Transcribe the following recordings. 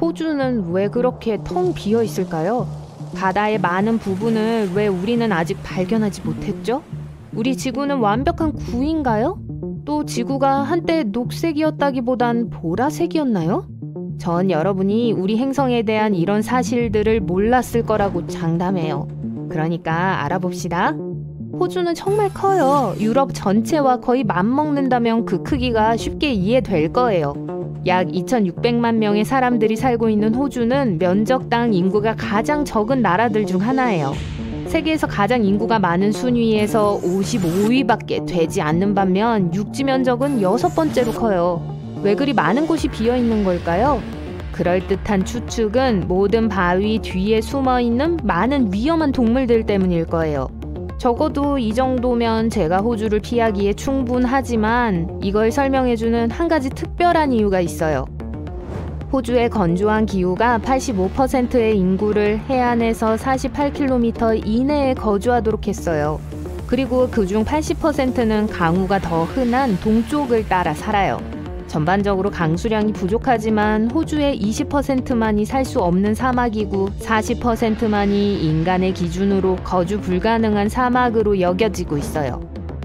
호주는 왜 그렇게 텅 비어 있을까요? 바다의 많은 부분을 왜 우리는 아직 발견하지 못했죠? 우리 지구는 완벽한 구인가요? 또 지구가 한때 녹색이었다기보단 보라색이었나요? 전 여러분이 우리 행성에 대한 이런 사실들을 몰랐을 거라고 장담해요. 그러니까 알아봅시다. 호주는 정말 커요. 유럽 전체와 거의 맞먹는다면 그 크기가 쉽게 이해될 거예요. 약 2600만 명의 사람들이 살고 있는 호주는 면적당 인구가 가장 적은 나라들 중 하나예요. 세계에서 가장 인구가 많은 순위에서 55위밖에 되지 않는 반면 육지 면적은 6번째로 커요. 왜 그리 많은 곳이 비어 있는 걸까요? 그럴듯한 추측은 모든 바위 뒤에 숨어있는 많은 위험한 동물들 때문일 거예요. 적어도 이 정도면 제가 호주를 피하기에 충분하지만 이걸 설명해주는 한 가지 특별한 이유가 있어요. 호주의 건조한 기후가 85%의 인구를 해안에서 48km 이내에 거주하도록 했어요. 그리고 그중 80%는 강우가 더 흔한 동쪽을 따라 살아요. 전반적으로 강수량이 부족하지만 호주의 20%만이 살 수 없는 사막이고 40%만이 인간의 기준으로 거주 불가능한 사막으로 여겨지고 있어요.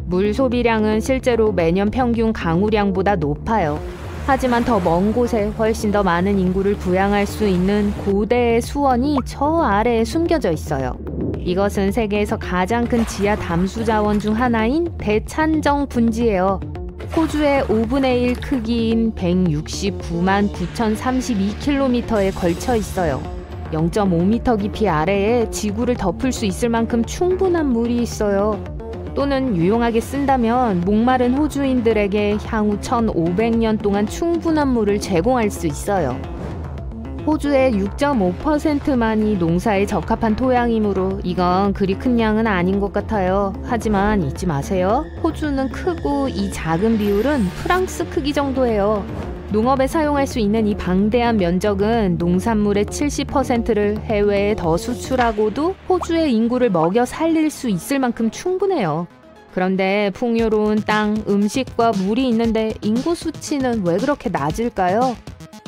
물 소비량은 실제로 매년 평균 강우량보다 높아요. 하지만 더 먼 곳에 훨씬 더 많은 인구를 부양할 수 있는 고대의 수원이 저 아래에 숨겨져 있어요. 이것은 세계에서 가장 큰 지하 담수 자원 중 하나인 대찬정 분지예요. 호주의 5분의 1 크기인 1,699,032km에 걸쳐 있어요. 0.5m 깊이 아래에 지구를 덮을 수 있을 만큼 충분한 물이 있어요. 또는 유용하게 쓴다면 목마른 호주인들에게 향후 1,500년 동안 충분한 물을 제공할 수 있어요. 호주의 6.5%만이 농사에 적합한 토양이므로 이건 그리 큰 양은 아닌 것 같아요. 하지만 잊지 마세요. 호주는 크고 이 작은 비율은 프랑스 크기 정도예요. 농업에 사용할 수 있는 이 방대한 면적은 농산물의 70%를 해외에 더 수출하고도 호주의 인구를 먹여 살릴 수 있을 만큼 충분해요. 그런데 풍요로운 땅, 음식과 물이 있는데 인구 수치는 왜 그렇게 낮을까요?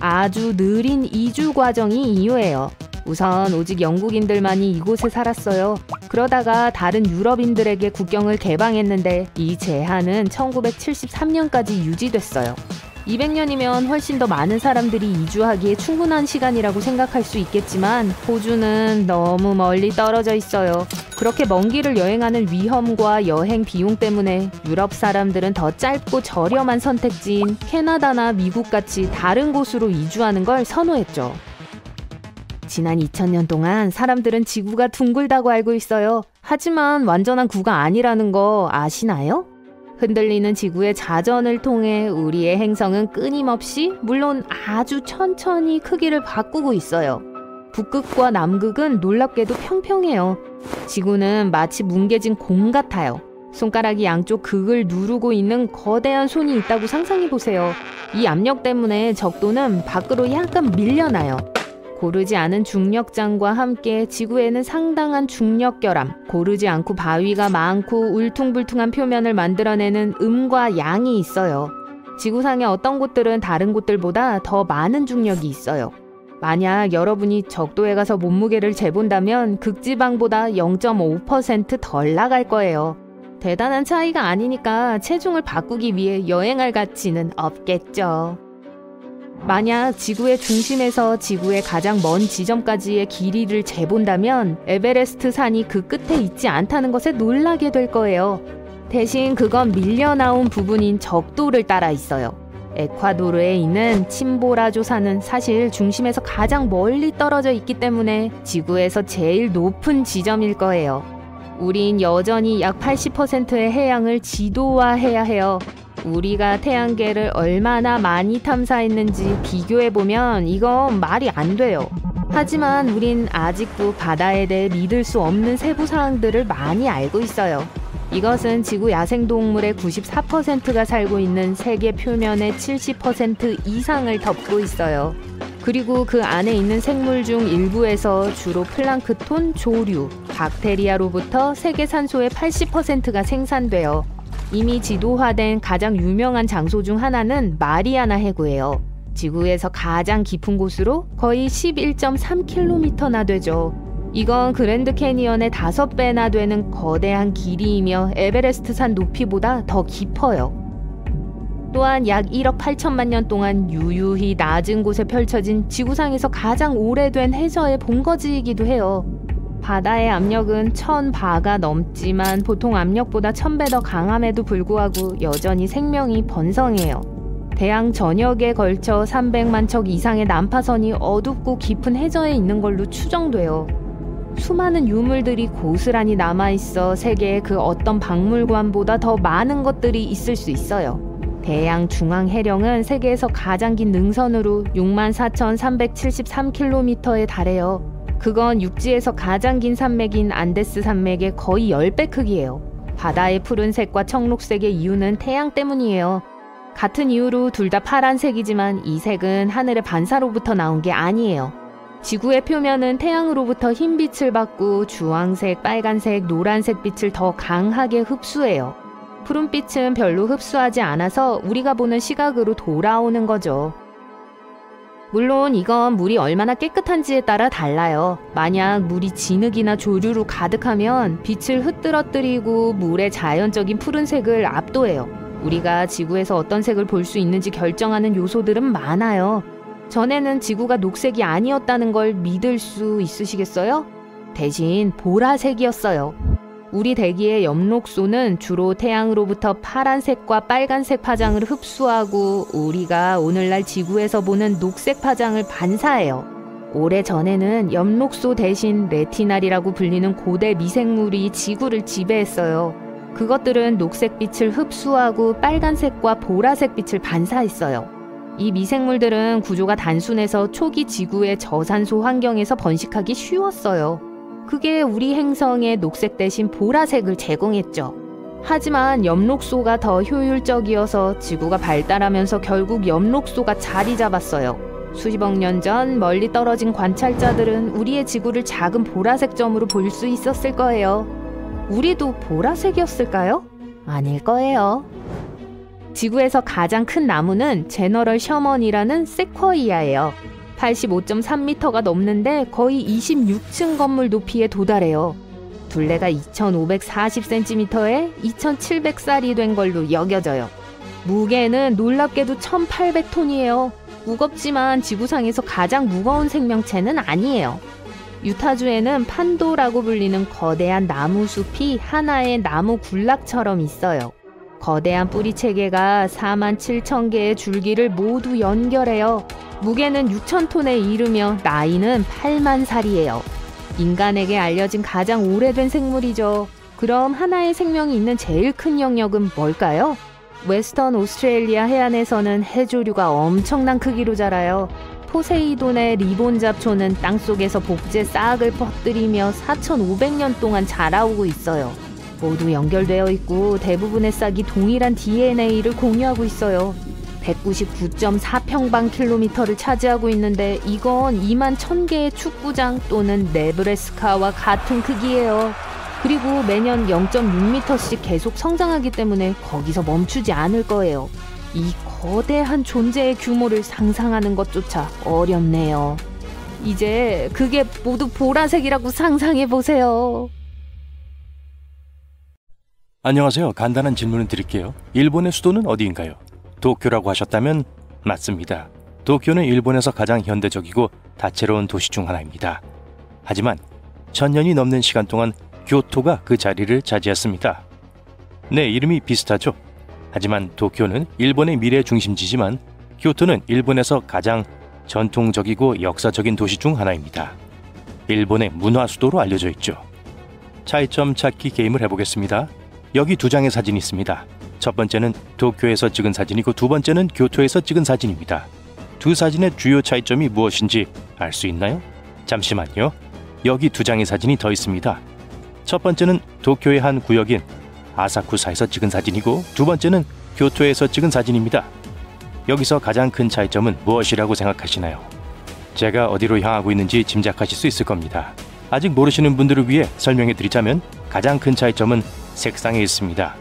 아주 느린 이주 과정이 이유예요. 우선 오직 영국인들만이 이곳에 살았어요. 그러다가 다른 유럽인들에게 국경을 개방했는데 이 제한은 1973년까지 유지됐어요. 200년이면 훨씬 더 많은 사람들이 이주하기에 충분한 시간이라고 생각할 수 있겠지만 호주는 너무 멀리 떨어져 있어요. 그렇게 먼 길을 여행하는 위험과 여행 비용 때문에 유럽 사람들은 더 짧고 저렴한 선택지인 캐나다나 미국같이 다른 곳으로 이주하는 걸 선호했죠. 지난 2000년 동안 사람들은 지구가 둥글다고 알고 있어요. 하지만 완전한 구가 아니라는 거 아시나요? 흔들리는 지구의 자전을 통해 우리의 행성은 끊임없이, 물론 아주 천천히 크기를 바꾸고 있어요. 북극과 남극은 놀랍게도 평평해요. 지구는 마치 뭉개진 공 같아요. 손가락이 양쪽 극을 누르고 있는 거대한 손이 있다고 상상해보세요. 이 압력 때문에 적도는 밖으로 약간 밀려나요. 고르지 않은 중력장과 함께 지구에는 상당한 중력 결함, 고르지 않고 바위가 많고 울퉁불퉁한 표면을 만들어내는 음과 양이 있어요. 지구상의 어떤 곳들은 다른 곳들보다 더 많은 중력이 있어요. 만약 여러분이 적도에 가서 몸무게를 재본다면 극지방보다 0.5% 덜 나갈 거예요. 대단한 차이가 아니니까 체중을 바꾸기 위해 여행할 가치는 없겠죠. 만약 지구의 중심에서 지구의 가장 먼 지점까지의 길이를 재본다면 에베레스트 산이 그 끝에 있지 않다는 것에 놀라게 될 거예요. 대신 그건 밀려나온 부분인 적도를 따라 있어요. 에콰도르에 있는 침보라조 산은 사실 중심에서 가장 멀리 떨어져 있기 때문에 지구에서 제일 높은 지점일 거예요. 우린 여전히 약 80%의 해양을 지도화해야 해요. 우리가 태양계를 얼마나 많이 탐사했는지 비교해보면 이건 말이 안 돼요. 하지만 우린 아직도 바다에 대해 믿을 수 없는 세부 사항들을 많이 알고 있어요. 이것은 지구 야생동물의 94%가 살고 있는 세계 표면의 70% 이상을 덮고 있어요. 그리고 그 안에 있는 생물 중 일부에서 주로 플랑크톤, 조류, 박테리아로부터 세계 산소의 80%가 생산돼요. 이미 지도화된 가장 유명한 장소 중 하나는 마리아나 해구예요. 지구에서 가장 깊은 곳으로 거의 11.3km나 되죠. 이건 그랜드 캐니언의 5배나 되는 거대한 길이이며 에베레스트산 높이보다 더 깊어요. 또한 약 1억 8천만 년 동안 유유히 낮은 곳에 펼쳐진 지구상에서 가장 오래된 해저의 본거지이기도 해요. 바다의 압력은 1000바가 넘지만 보통 압력보다 1000배 더 강함에도 불구하고 여전히 생명이 번성해요. 대양 전역에 걸쳐 300만 척 이상의 난파선이 어둡고 깊은 해저에 있는 걸로 추정돼요. 수많은 유물들이 고스란히 남아있어 세계의 그 어떤 박물관보다 더 많은 것들이 있을 수 있어요. 대양 중앙해령은 세계에서 가장 긴 능선으로 64,373km에 달해요. 그건 육지에서 가장 긴 산맥인 안데스 산맥의 거의 10배 크기예요. 바다의 푸른색과 청록색의 이유는 태양 때문이에요. 같은 이유로 둘 다 파란색이지만 이 색은 하늘의 반사로부터 나온 게 아니에요. 지구의 표면은 태양으로부터 흰빛을 받고 주황색, 빨간색, 노란색 빛을 더 강하게 흡수해요. 푸른빛은 별로 흡수하지 않아서 우리가 보는 시각으로 돌아오는 거죠. 물론 이건 물이 얼마나 깨끗한지에 따라 달라요. 만약 물이 진흙이나 조류로 가득하면 빛을 흐트러뜨리고 물의 자연적인 푸른색을 압도해요. 우리가 지구에서 어떤 색을 볼 수 있는지 결정하는 요소들은 많아요. 전에는 지구가 녹색이 아니었다는 걸 믿을 수 있으시겠어요? 대신 보라색이었어요. 우리 대기의 엽록소는 주로 태양으로부터 파란색과 빨간색 파장을 흡수하고 우리가 오늘날 지구에서 보는 녹색 파장을 반사해요. 오래전에는 엽록소 대신 레티날이라고 불리는 고대 미생물이 지구를 지배했어요. 그것들은 녹색빛을 흡수하고 빨간색과 보라색빛을 반사했어요. 이 미생물들은 구조가 단순해서 초기 지구의 저산소 환경에서 번식하기 쉬웠어요. 그게 우리 행성에 녹색 대신 보라색을 제공했죠. 하지만 엽록소가 더 효율적이어서 지구가 발달하면서 결국 엽록소가 자리 잡았어요. 수십억 년 전 멀리 떨어진 관찰자들은 우리의 지구를 작은 보라색 점으로 볼 수 있었을 거예요. 우리도 보라색이었을까요? 아닐 거예요. 지구에서 가장 큰 나무는 제너럴 셔먼이라는 세쿼이아예요. 85.3m가 넘는데 거의 26층 건물 높이에 도달해요. 둘레가 2540cm에 2700살이 된 걸로 여겨져요. 무게는 놀랍게도 1800톤이에요. 무겁지만 지구상에서 가장 무거운 생명체는 아니에요. 유타주에는 판도라고 불리는 거대한 나무 숲이 하나의 나무 군락처럼 있어요. 거대한 뿌리 체계가 47,000개의 줄기를 모두 연결해요. 무게는 6,000톤에 이르며 나이는 8만 살이에요. 인간에게 알려진 가장 오래된 생물이죠. 그럼 하나의 생명이 있는 제일 큰 영역은 뭘까요? 웨스턴 오스트레일리아 해안에서는 해조류가 엄청난 크기로 자라요. 포세이돈의 리본 잡초는 땅속에서 복제 싹을 퍼뜨리며 4,500년 동안 자라오고 있어요. 모두 연결되어 있고 대부분의 싹이 동일한 DNA를 공유하고 있어요. 199.4평방킬로미터를 차지하고 있는데 이건 2만 1000개의 축구장 또는 네브래스카와 같은 크기예요. 그리고 매년 0.6m씩 계속 성장하기 때문에 거기서 멈추지 않을 거예요. 이 거대한 존재의 규모를 상상하는 것조차 어렵네요. 이제 그게 모두 보라색이라고 상상해보세요. 안녕하세요. 간단한 질문을 드릴게요. 일본의 수도는 어디인가요? 도쿄라고 하셨다면 맞습니다. 도쿄는 일본에서 가장 현대적이고 다채로운 도시 중 하나입니다. 하지만 1000년이 넘는 시간 동안 교토가 그 자리를 차지했습니다. 네, 이름이 비슷하죠? 하지만 도쿄는 일본의 미래의 중심지지만 교토는 일본에서 가장 전통적이고 역사적인 도시 중 하나입니다. 일본의 문화 수도로 알려져 있죠. 차이점 찾기 게임을 해보겠습니다. 여기 두 장의 사진이 있습니다. 첫 번째는 도쿄에서 찍은 사진이고 두 번째는 교토에서 찍은 사진입니다. 두 사진의 주요 차이점이 무엇인지 알 수 있나요? 잠시만요. 여기 두 장의 사진이 더 있습니다. 첫 번째는 도쿄의 한 구역인 아사쿠사에서 찍은 사진이고 두 번째는 교토에서 찍은 사진입니다. 여기서 가장 큰 차이점은 무엇이라고 생각하시나요? 제가 어디로 향하고 있는지 짐작하실 수 있을 겁니다. 아직 모르시는 분들을 위해 설명해 드리자면 가장 큰 차이점은 색상에 있습니다.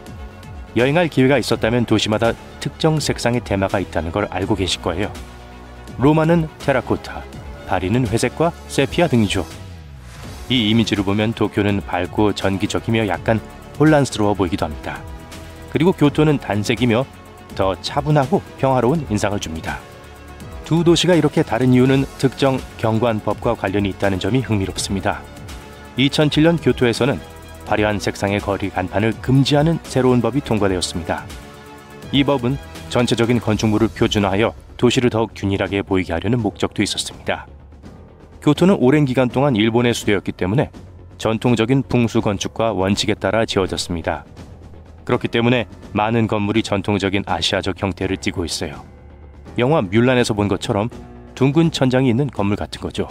여행할 기회가 있었다면 도시마다 특정 색상의 테마가 있다는 걸 알고 계실 거예요. 로마는 테라코타, 파리는 회색과 세피아 등이죠. 이 이미지를 보면 도쿄는 밝고 전기적이며 약간 혼란스러워 보이기도 합니다. 그리고 교토는 단색이며 더 차분하고 평화로운 인상을 줍니다. 두 도시가 이렇게 다른 이유는 특정 경관법과 관련이 있다는 점이 흥미롭습니다. 2007년 교토에서는 화려한 색상의 거리 간판을 금지하는 새로운 법이 통과되었습니다. 이 법은 전체적인 건축물을 표준화하여 도시를 더욱 균일하게 보이게 하려는 목적도 있었습니다. 교토는 오랜 기간 동안 일본의 수도였기 때문에 전통적인 풍수 건축과 원칙에 따라 지어졌습니다. 그렇기 때문에 많은 건물이 전통적인 아시아적 형태를 띠고 있어요. 영화 뮬란에서 본 것처럼 둥근 천장이 있는 건물 같은 거죠.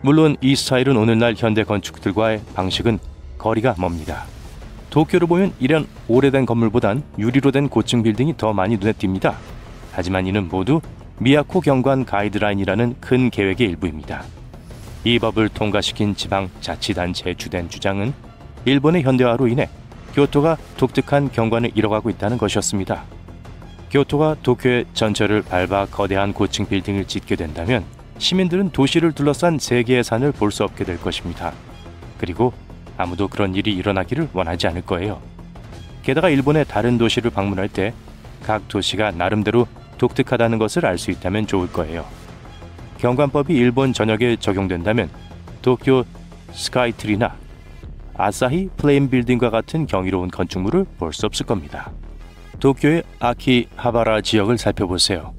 물론 이 스타일은 오늘날 현대 건축들과의 방식은 거리가 멉니다. 도쿄를 보면 이런 오래된 건물보단 유리로 된 고층 빌딩이 더 많이 눈에 띕니다. 하지만 이는 모두 미야코 경관 가이드라인이라는 큰 계획의 일부입니다. 이 법을 통과시킨 지방자치단체의 주된 주장은 일본의 현대화로 인해 교토가 독특한 경관을 잃어가고 있다는 것이었습니다. 교토가 도쿄의 전철을 밟아 거대한 고층 빌딩을 짓게 된다면 시민들은 도시를 둘러싼 세 개의 산을 볼 수 없게 될 것입니다. 그리고 아무도 그런 일이 일어나기를 원하지 않을 거예요. 게다가 일본의 다른 도시를 방문할 때 각 도시가 나름대로 독특하다는 것을 알 수 있다면 좋을 거예요. 경관법이 일본 전역에 적용된다면 도쿄 스카이트리나 아사히 플레인 빌딩과 같은 경이로운 건축물을 볼 수 없을 겁니다. 도쿄의 아키하바라 지역을 살펴보세요.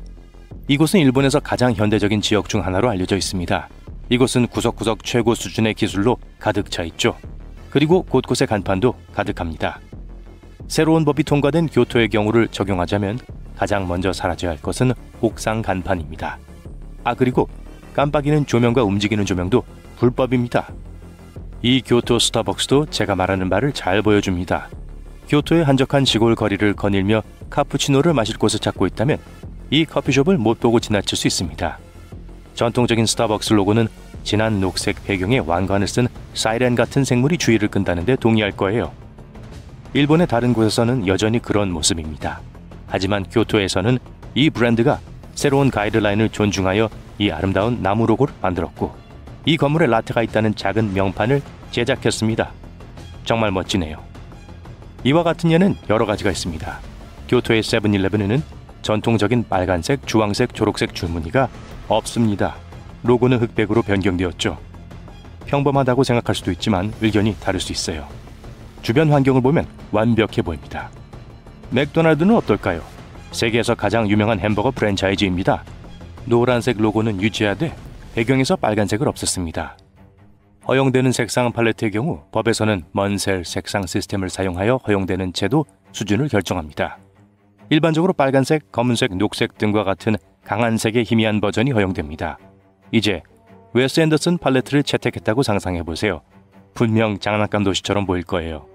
이곳은 일본에서 가장 현대적인 지역 중 하나로 알려져 있습니다. 이곳은 구석구석 최고 수준의 기술로 가득 차 있죠. 그리고 곳곳의 간판도 가득합니다. 새로운 법이 통과된 교토의 경우를 적용하자면 가장 먼저 사라져야 할 것은 옥상 간판입니다. 그리고 깜빡이는 조명과 움직이는 조명도 불법입니다. 이 교토 스타벅스도 제가 말하는 말을 잘 보여줍니다. 교토의 한적한 시골 거리를 거닐며 카푸치노를 마실 곳을 찾고 있다면 이 커피숍을 못 보고 지나칠 수 있습니다. 전통적인 스타벅스 로고는 진한 녹색 배경에 왕관을 쓴 사이렌 같은 생물이 주의를 끈다는데 동의할 거예요. 일본의 다른 곳에서는 여전히 그런 모습입니다. 하지만 교토에서는 이 브랜드가 새로운 가이드라인을 존중하여 이 아름다운 나무 로고를 만들었고 이 건물에 라테가 있다는 작은 명판을 제작했습니다. 정말 멋지네요. 이와 같은 예는 여러 가지가 있습니다. 교토의 세븐일레븐에는 전통적인 빨간색, 주황색, 초록색 줄무늬가 없습니다. 로고는 흑백으로 변경되었죠. 평범하다고 생각할 수도 있지만 의견이 다를 수 있어요. 주변 환경을 보면 완벽해 보입니다. 맥도날드는 어떨까요? 세계에서 가장 유명한 햄버거 프랜차이즈입니다. 노란색 로고는 유지하되 배경에서 빨간색을 없앴습니다. 허용되는 색상 팔레트의 경우 법에서는 먼셀 색상 시스템을 사용하여 허용되는 채도 수준을 결정합니다. 일반적으로 빨간색, 검은색, 녹색 등과 같은 강한 색의 희미한 버전이 허용됩니다. 이제 웨스 앤더슨 팔레트를 채택했다고 상상해보세요. 분명 장난감 도시처럼 보일 거예요.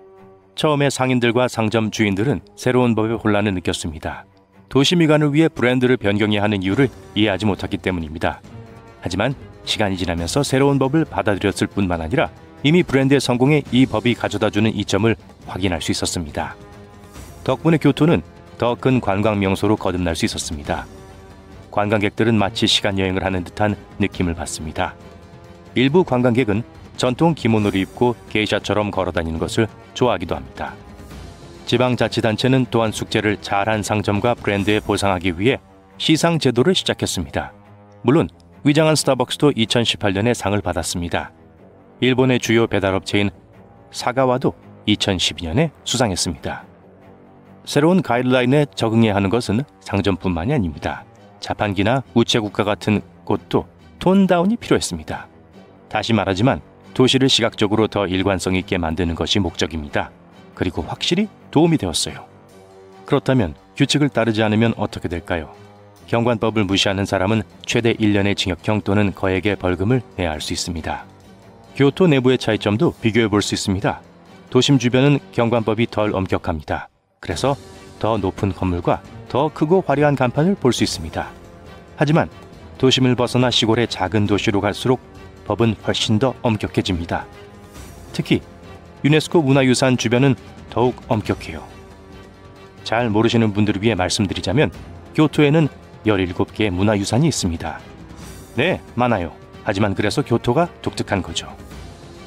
처음에 상인들과 상점 주인들은 새로운 법의 혼란을 느꼈습니다. 도시미관을 위해 브랜드를 변경해야 하는 이유를 이해하지 못했기 때문입니다. 하지만 시간이 지나면서 새로운 법을 받아들였을 뿐만 아니라 이미 브랜드의 성공에 이 법이 가져다주는 이점을 확인할 수 있었습니다. 덕분에 교토는 더 큰 관광 명소로 거듭날 수 있었습니다. 관광객들은 마치 시간 여행을 하는 듯한 느낌을 받습니다. 일부 관광객은 전통 기모노를 입고 게이샤처럼 걸어다니는 것을 좋아하기도 합니다. 지방자치단체는 또한 숙제를 잘한 상점과 브랜드에 보상하기 위해 시상 제도를 시작했습니다. 물론 위장한 스타벅스도 2018년에 상을 받았습니다. 일본의 주요 배달업체인 사가와도 2012년에 수상했습니다. 새로운 가이드라인에 적응해야 하는 것은 상점뿐만이 아닙니다. 자판기나 우체국과 같은 곳도 톤다운이 필요했습니다. 다시 말하지만 도시를 시각적으로 더 일관성 있게 만드는 것이 목적입니다. 그리고 확실히 도움이 되었어요. 그렇다면 규칙을 따르지 않으면 어떻게 될까요? 경관법을 무시하는 사람은 최대 1년의 징역형 또는 거액의 벌금을 내야 할 수 있습니다. 교토 내부의 차이점도 비교해 볼 수 있습니다. 도심 주변은 경관법이 덜 엄격합니다. 그래서 더 높은 건물과 더 크고 화려한 간판을 볼 수 있습니다. 하지만 도심을 벗어나 시골의 작은 도시로 갈수록 법은 훨씬 더 엄격해집니다. 특히 유네스코 문화유산 주변은 더욱 엄격해요. 잘 모르시는 분들을 위해 말씀드리자면 교토에는 17개의 문화유산이 있습니다. 네, 많아요. 하지만 그래서 교토가 독특한 거죠.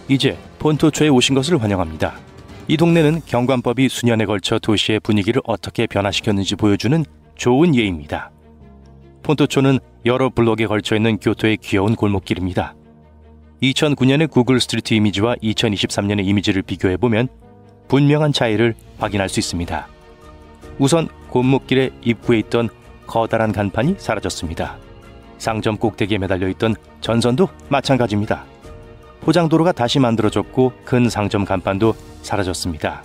이제 폰토초에 오신 것을 환영합니다. 이 동네는 경관법이 수년에 걸쳐 도시의 분위기를 어떻게 변화시켰는지 보여주는 좋은 예입니다. 폰토초는 여러 블록에 걸쳐있는 교토의 귀여운 골목길입니다. 2009년의 구글 스트리트 이미지와 2023년의 이미지를 비교해보면 분명한 차이를 확인할 수 있습니다. 우선 골목길의 입구에 있던 커다란 간판이 사라졌습니다. 상점 꼭대기에 매달려 있던 전선도 마찬가지입니다. 포장도로가 다시 만들어졌고 큰 상점 간판도 사라졌습니다.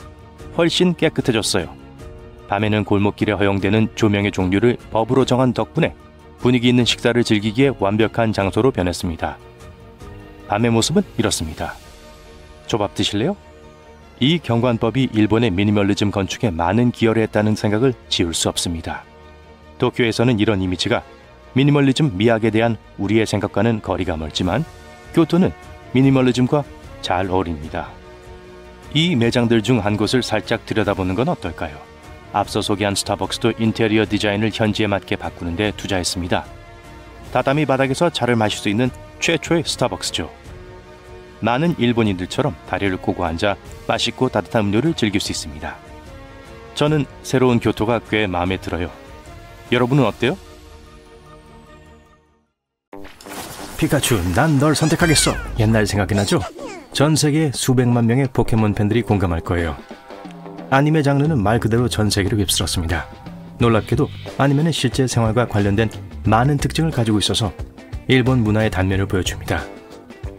훨씬 깨끗해졌어요. 밤에는 골목길에 허용되는 조명의 종류를 법으로 정한 덕분에 분위기 있는 식사를 즐기기에 완벽한 장소로 변했습니다. 밤의 모습은 이렇습니다. 조밥 드실래요? 이 경관법이 일본의 미니멀리즘 건축에 많은 기여를 했다는 생각을 지울 수 없습니다. 도쿄에서는 이런 이미지가 미니멀리즘 미학에 대한 우리의 생각과는 거리가 멀지만 교토는 미니멀리즘과 잘 어울립니다. 이 매장들 중 한 곳을 살짝 들여다보는 건 어떨까요? 앞서 소개한 스타벅스도 인테리어 디자인을 현지에 맞게 바꾸는 데 투자했습니다. 다다미 바닥에서 차를 마실 수 있는 최초의 스타벅스죠. 많은 일본인들처럼 다리를 꼬고 앉아 맛있고 따뜻한 음료를 즐길 수 있습니다. 저는 새로운 교토가 꽤 마음에 들어요. 여러분은 어때요? 피카츄, 난 널 선택하겠어. 옛날 생각이 나죠? 전 세계 수백만 명의 포켓몬 팬들이 공감할 거예요. 아님의 장르는 말 그대로 전 세계를 휩쓸었습니다. 놀랍게도 아니면은 실제 생활과 관련된 많은 특징을 가지고 있어서 일본 문화의 단면을 보여줍니다.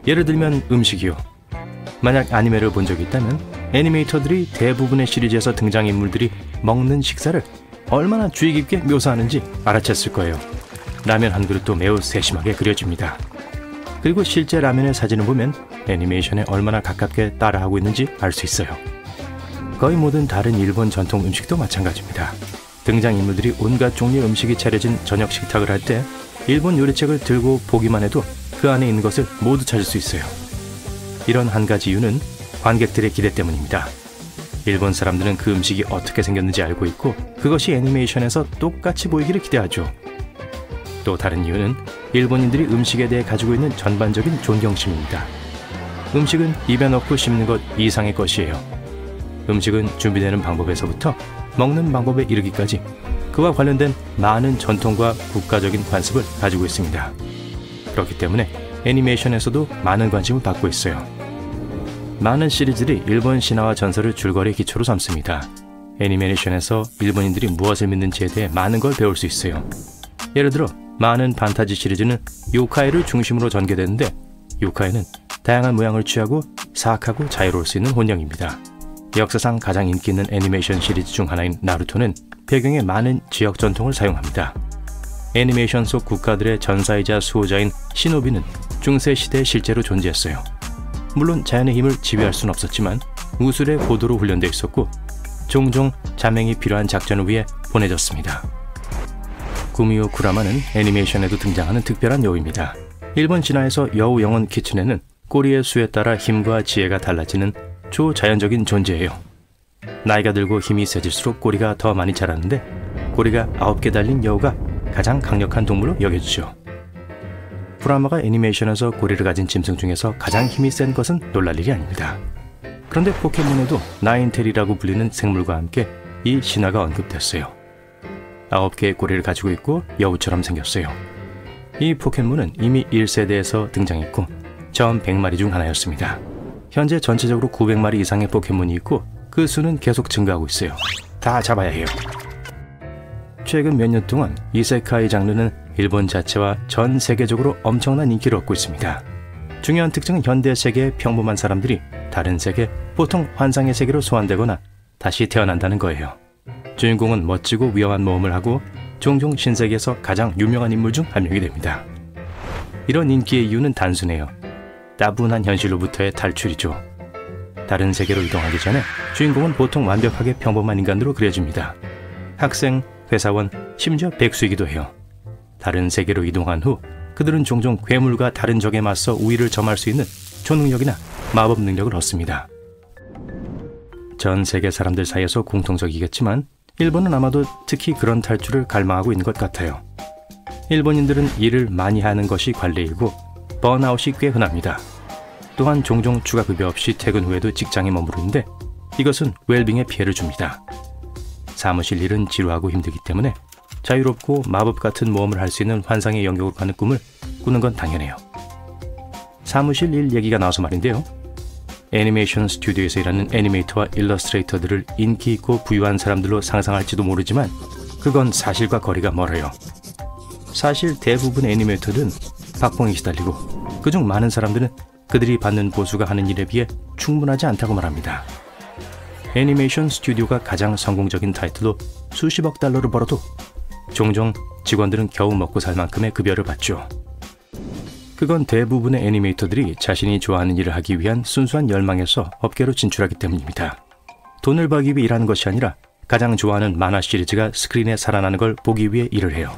예를 들면 음식이요. 만약 애니메를 본 적이 있다면 애니메이터들이 대부분의 시리즈에서 등장인물들이 먹는 식사를 얼마나 주의 깊게 묘사하는지 알아챘을 거예요. 라면 한 그릇도 매우 세심하게 그려집니다. 그리고 실제 라면의 사진을 보면 애니메이션에 얼마나 가깝게 따라하고 있는지 알 수 있어요. 거의 모든 다른 일본 전통 음식도 마찬가지입니다. 등장인물들이 온갖 종류의 음식이 차려진 저녁 식탁을 할 때 일본 요리책을 들고 보기만 해도 그 안에 있는 것을 모두 찾을 수 있어요. 이런 한 가지 이유는 관객들의 기대 때문입니다. 일본 사람들은 그 음식이 어떻게 생겼는지 알고 있고 그것이 애니메이션에서 똑같이 보이기를 기대하죠. 또 다른 이유는 일본인들이 음식에 대해 가지고 있는 전반적인 존경심입니다. 음식은 입에 넣고 씹는 것 이상의 것이에요. 음식은 준비되는 방법에서부터 먹는 방법에 이르기까지 그와 관련된 많은 전통과 국가적인 관습을 가지고 있습니다. 그렇기 때문에 애니메이션에서도 많은 관심을 받고 있어요. 많은 시리즈들이 일본 신화와 전설을 줄거리의 기초로 삼습니다. 애니메이션에서 일본인들이 무엇을 믿는지에 대해 많은 걸 배울 수 있어요. 예를 들어 많은 판타지 시리즈는 요카이를 중심으로 전개되는데 요카이는 다양한 모양을 취하고 사악하고 자유로울 수 있는 혼령입니다. 역사상 가장 인기 있는 애니메이션 시리즈 중 하나인 나루토는 배경에 많은 지역 전통을 사용합니다. 애니메이션 속 국가들의 전사이자 수호자인 시노비는 중세시대에 실제로 존재했어요. 물론 자연의 힘을 지배할 수는 없었지만 무술의 고도로 훈련되어 있었고 종종 자맹이 필요한 작전을 위해 보내졌습니다. 구미호 구라마는 애니메이션에도 등장하는 특별한 여우입니다. 일본 신화에서 여우 영혼 키츠네는 꼬리의 수에 따라 힘과 지혜가 달라지는 초자연적인 존재예요. 나이가 들고 힘이 세질수록 꼬리가 더 많이 자라는데 꼬리가 9개 달린 여우가 가장 강력한 동물로 여겨지죠. 구라마가 애니메이션에서 꼬리를 가진 짐승 중에서 가장 힘이 센 것은 놀랄 일이 아닙니다. 그런데 포켓몬에도 나인테리라고 불리는 생물과 함께 이 신화가 언급됐어요. 9개의 꼬리를 가지고 있고 여우처럼 생겼어요. 이 포켓몬은 이미 1세대에서 등장했고 처음 100마리 중 하나였습니다. 현재 전체적으로 900마리 이상의 포켓몬이 있고 그 수는 계속 증가하고 있어요. 다 잡아야 해요. 최근 몇 년 동안 이세카이 장르는 일본 자체와 전 세계적으로 엄청난 인기를 얻고 있습니다. 중요한 특징은 현대 세계의 평범한 사람들이 다른 세계, 보통 환상의 세계로 소환되거나 다시 태어난다는 거예요. 주인공은 멋지고 위험한 모험을 하고 종종 신세계에서 가장 유명한 인물 중 한 명이 됩니다. 이런 인기의 이유는 단순해요. 따분한 현실로부터의 탈출이죠. 다른 세계로 이동하기 전에 주인공은 보통 완벽하게 평범한 인간으로 그려집니다. 학생, 회사원, 심지어 백수이기도 해요. 다른 세계로 이동한 후 그들은 종종 괴물과 다른 적에 맞서 우위를 점할 수 있는 초능력이나 마법 능력을 얻습니다. 전 세계 사람들 사이에서 공통적이겠지만 일본은 아마도 특히 그런 탈출을 갈망하고 있는 것 같아요. 일본인들은 일을 많이 하는 것이 관리이고 번아웃이 꽤 흔합니다. 또한 종종 추가급여 없이 퇴근 후에도 직장에 머무르는데 이것은 웰빙에 피해를 줍니다. 사무실 일은 지루하고 힘들기 때문에 자유롭고 마법 같은 모험을 할 수 있는 환상의 영역으로 가는 꿈을 꾸는 건 당연해요. 사무실 일 얘기가 나와서 말인데요. 애니메이션 스튜디오에서 일하는 애니메이터와 일러스트레이터들을 인기 있고 부유한 사람들로 상상할지도 모르지만 그건 사실과 거리가 멀어요. 사실 대부분 애니메이터들은 박봉에 시달리고 그중 많은 사람들은 그들이 받는 보수가 하는 일에 비해 충분하지 않다고 말합니다. 애니메이션 스튜디오가 가장 성공적인 타이틀로 수십억 달러를 벌어도 종종 직원들은 겨우 먹고 살 만큼의 급여를 받죠. 그건 대부분의 애니메이터들이 자신이 좋아하는 일을 하기 위한 순수한 열망에서 업계로 진출하기 때문입니다. 돈을 벌기 위해 일하는 것이 아니라 가장 좋아하는 만화 시리즈가 스크린에 살아나는 걸 보기 위해 일을 해요.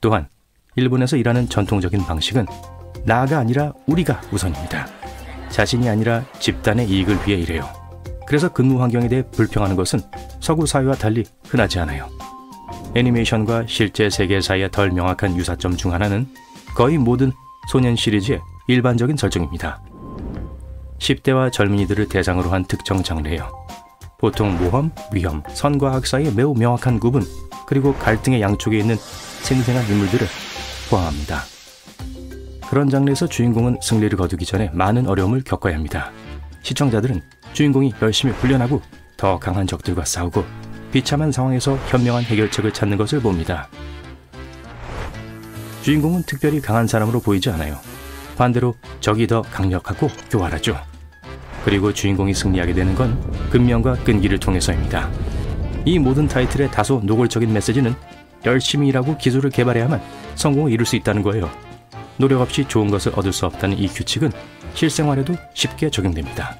또한 일본에서 일하는 전통적인 방식은 나가 아니라 우리가 우선입니다. 자신이 아니라 집단의 이익을 위해 일해요. 그래서 근무 환경에 대해 불평하는 것은 서구 사회와 달리 흔하지 않아요. 애니메이션과 실제 세계 사이의 덜 명확한 유사점 중 하나는 거의 모든 소년 시리즈의 일반적인 설정입니다. 10대와 젊은이들을 대상으로 한 특정 장르예요. 보통 모험, 위험, 선과 악 사이의 매우 명확한 구분, 그리고 갈등의 양쪽에 있는 생생한 인물들을 포함합니다. 그런 장르에서 주인공은 승리를 거두기 전에 많은 어려움을 겪어야 합니다. 시청자들은 주인공이 열심히 훈련하고 더 강한 적들과 싸우고 비참한 상황에서 현명한 해결책을 찾는 것을 봅니다. 주인공은 특별히 강한 사람으로 보이지 않아요. 반대로 적이 더 강력하고 교활하죠. 그리고 주인공이 승리하게 되는 건 근면과 끈기를 통해서입니다. 이 모든 타이틀의 다소 노골적인 메시지는 열심히 일하고 기술을 개발해야만 성공을 이룰 수 있다는 거예요. 노력 없이 좋은 것을 얻을 수 없다는 이 규칙은 실생활에도 쉽게 적용됩니다.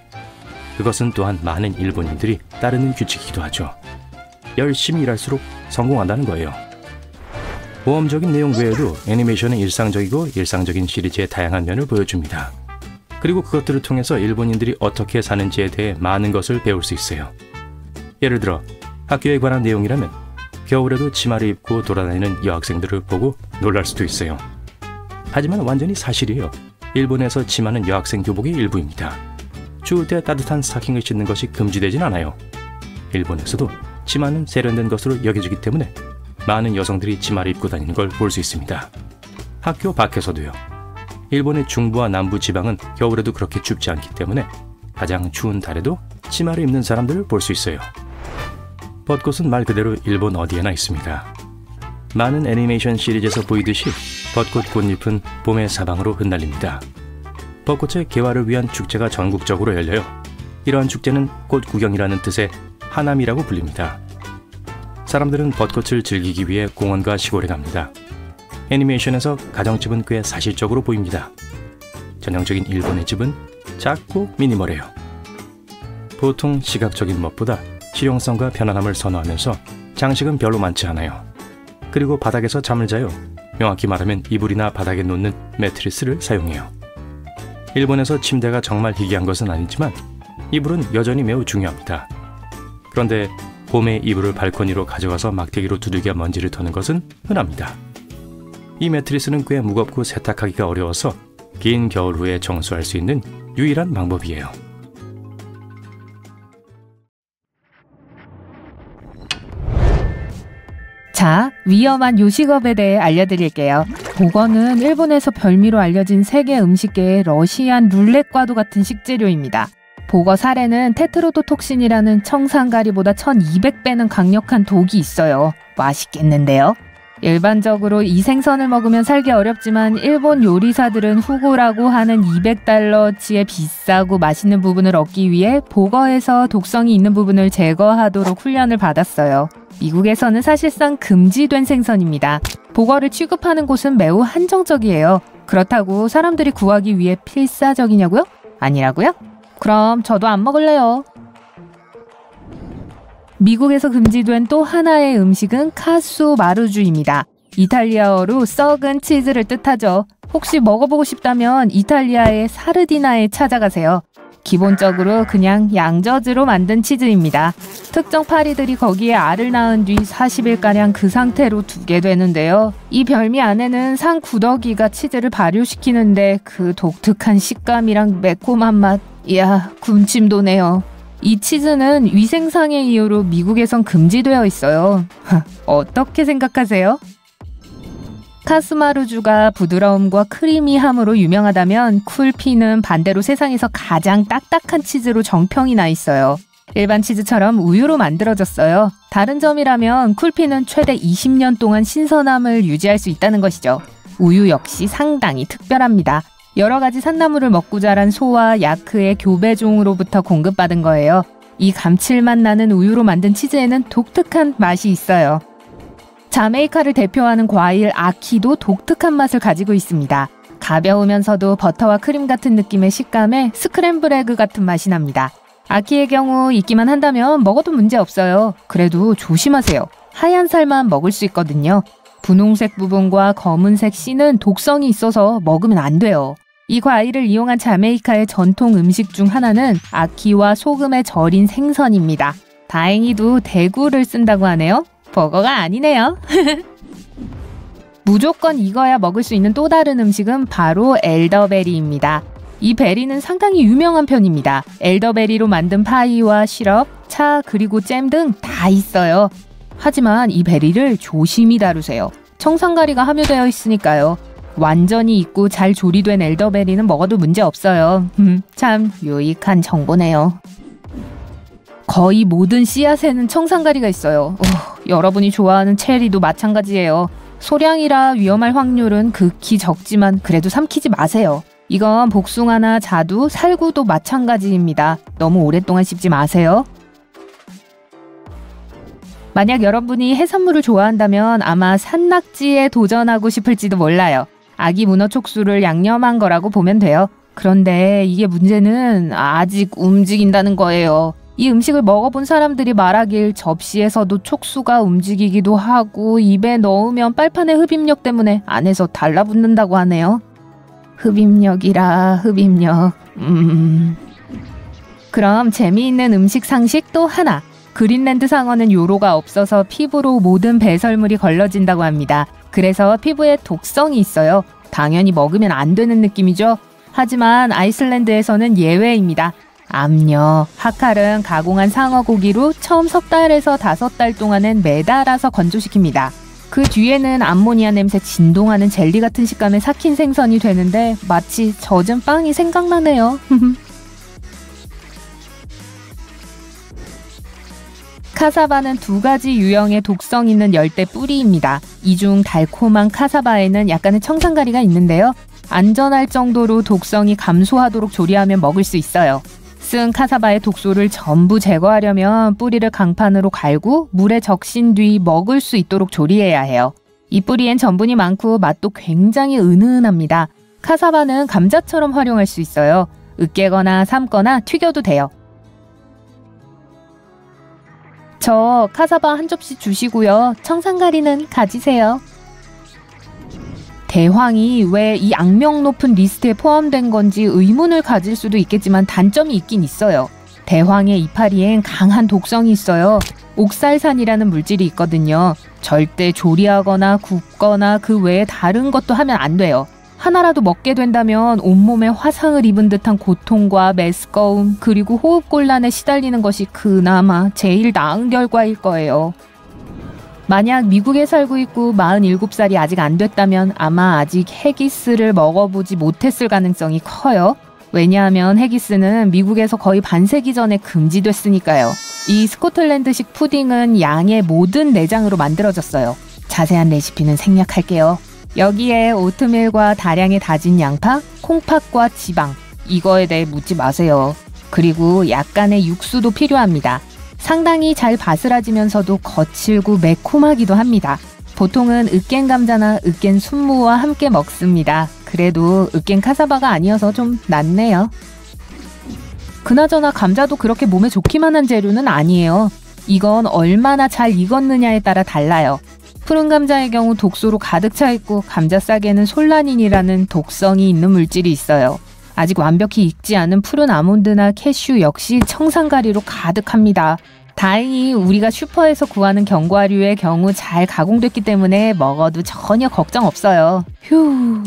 그것은 또한 많은 일본인들이 따르는 규칙이기도 하죠. 열심히 일할수록 성공한다는 거예요. 모험적인 내용 외에도 애니메이션은 일상적이고 일상적인 시리즈의 다양한 면을 보여줍니다. 그리고 그것들을 통해서 일본인들이 어떻게 사는지에 대해 많은 것을 배울 수 있어요. 예를 들어 학교에 관한 내용이라면 겨울에도 치마를 입고 돌아다니는 여학생들을 보고 놀랄 수도 있어요. 하지만 완전히 사실이에요. 일본에서 치마는 여학생 교복의 일부입니다. 추울 때 따뜻한 스타킹을 신는 것이 금지되진 않아요. 일본에서도 치마는 세련된 것으로 여겨지기 때문에 많은 여성들이 치마를 입고 다니는 걸 볼 수 있습니다. 학교 밖에서도요. 일본의 중부와 남부 지방은 겨울에도 그렇게 춥지 않기 때문에 가장 추운 달에도 치마를 입는 사람들을 볼 수 있어요. 벚꽃은 말 그대로 일본 어디에나 있습니다. 많은 애니메이션 시리즈에서 보이듯이 벚꽃 꽃잎은 봄의 사방으로 흩날립니다. 벚꽃의 개화를 위한 축제가 전국적으로 열려요. 이러한 축제는 꽃 구경이라는 뜻의 하나미라고 불립니다. 사람들은 벚꽃을 즐기기 위해 공원과 시골에 갑니다. 애니메이션에서 가정집은 꽤 사실적으로 보입니다. 전형적인 일본의 집은 작고 미니멀해요. 보통 시각적인 멋보다 실용성과 편안함을 선호하면서 장식은 별로 많지 않아요. 그리고 바닥에서 잠을 자요. 명확히 말하면 이불이나 바닥에 놓는 매트리스를 사용해요. 일본에서 침대가 정말 희귀한 것은 아니지만 이불은 여전히 매우 중요합니다. 그런데 봄에 이불을 발코니로 가져가서 막대기로 두들겨 먼지를 터는 것은 흔합니다. 이 매트리스는 꽤 무겁고 세탁하기가 어려워서 긴 겨울 후에 정수할 수 있는 유일한 방법이에요. 자, 위험한 요식업에 대해 알려드릴게요. 보거는 일본에서 별미로 알려진 세계 음식계의 러시안 룰렛과도 같은 식재료입니다. 보거 사레는 테트로도톡신이라는 청산가리보다 1200배는 강력한 독이 있어요. 맛있겠는데요? 일반적으로 이 생선을 먹으면 살기 어렵지만 일본 요리사들은 후구라고 하는 200달러치의 비싸고 맛있는 부분을 얻기 위해 보거에서 독성이 있는 부분을 제거하도록 훈련을 받았어요. 미국에서는 사실상 금지된 생선입니다. 보거를 취급하는 곳은 매우 한정적이에요. 그렇다고 사람들이 구하기 위해 필사적이냐고요? 아니라고요? 그럼 저도 안 먹을래요. 미국에서 금지된 또 하나의 음식은 카수 마르주입니다. 이탈리아어로 썩은 치즈를 뜻하죠. 혹시 먹어보고 싶다면 이탈리아의 사르디나에 찾아가세요. 기본적으로 그냥 양젖으로 만든 치즈입니다. 특정 파리들이 거기에 알을 낳은 뒤 40일가량 그 상태로 두게 되는데요. 이 별미 안에는 산 구더기가 치즈를 발효시키는데 그 독특한 식감이랑 매콤한 맛, 이야 군침 도네요. 이 치즈는 위생상의 이유로 미국에선 금지되어 있어요. 어떻게 생각하세요? 카스마루주가 부드러움과 크리미함으로 유명하다면 쿨피는 반대로 세상에서 가장 딱딱한 치즈로 정평이 나 있어요. 일반 치즈처럼 우유로 만들어졌어요. 다른 점이라면 쿨피는 최대 20년 동안 신선함을 유지할 수 있다는 것이죠. 우유 역시 상당히 특별합니다. 여러 가지 산나물을 먹고 자란 소와 야크의 교배종으로부터 공급받은 거예요. 이 감칠맛 나는 우유로 만든 치즈에는 독특한 맛이 있어요. 자메이카를 대표하는 과일 아키도 독특한 맛을 가지고 있습니다. 가벼우면서도 버터와 크림 같은 느낌의 식감에 스크램블 에그 같은 맛이 납니다. 아키의 경우 익기만 한다면 먹어도 문제없어요. 그래도 조심하세요. 하얀 살만 먹을 수 있거든요. 분홍색 부분과 검은색 씨는 독성이 있어서 먹으면 안 돼요. 이 과일을 이용한 자메이카의 전통 음식 중 하나는 아키와 소금에 절인 생선입니다. 다행히도 대구를 쓴다고 하네요. 버거가 아니네요. 무조건 익어야 먹을 수 있는 또 다른 음식은 바로 엘더베리입니다. 이 베리는 상당히 유명한 편입니다. 엘더베리로 만든 파이와 시럽, 차, 그리고 잼 등 다 있어요. 하지만 이 베리를 조심히 다루세요. 청산가리가 함유되어 있으니까요. 완전히 익고 잘 조리된 엘더베리는 먹어도 문제없어요. 참 유익한 정보네요. 거의 모든 씨앗에는 청산가리가 있어요. 여러분이 좋아하는 체리도 마찬가지예요. 소량이라 위험할 확률은 극히 적지만 그래도 삼키지 마세요. 이건 복숭아나 자두, 살구도 마찬가지입니다. 너무 오랫동안 씹지 마세요. 만약 여러분이 해산물을 좋아한다면 아마 산낙지에 도전하고 싶을지도 몰라요. 아기 문어 촉수를 양념한 거라고 보면 돼요. 그런데 이게 문제는 아직 움직인다는 거예요. 이 음식을 먹어본 사람들이 말하길 접시에서도 촉수가 움직이기도 하고 입에 넣으면 빨판의 흡입력 때문에 안에서 달라붙는다고 하네요. 흡입력이라 흡입력. 그럼 재미있는 음식 상식 또 하나. 그린란드 상어는 요로가 없어서 피부로 모든 배설물이 걸러진다고 합니다. 그래서 피부에 독성이 있어요. 당연히 먹으면 안 되는 느낌이죠. 하지만 아이슬란드에서는 예외입니다. 암녀, 하칼은 가공한 상어 고기로 처음 3달에서 5달 동안은 매달아서 건조시킵니다. 그 뒤에는 암모니아 냄새 진동하는 젤리 같은 식감에 삭힌 생선이 되는데 마치 젖은 빵이 생각나네요. 카사바는 2가지 유형의 독성 있는 열대 뿌리입니다. 이 중 달콤한 카사바에는 약간의 청산가리가 있는데요. 안전할 정도로 독성이 감소하도록 조리하면 먹을 수 있어요. 쓴 카사바의 독소를 전부 제거하려면 뿌리를 강판으로 갈고 물에 적신 뒤 먹을 수 있도록 조리해야 해요. 이 뿌리엔 전분이 많고 맛도 굉장히 은은합니다. 카사바는 감자처럼 활용할 수 있어요. 으깨거나 삶거나 튀겨도 돼요. 저 카사바 한 접시 주시고요. 청산가리는 가지세요. 대황이 왜 이 악명 높은 리스트에 포함된 건지 의문을 가질 수도 있겠지만 단점이 있긴 있어요. 대황의 이파리엔 강한 독성이 있어요. 옥살산이라는 물질이 있거든요. 절대 조리하거나 굽거나 그 외에 다른 것도 하면 안 돼요. 하나라도 먹게 된다면 온몸에 화상을 입은 듯한 고통과 메스꺼움, 그리고 호흡곤란에 시달리는 것이 그나마 제일 나은 결과일 거예요. 만약 미국에 살고 있고 47살이 아직 안 됐다면 아마 아직 해기스를 먹어보지 못했을 가능성이 커요. 왜냐하면 해기스는 미국에서 거의 반세기 전에 금지됐으니까요. 이 스코틀랜드식 푸딩은 양의 모든 내장으로 만들어졌어요. 자세한 레시피는 생략할게요. 여기에 오트밀과 다량의 다진 양파, 콩팥과 지방, 이거에 대해 묻지 마세요. 그리고 약간의 육수도 필요합니다. 상당히 잘 바스라지면서도 거칠고 매콤하기도 합니다. 보통은 으깬 감자나 으깬 순무와 함께 먹습니다. 그래도 으깬 카사바가 아니어서 좀 낫네요. 그나저나 감자도 그렇게 몸에 좋기만 한 재료는 아니에요. 이건 얼마나 잘 익었느냐에 따라 달라요. 푸른 감자의 경우 독소로 가득 차있고 감자싸개는 솔라닌이라는 독성이 있는 물질이 있어요. 아직 완벽히 익지 않은 푸른 아몬드나 캐슈 역시 청산가리로 가득합니다. 다행히 우리가 슈퍼에서 구하는 견과류의 경우 잘 가공됐기 때문에 먹어도 전혀 걱정 없어요. 휴.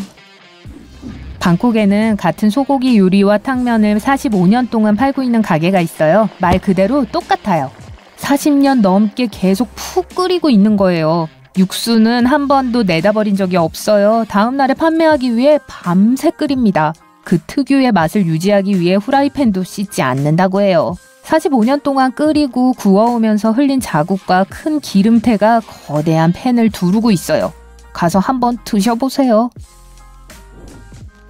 방콕에는 같은 소고기 요리와 탕면을 45년 동안 팔고 있는 가게가 있어요. 말 그대로 똑같아요. 40년 넘게 계속 푹 끓이고 있는 거예요. 육수는 한 번도 내다버린 적이 없어요. 다음 날에 판매하기 위해 밤새 끓입니다. 그 특유의 맛을 유지하기 위해 후라이팬도 씻지 않는다고 해요. 45년 동안 끓이고 구워오면서 흘린 자국과 큰 기름때가 거대한 팬을 두르고 있어요. 가서 한번 드셔보세요.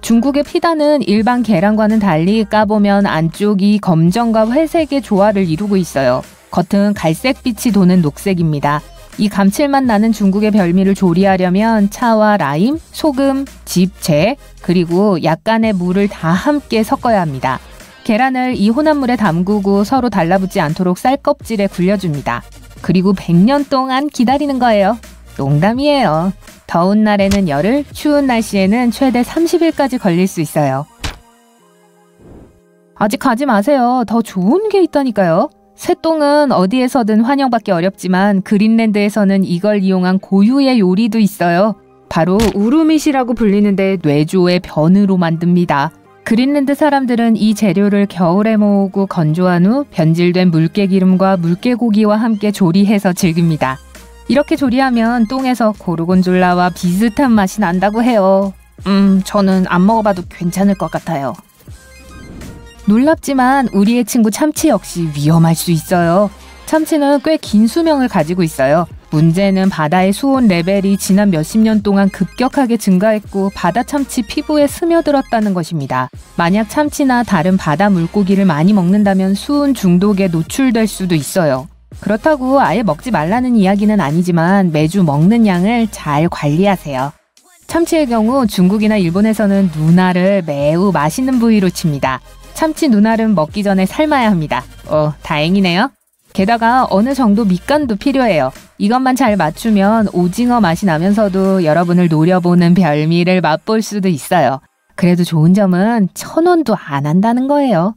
중국의 피단은 일반 계란과는 달리 까보면 안쪽이 검정과 회색의 조화를 이루고 있어요. 겉은 갈색빛이 도는 녹색입니다. 이 감칠맛 나는 중국의 별미를 조리하려면 차와 라임, 소금, 즙채, 그리고 약간의 물을 다 함께 섞어야 합니다. 계란을 이 혼합물에 담그고 서로 달라붙지 않도록 쌀껍질에 굴려줍니다. 그리고 100년 동안 기다리는 거예요. 농담이에요. 더운 날에는 열흘, 추운 날씨에는 최대 30일까지 걸릴 수 있어요. 아직 가지 마세요. 더 좋은 게 있다니까요. 새똥은 어디에서든 환영받기 어렵지만 그린랜드에서는 이걸 이용한 고유의 요리도 있어요. 바로 우루밋이라고 불리는데 뇌조의 변으로 만듭니다. 그린랜드 사람들은 이 재료를 겨울에 모으고 건조한 후 변질된 물개기름과 물개고기와 함께 조리해서 즐깁니다. 이렇게 조리하면 똥에서 고르곤졸라와 비슷한 맛이 난다고 해요. 저는 안 먹어봐도 괜찮을 것 같아요. 놀랍지만 우리의 친구 참치 역시 위험할 수 있어요. 참치는 꽤 긴 수명을 가지고 있어요. 문제는 바다의 수온 레벨이 지난 몇십 년 동안 급격하게 증가했고 바다 참치 피부에 스며들었다는 것입니다. 만약 참치나 다른 바다 물고기를 많이 먹는다면 수온 중독에 노출될 수도 있어요. 그렇다고 아예 먹지 말라는 이야기는 아니지만 매주 먹는 양을 잘 관리하세요. 참치의 경우 중국이나 일본에서는 누나를 매우 맛있는 부위로 칩니다. 참치 누나는 먹기 전에 삶아야 합니다. 다행이네요. 게다가 어느 정도 밑간도 필요해요. 이것만 잘 맞추면 오징어 맛이 나면서도 여러분을 노려보는 별미를 맛볼 수도 있어요. 그래도 좋은 점은 1,000원도 안 한다는 거예요.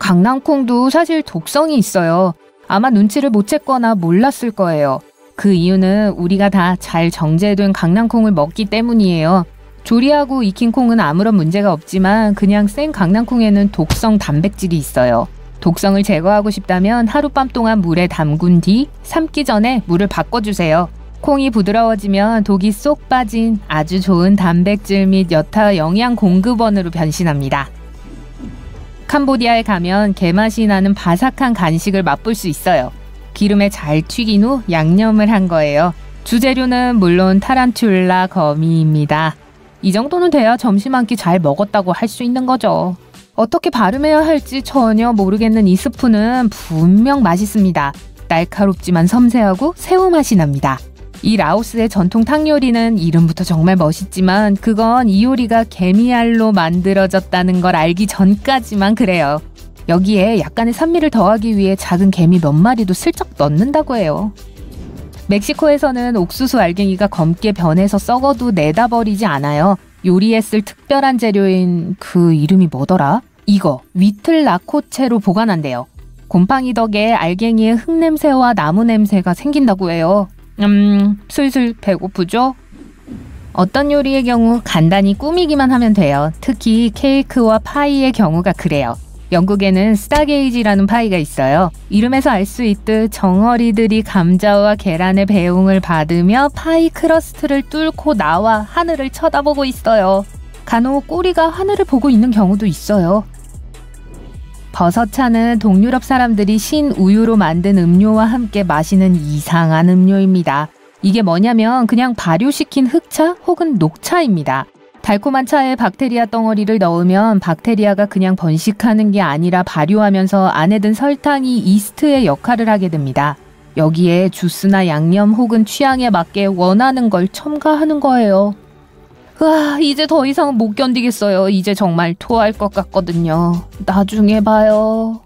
강낭콩도 사실 독성이 있어요. 아마 눈치를 못 챘거나 몰랐을 거예요. 그 이유는 우리가 다 잘 정제된 강낭콩을 먹기 때문이에요. 조리하고 익힌 콩은 아무런 문제가 없지만 그냥 생 강낭콩에는 독성 단백질이 있어요. 독성을 제거하고 싶다면 하룻밤 동안 물에 담근 뒤 삶기 전에 물을 바꿔주세요. 콩이 부드러워지면 독이 쏙 빠진 아주 좋은 단백질 및 여타 영양 공급원으로 변신합니다. 캄보디아에 가면 게맛이 나는 바삭한 간식을 맛볼 수 있어요. 기름에 잘 튀긴 후 양념을 한 거예요. 주재료는 물론 타란툴라 거미입니다. 이 정도는 돼야 점심 한 끼 잘 먹었다고 할 수 있는 거죠. 어떻게 발음해야 할지 전혀 모르겠는 이 스프는 분명 맛있습니다. 날카롭지만 섬세하고 새우 맛이 납니다. 이 라오스의 전통 탕 요리는 이름부터 정말 멋있지만 그건 이 요리가 개미알로 만들어졌다는 걸 알기 전까지만 그래요. 여기에 약간의 산미를 더하기 위해 작은 개미 몇 마리도 슬쩍 넣는다고 해요. 멕시코에서는 옥수수 알갱이가 검게 변해서 썩어도 내다버리지 않아요. 요리에 쓸 특별한 재료인 그 이름이 뭐더라? 이거 위틀라코체로 보관한대요. 곰팡이 덕에 알갱이의 흙냄새와 나무냄새가 생긴다고 해요. 슬슬 배고프죠? 어떤 요리의 경우 간단히 꾸미기만 하면 돼요. 특히 케이크와 파이의 경우가 그래요. 영국에는 스타게이지라는 파이가 있어요. 이름에서 알 수 있듯 정어리들이 감자와 계란의 배웅을 받으며 파이 크러스트를 뚫고 나와 하늘을 쳐다보고 있어요. 간혹 꼬리가 하늘을 보고 있는 경우도 있어요. 버섯차는 동유럽 사람들이 신 우유로 만든 음료와 함께 마시는 이상한 음료입니다. 이게 뭐냐면 그냥 발효시킨 흑차 혹은 녹차입니다. 달콤한 차에 박테리아 덩어리를 넣으면 박테리아가 그냥 번식하는 게 아니라 발효하면서 안에 든 설탕이 이스트의 역할을 하게 됩니다. 여기에 주스나 양념 혹은 취향에 맞게 원하는 걸 첨가하는 거예요. 와, 이제 더 이상 못 견디겠어요. 이제 정말 토할 것 같거든요. 나중에 봐요.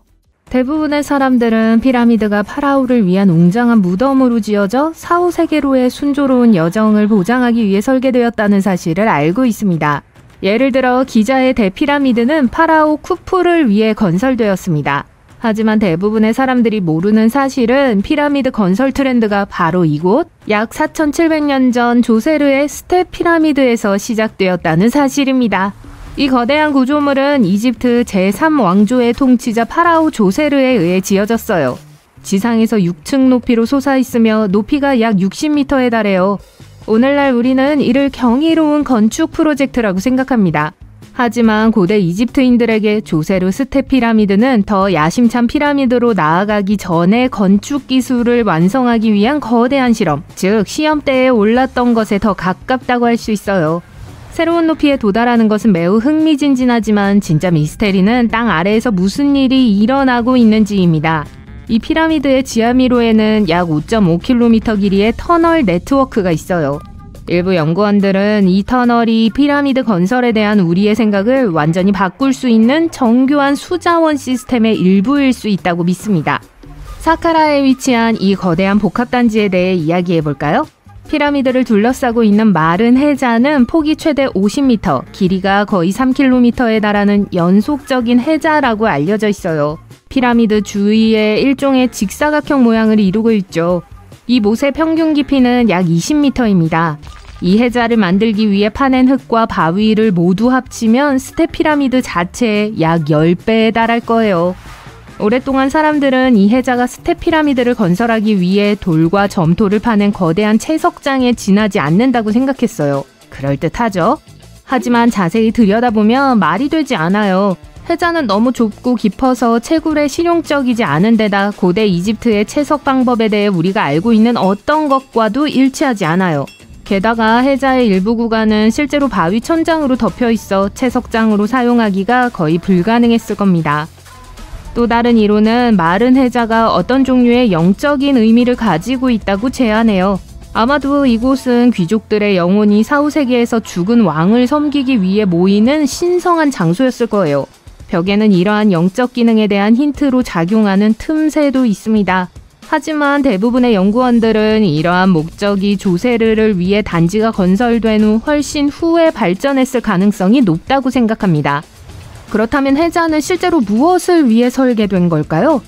대부분의 사람들은 피라미드가 파라오를 위한 웅장한 무덤으로 지어져 사후 세계로의 순조로운 여정을 보장하기 위해 설계되었다는 사실을 알고 있습니다. 예를 들어 기자의 대피라미드는 파라오 쿠푸를 위해 건설되었습니다. 하지만 대부분의 사람들이 모르는 사실은 피라미드 건설 트렌드가 바로 이곳, 약 4,700년 전 조세르의 스텝 피라미드에서 시작되었다는 사실입니다. 이 거대한 구조물은 이집트 제3왕조의 통치자 파라오 조세르에 의해 지어졌어요. 지상에서 6층 높이로 솟아있으며 높이가 약 60m에 달해요. 오늘날 우리는 이를 경이로운 건축 프로젝트라고 생각합니다. 하지만 고대 이집트인들에게 조세르 스텝 피라미드는 더 야심찬 피라미드로 나아가기 전에 건축 기술을 완성하기 위한 거대한 실험, 즉 시험대에 올랐던 것에 더 가깝다고 할 수 있어요. 새로운 높이에 도달하는 것은 매우 흥미진진하지만 진짜 미스테리는 땅 아래에서 무슨 일이 일어나고 있는지입니다. 이 피라미드의 지하미로에는 약 5.5km 길이의 터널 네트워크가 있어요. 일부 연구원들은 이 터널이 피라미드 건설에 대한 우리의 생각을 완전히 바꿀 수 있는 정교한 수자원 시스템의 일부일 수 있다고 믿습니다. 사카라에 위치한 이 거대한 복합단지에 대해 이야기해볼까요? 피라미드를 둘러싸고 있는 마른 해자는 폭이 최대 50m, 길이가 거의 3km에 달하는 연속적인 해자라고 알려져 있어요. 피라미드 주위에 일종의 직사각형 모양을 이루고 있죠. 이 못의 평균 깊이는 약 20m입니다. 이 해자를 만들기 위해 파낸 흙과 바위를 모두 합치면 스텝 피라미드 자체의 약 10배에 달할 거예요. 오랫동안 사람들은 이 해자가 스텝 피라미드를 건설하기 위해 돌과 점토를 파낸 거대한 채석장에 지나지 않는다고 생각했어요. 그럴듯하죠? 하지만 자세히 들여다보면 말이 되지 않아요. 해자는 너무 좁고 깊어서 채굴에 실용적이지 않은 데다 고대 이집트의 채석 방법에 대해 우리가 알고 있는 어떤 것과도 일치하지 않아요. 게다가 해자의 일부 구간은 실제로 바위 천장으로 덮여 있어 채석장으로 사용하기가 거의 불가능했을 겁니다. 또 다른 이론은 마른 해자가 어떤 종류의 영적인 의미를 가지고 있다고 제안해요. 아마도 이곳은 귀족들의 영혼이 사후세계에서 죽은 왕을 섬기기 위해 모이는 신성한 장소였을 거예요. 벽에는 이러한 영적 기능에 대한 힌트로 작용하는 틈새도 있습니다. 하지만 대부분의 연구원들은 이러한 목적이 조세르를 위해 단지가 건설된 후 훨씬 후에 발전했을 가능성이 높다고 생각합니다. 그렇다면 해자는 실제로 무엇을 위해 설계된 걸까요?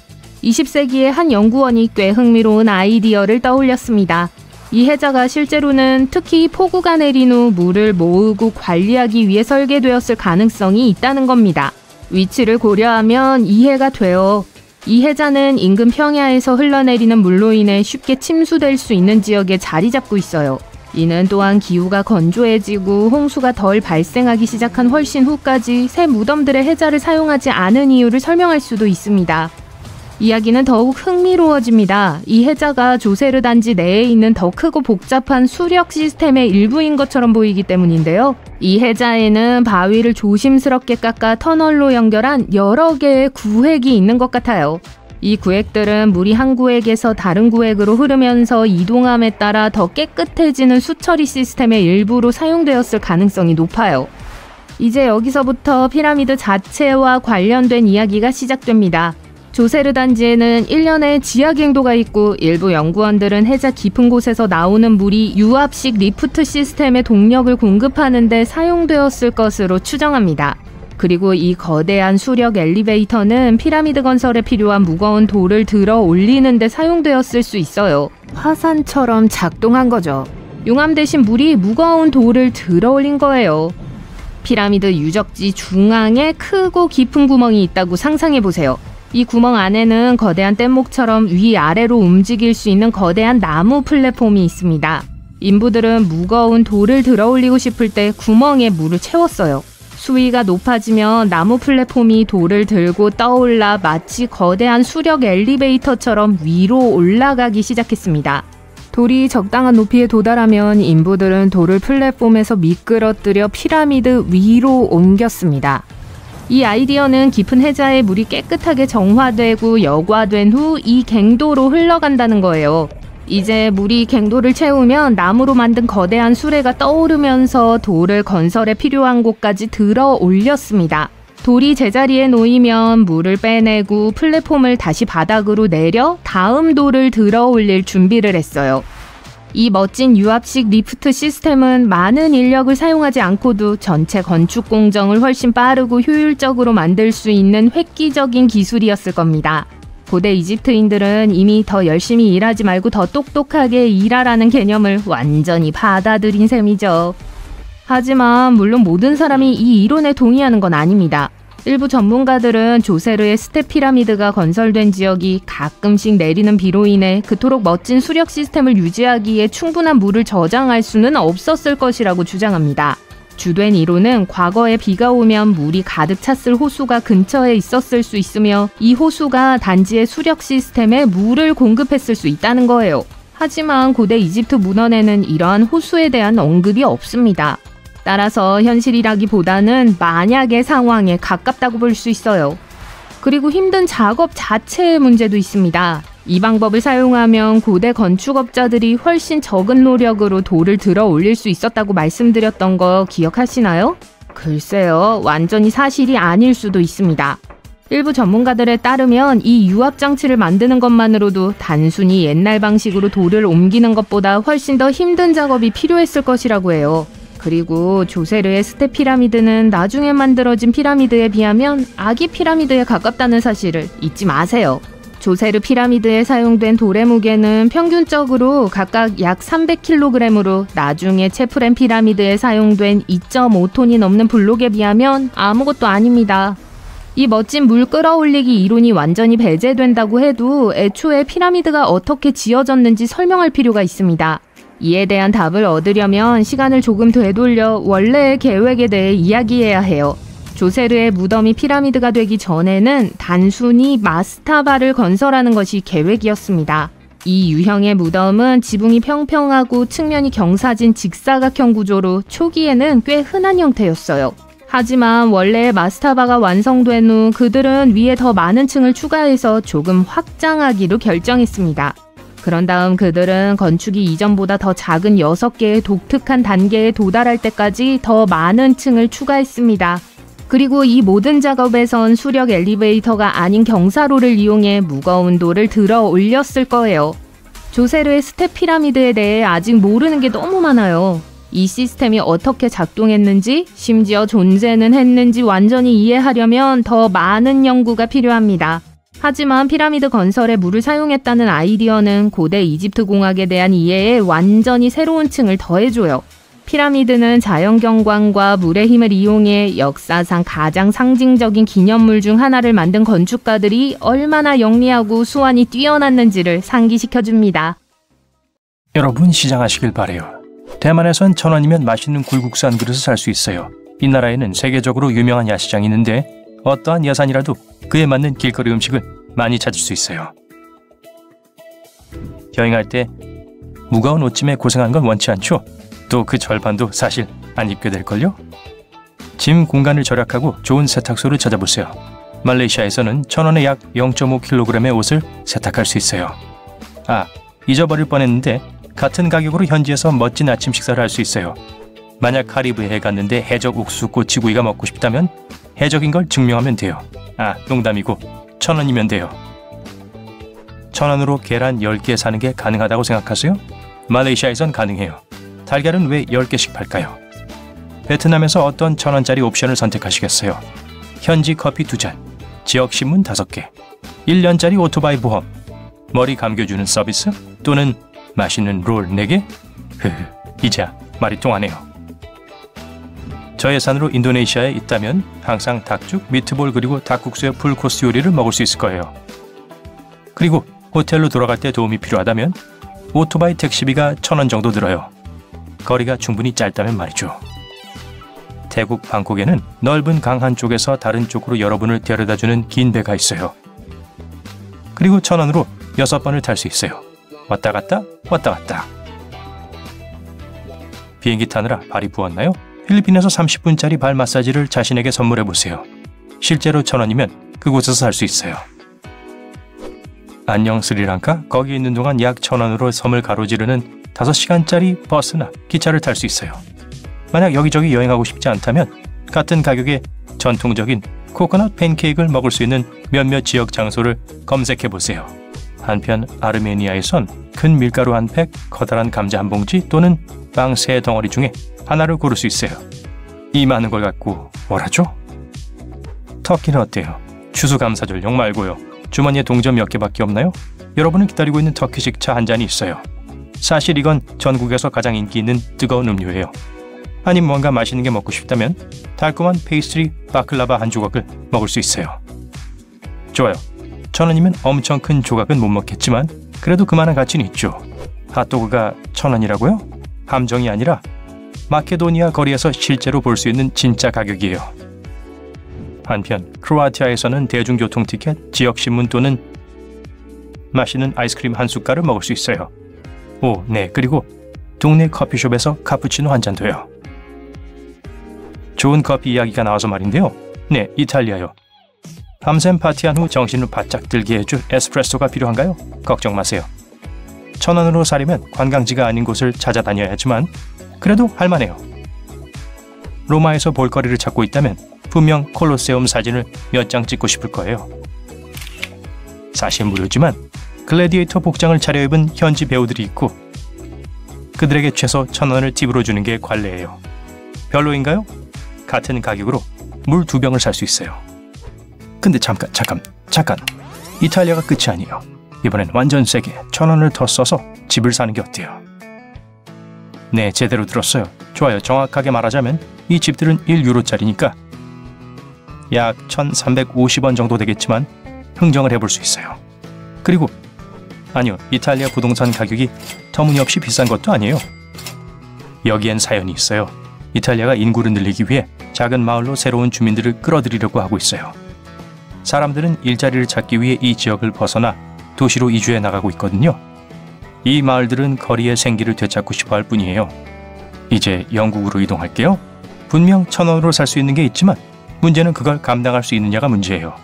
20세기의 한 연구원이 꽤 흥미로운 아이디어를 떠올렸습니다. 이 해자가 실제로는 특히 폭우가 내린 후 물을 모으고 관리하기 위해 설계되었을 가능성이 있다는 겁니다. 위치를 고려하면 이해가 돼요. 이 해자는 인근 평야에서 흘러내리는 물로 인해 쉽게 침수될 수 있는 지역에 자리 잡고 있어요. 이는 또한 기후가 건조해지고 홍수가 덜 발생하기 시작한 훨씬 후까지 새 무덤들의 해자를 사용하지 않은 이유를 설명할 수도 있습니다. 이야기는 더욱 흥미로워집니다. 이 해자가 조세르 단지 내에 있는 더 크고 복잡한 수력 시스템의 일부인 것처럼 보이기 때문인데요. 이 해자에는 바위를 조심스럽게 깎아 터널로 연결한 여러 개의 구획이 있는 것 같아요. 이 구획들은 물이 한 구획에서 다른 구획으로 흐르면서 이동함에 따라 더 깨끗해지는 수처리 시스템의 일부로 사용되었을 가능성이 높아요. 이제 여기서부터 피라미드 자체와 관련된 이야기가 시작됩니다. 조세르 단지에는 1년의 지하 갱도가 있고 일부 연구원들은 해자 깊은 곳에서 나오는 물이 유압식 리프트 시스템의 동력을 공급하는 데 사용되었을 것으로 추정합니다. 그리고 이 거대한 수력 엘리베이터는 피라미드 건설에 필요한 무거운 돌을 들어 올리는 데 사용되었을 수 있어요. 화산처럼 작동한 거죠. 용암 대신 물이 무거운 돌을 들어 올린 거예요. 피라미드 유적지 중앙에 크고 깊은 구멍이 있다고 상상해보세요. 이 구멍 안에는 거대한 뗏목처럼 위아래로 움직일 수 있는 거대한 나무 플랫폼이 있습니다. 인부들은 무거운 돌을 들어 올리고 싶을 때 구멍에 물을 채웠어요. 수위가 높아지면 나무 플랫폼이 돌을 들고 떠올라 마치 거대한 수력 엘리베이터처럼 위로 올라가기 시작했습니다. 돌이 적당한 높이에 도달하면 인부들은 돌을 플랫폼에서 미끄러뜨려 피라미드 위로 옮겼습니다. 이 아이디어는 깊은 해자의 물이 깨끗하게 정화되고 여과된 후 이 갱도로 흘러간다는 거예요. 이제 물이 갱도를 채우면 나무로 만든 거대한 수레가 떠오르면서 돌을 건설에 필요한 곳까지 들어 올렸습니다. 돌이 제자리에 놓이면 물을 빼내고 플랫폼을 다시 바닥으로 내려 다음 돌을 들어 올릴 준비를 했어요. 이 멋진 유압식 리프트 시스템은 많은 인력을 사용하지 않고도 전체 건축 공정을 훨씬 빠르고 효율적으로 만들 수 있는 획기적인 기술이었을 겁니다. 고대 이집트인들은 이미 더 열심히 일하지 말고 더 똑똑하게 일하라는 개념을 완전히 받아들인 셈이죠. 하지만 물론 모든 사람이 이 이론에 동의하는 건 아닙니다. 일부 전문가들은 조세르의 스텝 피라미드가 건설된 지역이 가끔씩 내리는 비로 인해 그토록 멋진 수력 시스템을 유지하기에 충분한 물을 저장할 수는 없었을 것이라고 주장합니다. 주된 이론은 과거에 비가 오면 물이 가득 찼을 호수가 근처에 있었을 수 있으며 이 호수가 단지의 수력 시스템에 물을 공급했을 수 있다는 거예요. 하지만 고대 이집트 문헌에는 이러한 호수에 대한 언급이 없습니다. 따라서 현실이라기보다는 만약의 상황에 가깝다고 볼 수 있어요. 그리고 힘든 작업 자체의 문제도 있습니다. 이 방법을 사용하면 고대 건축업자들이 훨씬 적은 노력으로 돌을 들어 올릴 수 있었다고 말씀드렸던 거 기억하시나요? 글쎄요, 완전히 사실이 아닐 수도 있습니다. 일부 전문가들에 따르면 이 유압장치를 만드는 것만으로도 단순히 옛날 방식으로 돌을 옮기는 것보다 훨씬 더 힘든 작업이 필요했을 것이라고 해요. 그리고 조세르의 스텝 피라미드는 나중에 만들어진 피라미드에 비하면 아기 피라미드에 가깝다는 사실을 잊지 마세요. 조세르 피라미드에 사용된 돌의 무게는 평균적으로 각각 약 300kg으로 나중에 체프렌 피라미드에 사용된 2.5톤이 넘는 블록에 비하면 아무것도 아닙니다. 이 멋진 물 끌어올리기 이론이 완전히 배제된다고 해도 애초에 피라미드가 어떻게 지어졌는지 설명할 필요가 있습니다. 이에 대한 답을 얻으려면 시간을 조금 되돌려 원래의 계획에 대해 이야기해야 해요. 조세르의 무덤이 피라미드가 되기 전에는 단순히 마스타바를 건설하는 것이 계획이었습니다. 이 유형의 무덤은 지붕이 평평하고 측면이 경사진 직사각형 구조로 초기에는 꽤 흔한 형태였어요. 하지만 원래의 마스타바가 완성된 후 그들은 위에 더 많은 층을 추가해서 조금 확장하기로 결정했습니다. 그런 다음 그들은 건축이 이전보다 더 작은 6개의 독특한 단계에 도달할 때까지 더 많은 층을 추가했습니다. 그리고 이 모든 작업에선 수력 엘리베이터가 아닌 경사로를 이용해 무거운 돌을 들어 올렸을 거예요. 조세르의 스텝 피라미드에 대해 아직 모르는 게 너무 많아요. 이 시스템이 어떻게 작동했는지, 심지어 존재는 했는지 완전히 이해하려면 더 많은 연구가 필요합니다. 하지만 피라미드 건설에 물을 사용했다는 아이디어는 고대 이집트 공학에 대한 이해에 완전히 새로운 층을 더해줘요. 피라미드는 자연경관과 물의 힘을 이용해 역사상 가장 상징적인 기념물 중 하나를 만든 건축가들이 얼마나 영리하고 수완이 뛰어났는지를 상기시켜줍니다. 여러분 시장하시길 바래요. 대만에선 1,000원이면 맛있는 굴국수 한 그릇을 살 수 있어요. 이 나라에는 세계적으로 유명한 야시장이 있는데 어떠한 예산이라도 그에 맞는 길거리 음식을 많이 찾을 수 있어요. 여행할 때 무거운 옷짐에 고생한 건 원치 않죠? 또 그 절반도 사실 안 입게 될걸요? 짐 공간을 절약하고 좋은 세탁소를 찾아보세요. 말레이시아에서는 1,000원에 약 0.5kg의 옷을 세탁할 수 있어요. 아, 잊어버릴 뻔했는데 같은 가격으로 현지에서 멋진 아침 식사를 할 수 있어요. 만약 카리브해에 갔는데 해적 옥수 꼬치구이가 먹고 싶다면 해적인 걸 증명하면 돼요. 아, 농담이고 1,000원이면 돼요. 1,000원으로 계란 10개 사는 게 가능하다고 생각하세요? 말레이시아에선 가능해요. 달걀은 왜 10개씩 팔까요? 베트남에서 어떤 1,000원짜리 옵션을 선택하시겠어요? 현지 커피 2잔, 지역신문 5개, 1년짜리 오토바이 보험, 머리 감겨주는 서비스 또는 맛있는 롤 4개? 흐흐, 이제야 말이 통하네요. 저 예산으로 인도네시아에 있다면 항상 닭죽, 미트볼 그리고 닭국수의 풀코스 요리를 먹을 수 있을 거예요. 그리고 호텔로 돌아갈 때 도움이 필요하다면 오토바이 택시비가 1,000원 정도 들어요. 거리가 충분히 짧다면 말이죠. 태국 방콕에는 넓은 강 한쪽에서 다른 쪽으로 여러분을 데려다주는 긴 배가 있어요. 그리고 1,000원으로 6번을 탈 수 있어요. 왔다 갔다 왔다 갔다. 비행기 타느라 발이 부었나요? 필리핀에서 30분짜리 발 마사지를 자신에게 선물해보세요. 실제로 1,000원이면 그곳에서 할 수 있어요. 안녕 스리랑카, 거기 있는 동안 약 1,000원으로 섬을 가로지르는 5시간짜리 버스나 기차를 탈 수 있어요. 만약 여기저기 여행하고 싶지 않다면 같은 가격에 전통적인 코코넛 팬케이크를 먹을 수 있는 몇몇 지역 장소를 검색해보세요. 한편 아르메니아에선 큰 밀가루 한 팩, 커다란 감자 한 봉지 또는 빵 세 덩어리 중에 하나를 고를 수 있어요. 이 많은 걸 갖고 뭘 하죠? 터키는 어때요? 추수감사절 용 말고요. 주머니에 동전 몇 개밖에 없나요? 여러분을 기다리고 있는 터키식 차 한 잔이 있어요. 사실 이건 전국에서 가장 인기 있는 뜨거운 음료예요. 아님 뭔가 맛있는 게 먹고 싶다면 달콤한 페이스트리 바클라바 한 조각을 먹을 수 있어요. 좋아요. 1,000원이면 엄청 큰 조각은 못 먹겠지만 그래도 그만한 가치는 있죠. 핫도그가 1,000원이라고요? 함정이 아니라 마케도니아 거리에서 실제로 볼 수 있는 진짜 가격이에요. 한편 크로아티아에서는 대중교통 티켓, 지역신문 또는 맛있는 아이스크림 한 숟갈을 먹을 수 있어요. 오, 네, 그리고 동네 커피숍에서 카푸치노 한 잔 돼요. 좋은 커피 이야기가 나와서 말인데요. 네, 이탈리아요. 밤샘 파티한 후 정신을 바짝 들게 해줄 에스프레소가 필요한가요? 걱정 마세요. 1,000원으로 사려면 관광지가 아닌 곳을 찾아다녀야 하지만 그래도 할만해요. 로마에서 볼거리를 찾고 있다면 분명 콜로세움 사진을 몇 장 찍고 싶을 거예요. 사실 무료지만 글래디에이터 복장을 차려입은 현지 배우들이 있고 그들에게 최소 1,000원을 팁으로 주는 게 관례예요. 별로인가요? 같은 가격으로 물 2병을 살 수 있어요. 근데 잠깐 이탈리아가 끝이 아니에요. 이번엔 완전 세게 1,000원을 더 써서 집을 사는 게 어때요? 네, 제대로 들었어요. 좋아요. 정확하게 말하자면 이 집들은 1유로짜리니까 약 1,350원 정도 되겠지만 흥정을 해볼 수 있어요. 그리고 아니요, 이탈리아 부동산 가격이 터무니없이 비싼 것도 아니에요. 여기엔 사연이 있어요. 이탈리아가 인구를 늘리기 위해 작은 마을로 새로운 주민들을 끌어들이려고 하고 있어요. 사람들은 일자리를 찾기 위해 이 지역을 벗어나 도시로 이주해 나가고 있거든요. 이 마을들은 거리의 생기를 되찾고 싶어 할 뿐이에요. 이제 영국으로 이동할게요. 분명 1,000원으로 살 수 있는 게 있지만 문제는 그걸 감당할 수 있느냐가 문제예요.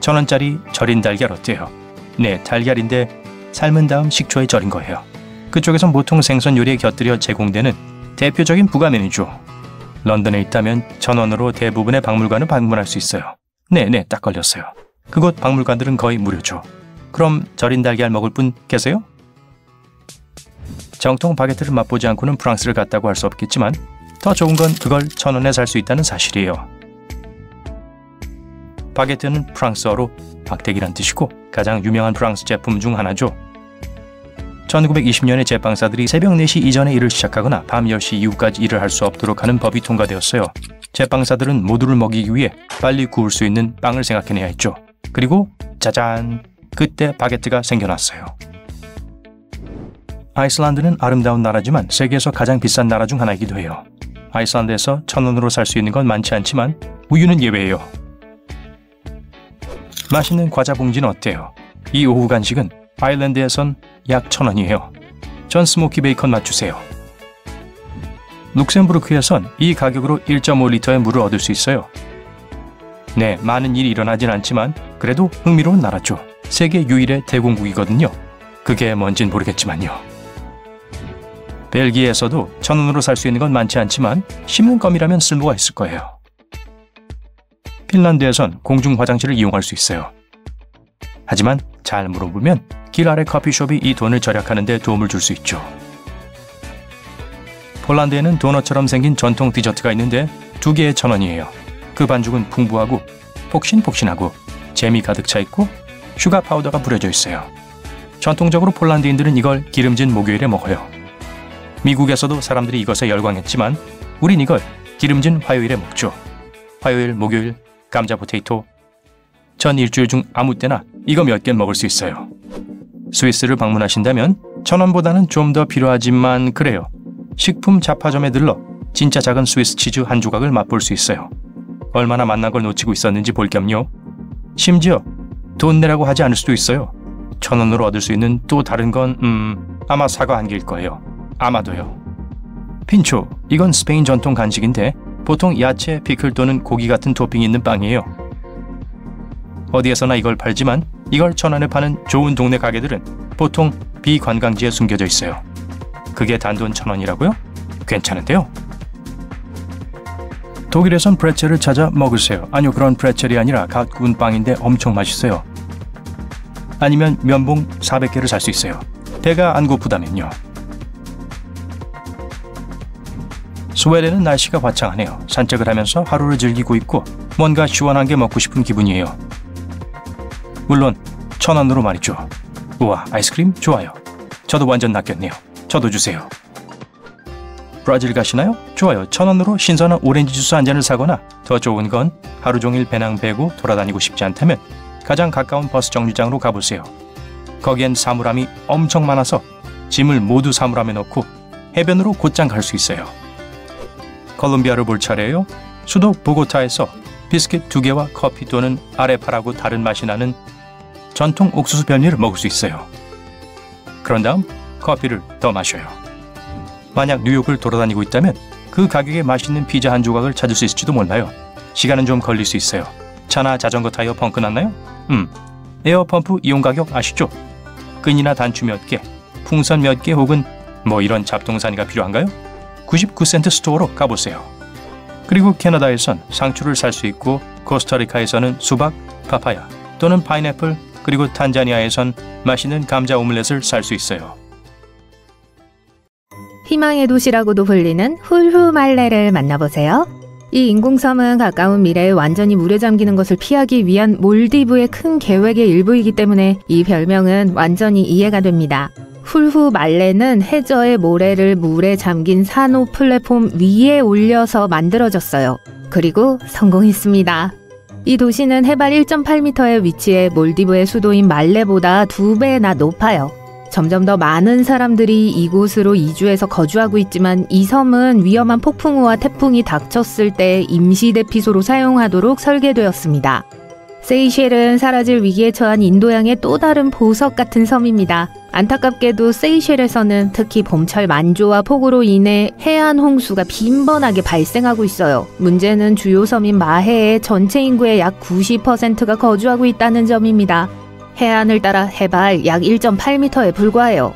1,000원짜리 절인 달걀 어때요? 네, 달걀인데 삶은 다음 식초에 절인 거예요. 그쪽에선 보통 생선 요리에 곁들여 제공되는 대표적인 부가 메뉴죠. 런던에 있다면 1,000원으로 대부분의 박물관을 방문할 수 있어요. 네네, 딱 걸렸어요. 그곳 박물관들은 거의 무료죠. 그럼 절인 달걀 먹을 분 계세요? 정통 바게트를 맛보지 않고는 프랑스를 갔다고 할 수 없겠지만 더 좋은 건 그걸 1,000원에 살 수 있다는 사실이에요. 바게트는 프랑스어로 박대기란 뜻이고 가장 유명한 프랑스 제품 중 하나죠. 1920년에 제빵사들이 새벽 4시 이전에 일을 시작하거나 밤 10시 이후까지 일을 할 수 없도록 하는 법이 통과되었어요. 제빵사들은 모두를 먹이기 위해 빨리 구울 수 있는 빵을 생각해내야 했죠. 그리고 짜잔! 그때 바게트가 생겨났어요. 아이슬란드는 아름다운 나라지만 세계에서 가장 비싼 나라 중 하나이기도 해요. 아이슬란드에서 1,000원으로 살 수 있는 건 많지 않지만 우유는 예외예요. 맛있는 과자 봉지는 어때요? 이 오후 간식은 아일랜드에선 약 1,000원이에요. 전 스모키 베이컨 맞추세요. 룩셈부르크에선 이 가격으로 1.5리터의 물을 얻을 수 있어요. 네, 많은 일이 일어나진 않지만 그래도 흥미로운 나라죠. 세계 유일의 대공국이거든요. 그게 뭔진 모르겠지만요. 벨기에에서도 1,000원으로 살 수 있는 건 많지 않지만 씹는 껌이라면 쓸모가 있을 거예요. 핀란드에선 공중 화장실을 이용할 수 있어요. 하지만 잘 물어보면 길 아래 커피숍이 이 돈을 절약하는 데 도움을 줄 수 있죠. 폴란드에는 도넛처럼 생긴 전통 디저트가 있는데 2개에 1,000원이에요. 그 반죽은 풍부하고 폭신폭신하고 잼이 가득 차 있고 슈가 파우더가 뿌려져 있어요. 전통적으로 폴란드인들은 이걸 기름진 목요일에 먹어요. 미국에서도 사람들이 이것에 열광했지만 우린 이걸 기름진 화요일에 먹죠. 화요일, 목요일, 감자 포테이토. 전 일주일 중 아무 때나 이거 몇 개 먹을 수 있어요. 스위스를 방문하신다면 1,000원보다는 좀 더 필요하지만 그래요. 식품 잡화점에 들러 진짜 작은 스위스 치즈 한 조각을 맛볼 수 있어요. 얼마나 맛난 걸 놓치고 있었는지 볼 겸요. 심지어 돈 내라고 하지 않을 수도 있어요. 1,000원으로 얻을 수 있는 또 다른 건 아마 사과 한 개일 거예요. 아마도요. 핀초, 이건 스페인 전통 간식인데 보통 야채, 피클 또는 고기 같은 토핑이 있는 빵이에요. 어디에서나 이걸 팔지만 이걸 1,000원에 파는 좋은 동네 가게들은 보통 비관광지에 숨겨져 있어요. 그게 단돈 1,000원이라고요? 괜찮은데요? 독일에선 프레첼을 찾아 먹으세요. 아니요, 그런 프레첼이 아니라 갓 구운 빵인데 엄청 맛있어요. 아니면 면봉 400개를 살 수 있어요. 배가 안 고프다면요. 스웨덴은 날씨가 화창하네요. 산책을 하면서 하루를 즐기고 있고 뭔가 시원한 게 먹고 싶은 기분이에요. 물론 1,000원으로 말이죠. 우와, 아이스크림 좋아요. 저도 완전 낚였네요. 저도 주세요. 브라질 가시나요? 좋아요. 1,000원으로 신선한 오렌지 주스 한 잔을 사거나 더 좋은 건 하루 종일 배낭 베고 돌아다니고 싶지 않다면 가장 가까운 버스 정류장으로 가보세요. 거기엔 사물함이 엄청 많아서 짐을 모두 사물함에 넣고 해변으로 곧장 갈 수 있어요. 콜롬비아를 볼 차례예요. 수도 보고타에서 비스킷 2개와 커피 또는 아레파라고 다른 맛이 나는 전통 옥수수 별미를 먹을 수 있어요. 그런 다음 커피를 더 마셔요. 만약 뉴욕을 돌아다니고 있다면 그 가격에 맛있는 피자 한 조각을 찾을 수 있을지도 몰라요. 시간은 좀 걸릴 수 있어요. 차나 자전거 타이어 펑크 났나요? 에어펌프 이용 가격 아시죠? 끈이나 단추 몇 개, 풍선 몇 개 혹은 뭐 이런 잡동사니가 필요한가요? 99센트 스토어로 가보세요. 그리고 캐나다에선 상추를 살 수 있고 코스타리카에서는 수박, 파파야 또는 파인애플 그리고 탄자니아에선 맛있는 감자 오믈렛을 살 수 있어요. 희망의 도시라고도 불리는 훌후말레를 만나보세요. 이 인공섬은 가까운 미래에 완전히 물에 잠기는 것을 피하기 위한 몰디브의 큰 계획의 일부이기 때문에 이 별명은 완전히 이해가 됩니다. 훌후말레는 해저의 모래를 물에 잠긴 산호 플랫폼 위에 올려서 만들어졌어요. 그리고 성공했습니다. 이 도시는 해발 1.8m의 위치에 몰디브의 수도인 말레보다 2배나 높아요. 점점 더 많은 사람들이 이곳으로 이주해서 거주하고 있지만 이 섬은 위험한 폭풍우와 태풍이 닥쳤을 때 임시 대피소로 사용하도록 설계되었습니다. 세이셸은 사라질 위기에 처한 인도양의 또 다른 보석 같은 섬입니다. 안타깝게도 세이셸에서는 특히 봄철 만조와 폭우로 인해 해안 홍수가 빈번하게 발생하고 있어요. 문제는 주요 섬인 마헤에 전체 인구의 약 90%가 거주하고 있다는 점입니다. 해안을 따라 해발 약 1.8m에 불과해요.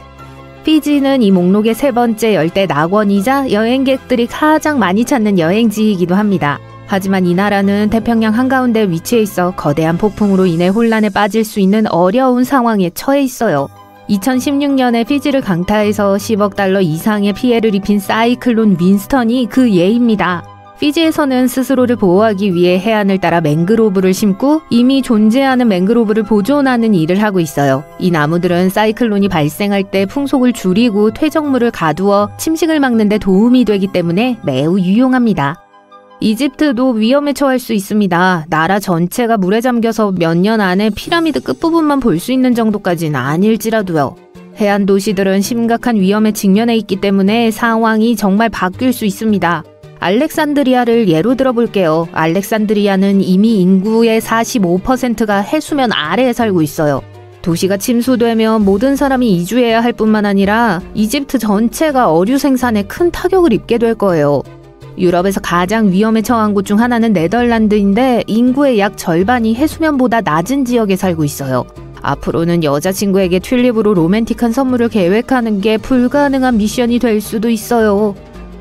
피지는 이 목록의 세 번째 열대 낙원이자 여행객들이 가장 많이 찾는 여행지이기도 합니다. 하지만 이 나라는 태평양 한가운데 위치해 있어 거대한 폭풍으로 인해 혼란에 빠질 수 있는 어려운 상황에 처해 있어요. 2016년에 피지를 강타해서 10억 달러 이상의 피해를 입힌 사이클론 윈스턴이 그 예입니다. 피지에서는 스스로를 보호하기 위해 해안을 따라 맹그로브를 심고 이미 존재하는 맹그로브를 보존하는 일을 하고 있어요. 이 나무들은 사이클론이 발생할 때 풍속을 줄이고 퇴적물을 가두어 침식을 막는 데 도움이 되기 때문에 매우 유용합니다. 이집트도 위험에 처할 수 있습니다. 나라 전체가 물에 잠겨서 몇 년 안에 피라미드 끝부분만 볼 수 있는 정도까지는 아닐지라도요. 해안 도시들은 심각한 위험에 직면해 있기 때문에 상황이 정말 바뀔 수 있습니다. 알렉산드리아를 예로 들어볼게요. 알렉산드리아는 이미 인구의 45%가 해수면 아래에 살고 있어요. 도시가 침수되면 모든 사람이 이주해야 할 뿐만 아니라 이집트 전체가 어류 생산에 큰 타격을 입게 될 거예요. 유럽에서 가장 위험에 처한 곳 중 하나는 네덜란드인데 인구의 약 절반이 해수면보다 낮은 지역에 살고 있어요. 앞으로는 여자친구에게 튤립으로 로맨틱한 선물을 계획하는 게 불가능한 미션이 될 수도 있어요.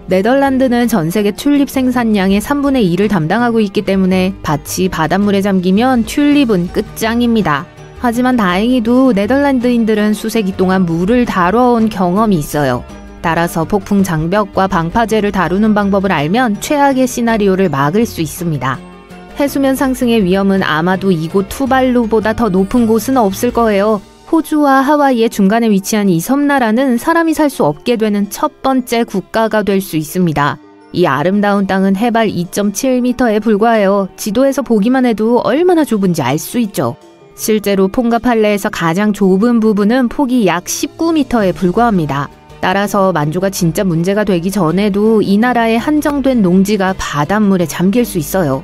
네덜란드는 전 세계 튤립 생산량의 3분의 2를 담당하고 있기 때문에 밭이 바닷물에 잠기면 튤립은 끝장입니다. 하지만 다행히도 네덜란드인들은 수세기 동안 물을 다뤄온 경험이 있어요. 따라서 폭풍 장벽과 방파제를 다루는 방법을 알면 최악의 시나리오를 막을 수 있습니다. 해수면 상승의 위험은 아마도 이곳 투발루보다 더 높은 곳은 없을 거예요. 호주와 하와이의 중간에 위치한 이 섬나라는 사람이 살 수 없게 되는 첫 번째 국가가 될 수 있습니다. 이 아름다운 땅은 해발 2.7m에 불과해요. 지도에서 보기만 해도 얼마나 좁은지 알 수 있죠. 실제로 폰가팔레에서 가장 좁은 부분은 폭이 약 19m에 불과합니다. 따라서 만조가 진짜 문제가 되기 전에도 이 나라의 한정된 농지가 바닷물에 잠길 수 있어요.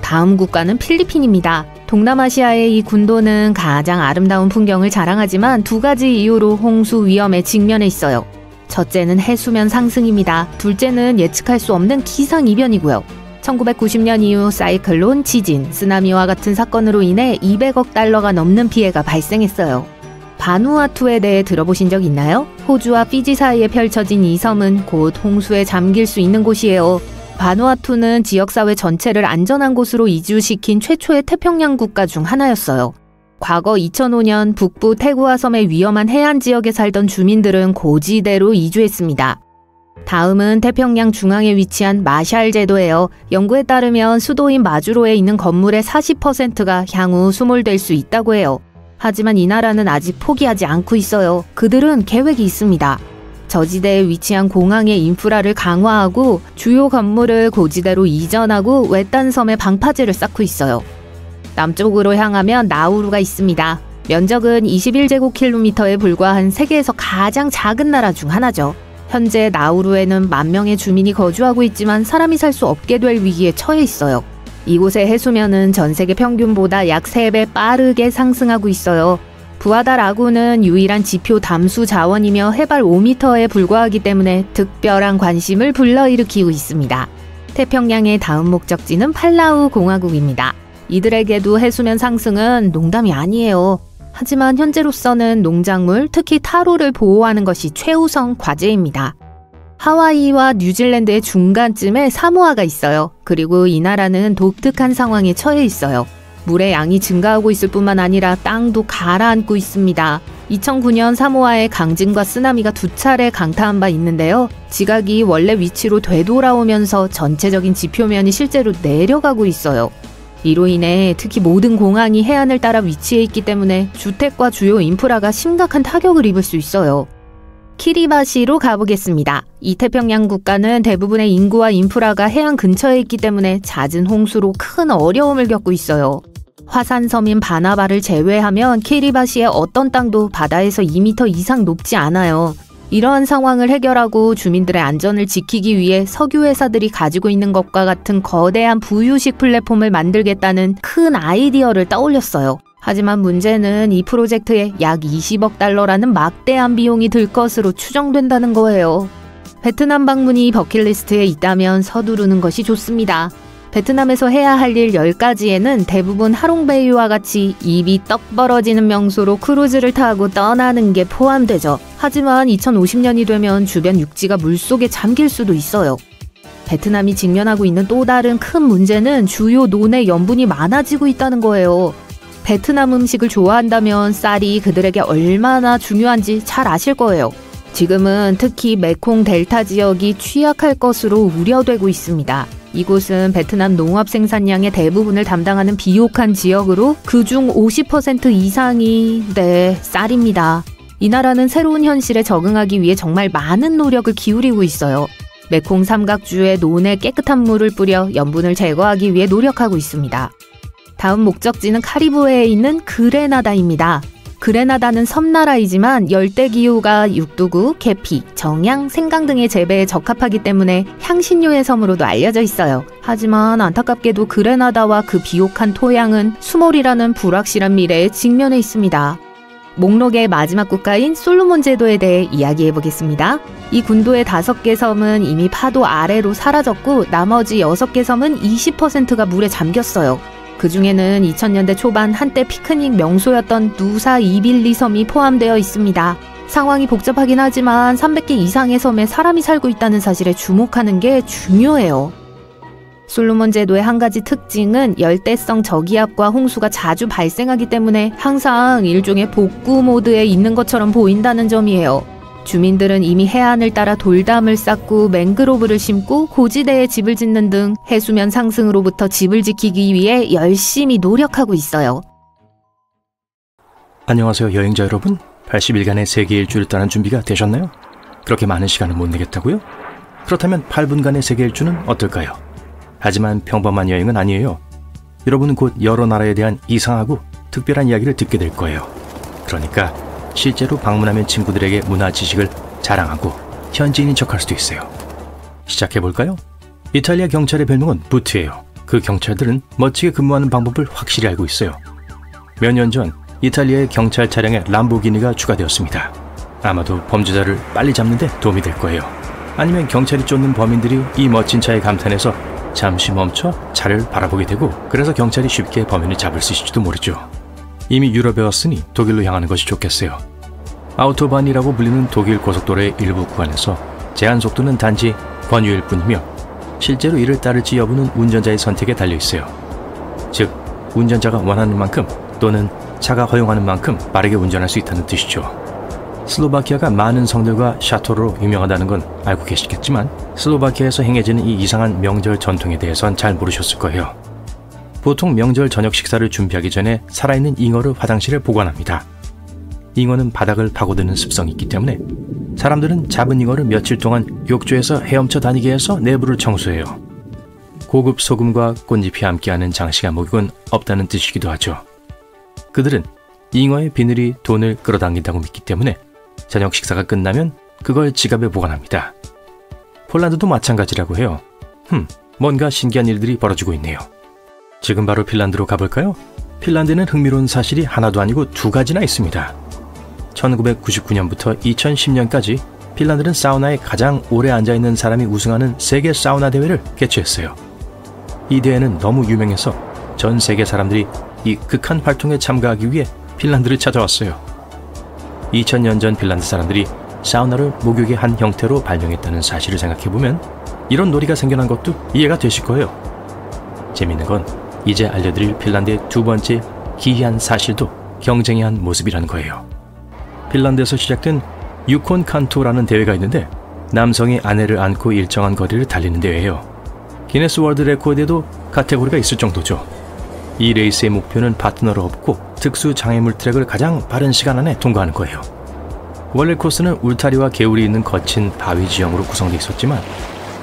다음 국가는 필리핀입니다. 동남아시아의 이 군도는 가장 아름다운 풍경을 자랑하지만 두 가지 이유로 홍수 위험에 직면해 있어요. 첫째는 해수면 상승입니다. 둘째는 예측할 수 없는 기상이변이고요. 1990년 이후 사이클론, 지진, 쓰나미와 같은 사건으로 인해 200억 달러가 넘는 피해가 발생했어요. 바누아투에 대해 들어보신 적 있나요? 호주와 피지 사이에 펼쳐진 이 섬은 곧 홍수에 잠길 수 있는 곳이에요. 바누아투는 지역사회 전체를 안전한 곳으로 이주시킨 최초의 태평양 국가 중 하나였어요. 과거 2005년 북부 태구아 섬의 위험한 해안 지역에 살던 주민들은 고지대로 이주했습니다. 다음은 태평양 중앙에 위치한 마샬 제도예요. 연구에 따르면 수도인 마주로에 있는 건물의 40%가 향후 수몰될 수 있다고 해요. 하지만 이 나라는 아직 포기하지 않고 있어요. 그들은 계획이 있습니다. 저지대에 위치한 공항의 인프라를 강화하고 주요 건물을 고지대로 이전하고 외딴 섬에 방파제를 쌓고 있어요. 남쪽으로 향하면 나우루가 있습니다. 면적은 21제곱킬로미터에 불과한 세계에서 가장 작은 나라 중 하나죠. 현재 나우루에는 10,000명의 주민이 거주하고 있지만 사람이 살 수 없게 될 위기에 처해 있어요. 이곳의 해수면은 전 세계 평균보다 약 3배 빠르게 상승하고 있어요. 부아다라구는 유일한 지표 담수 자원이며 해발 5m에 불과하기 때문에 특별한 관심을 불러일으키고 있습니다. 태평양의 다음 목적지는 팔라우 공화국입니다. 이들에게도 해수면 상승은 농담이 아니에요. 하지만 현재로서는 농작물, 특히 타로를 보호하는 것이 최우선 과제입니다. 하와이와 뉴질랜드의 중간쯤에 사모아가 있어요. 그리고 이 나라는 독특한 상황에 처해 있어요. 물의 양이 증가하고 있을 뿐만 아니라 땅도 가라앉고 있습니다. 2009년 사모아에 강진과 쓰나미가 2차례 강타한 바 있는데요. 지각이 원래 위치로 되돌아오면서 전체적인 지표면이 실제로 내려가고 있어요. 이로 인해 특히 모든 공항이 해안을 따라 위치해 있기 때문에 주택과 주요 인프라가 심각한 타격을 입을 수 있어요. 키리바시로 가보겠습니다. 이 태평양 국가는 대부분의 인구와 인프라가 해안 근처에 있기 때문에 잦은 홍수로 큰 어려움을 겪고 있어요. 화산섬인 바나바를 제외하면 키리바시의 어떤 땅도 바다에서 2m 이상 높지 않아요. 이러한 상황을 해결하고 주민들의 안전을 지키기 위해 석유회사들이 가지고 있는 것과 같은 거대한 부유식 플랫폼을 만들겠다는 큰 아이디어를 떠올렸어요. 하지만 문제는 이 프로젝트에 약 20억 달러라는 막대한 비용이 들 것으로 추정된다는 거예요. 베트남 방문이 버킷리스트에 있다면 서두르는 것이 좋습니다. 베트남에서 해야 할 일 10가지에는 대부분 하롱베이와 같이 입이 떡 벌어지는 명소로 크루즈를 타고 떠나는 게 포함되죠. 하지만 2050년이 되면 주변 육지가 물속에 잠길 수도 있어요. 베트남이 직면하고 있는 또 다른 큰 문제는 주요 논의 염분이 많아지고 있다는 거예요. 베트남 음식을 좋아한다면 쌀이 그들에게 얼마나 중요한지 잘 아실 거예요. 지금은 특히 메콩 델타 지역이 취약할 것으로 우려되고 있습니다. 이곳은 베트남 농업 생산량의 대부분을 담당하는 비옥한 지역으로 그중 50% 이상이 쌀입니다. 이 나라는 새로운 현실에 적응하기 위해 정말 많은 노력을 기울이고 있어요. 메콩 삼각주의 논에 깨끗한 물을 뿌려 염분을 제거하기 위해 노력하고 있습니다. 다음 목적지는 카리브해에 있는 그레나다입니다. 그레나다는 섬나라이지만 열대기후가 육두구, 계피, 정향, 생강 등의 재배에 적합하기 때문에 향신료의 섬으로도 알려져 있어요. 하지만 안타깝게도 그레나다와 그 비옥한 토양은 수몰이라는 불확실한 미래에 직면해 있습니다. 목록의 마지막 국가인 솔로몬 제도에 대해 이야기해보겠습니다. 이 군도의 5개 섬은 이미 파도 아래로 사라졌고 나머지 6개 섬은 20%가 물에 잠겼어요. 그 중에는 2000년대 초반 한때 피크닉 명소였던 누사 이빌리 섬이 포함되어 있습니다. 상황이 복잡하긴 하지만 300개 이상의 섬에 사람이 살고 있다는 사실에 주목하는 게 중요해요. 솔로몬 제도의 한 가지 특징은 열대성 저기압과 홍수가 자주 발생하기 때문에 항상 일종의 복구 모드에 있는 것처럼 보인다는 점이에요. 주민들은 이미 해안을 따라 돌담을 쌓고 맹그로브를 심고 고지대에 집을 짓는 등 해수면 상승으로부터 집을 지키기 위해 열심히 노력하고 있어요. 안녕하세요 여행자 여러분. 80일간의 세계 일주를 떠난 준비가 되셨나요? 그렇게 많은 시간을 못 내겠다고요? 그렇다면 8분간의 세계 일주는 어떨까요? 하지만 평범한 여행은 아니에요. 여러분은 곧 여러 나라에 대한 이상하고 특별한 이야기를 듣게 될 거예요. 그러니까 실제로 방문하면 친구들에게 문화 지식을 자랑하고 현지인인 척할 수도 있어요. 시작해볼까요? 이탈리아 경찰의 별명은 부트예요. 그 경찰들은 멋지게 근무하는 방법을 확실히 알고 있어요. 몇 년 전 이탈리아의 경찰 차량에 람보기니가 추가되었습니다. 아마도 범죄자를 빨리 잡는 데 도움이 될 거예요. 아니면 경찰이 쫓는 범인들이 이 멋진 차에 감탄해서 잠시 멈춰 차를 바라보게 되고 그래서 경찰이 쉽게 범인을 잡을 수 있을지도 모르죠. 이미 유럽에 왔으니 독일로 향하는 것이 좋겠어요. 아우토반이라고 불리는 독일 고속도로의 일부 구간에서 제한속도는 단지 권유일 뿐이며 실제로 이를 따를지 여부는 운전자의 선택에 달려있어요. 즉, 운전자가 원하는 만큼 또는 차가 허용하는 만큼 빠르게 운전할 수 있다는 뜻이죠. 슬로바키아가 많은 성들과 샤토르로 유명하다는 건 알고 계시겠지만 슬로바키아에서 행해지는 이 이상한 명절 전통에 대해선 잘 모르셨을 거예요. 보통 명절 저녁 식사를 준비하기 전에 살아있는 잉어를 화장실에 보관합니다. 잉어는 바닥을 파고드는 습성이 있기 때문에 사람들은 잡은 잉어를 며칠 동안 욕조에서 헤엄쳐 다니게 해서 내부를 청소해요. 고급 소금과 꽃잎이 함께하는 장시간 목욕은 없다는 뜻이기도 하죠. 그들은 잉어의 비늘이 돈을 끌어당긴다고 믿기 때문에 저녁 식사가 끝나면 그걸 지갑에 보관합니다. 폴란드도 마찬가지라고 해요. 뭔가 신기한 일들이 벌어지고 있네요. 지금 바로 핀란드로 가볼까요? 핀란드는 흥미로운 사실이 하나도 아니고 두 가지나 있습니다. 1999년부터 2010년까지 핀란드는 사우나에 가장 오래 앉아있는 사람이 우승하는 세계 사우나 대회를 개최했어요. 이 대회는 너무 유명해서 전 세계 사람들이 이 극한 활동에 참가하기 위해 핀란드를 찾아왔어요. 2000년 전 핀란드 사람들이 사우나를 목욕의 한 형태로 발명했다는 사실을 생각해보면 이런 놀이가 생겨난 것도 이해가 되실 거예요. 재밌는 건 이제 알려드릴 핀란드의 두 번째 기이한 사실도 경쟁의 한 모습이라는 거예요. 핀란드에서 시작된 유콘 칸토라는 대회가 있는데 남성이 아내를 안고 일정한 거리를 달리는 대회예요. 기네스 월드 레코드에도 카테고리가 있을 정도죠. 이 레이스의 목표는 파트너를 업고 특수 장애물 트랙을 가장 빠른 시간 안에 통과하는 거예요. 원래 코스는 울타리와 개울이 있는 거친 바위 지형으로 구성되어 있었지만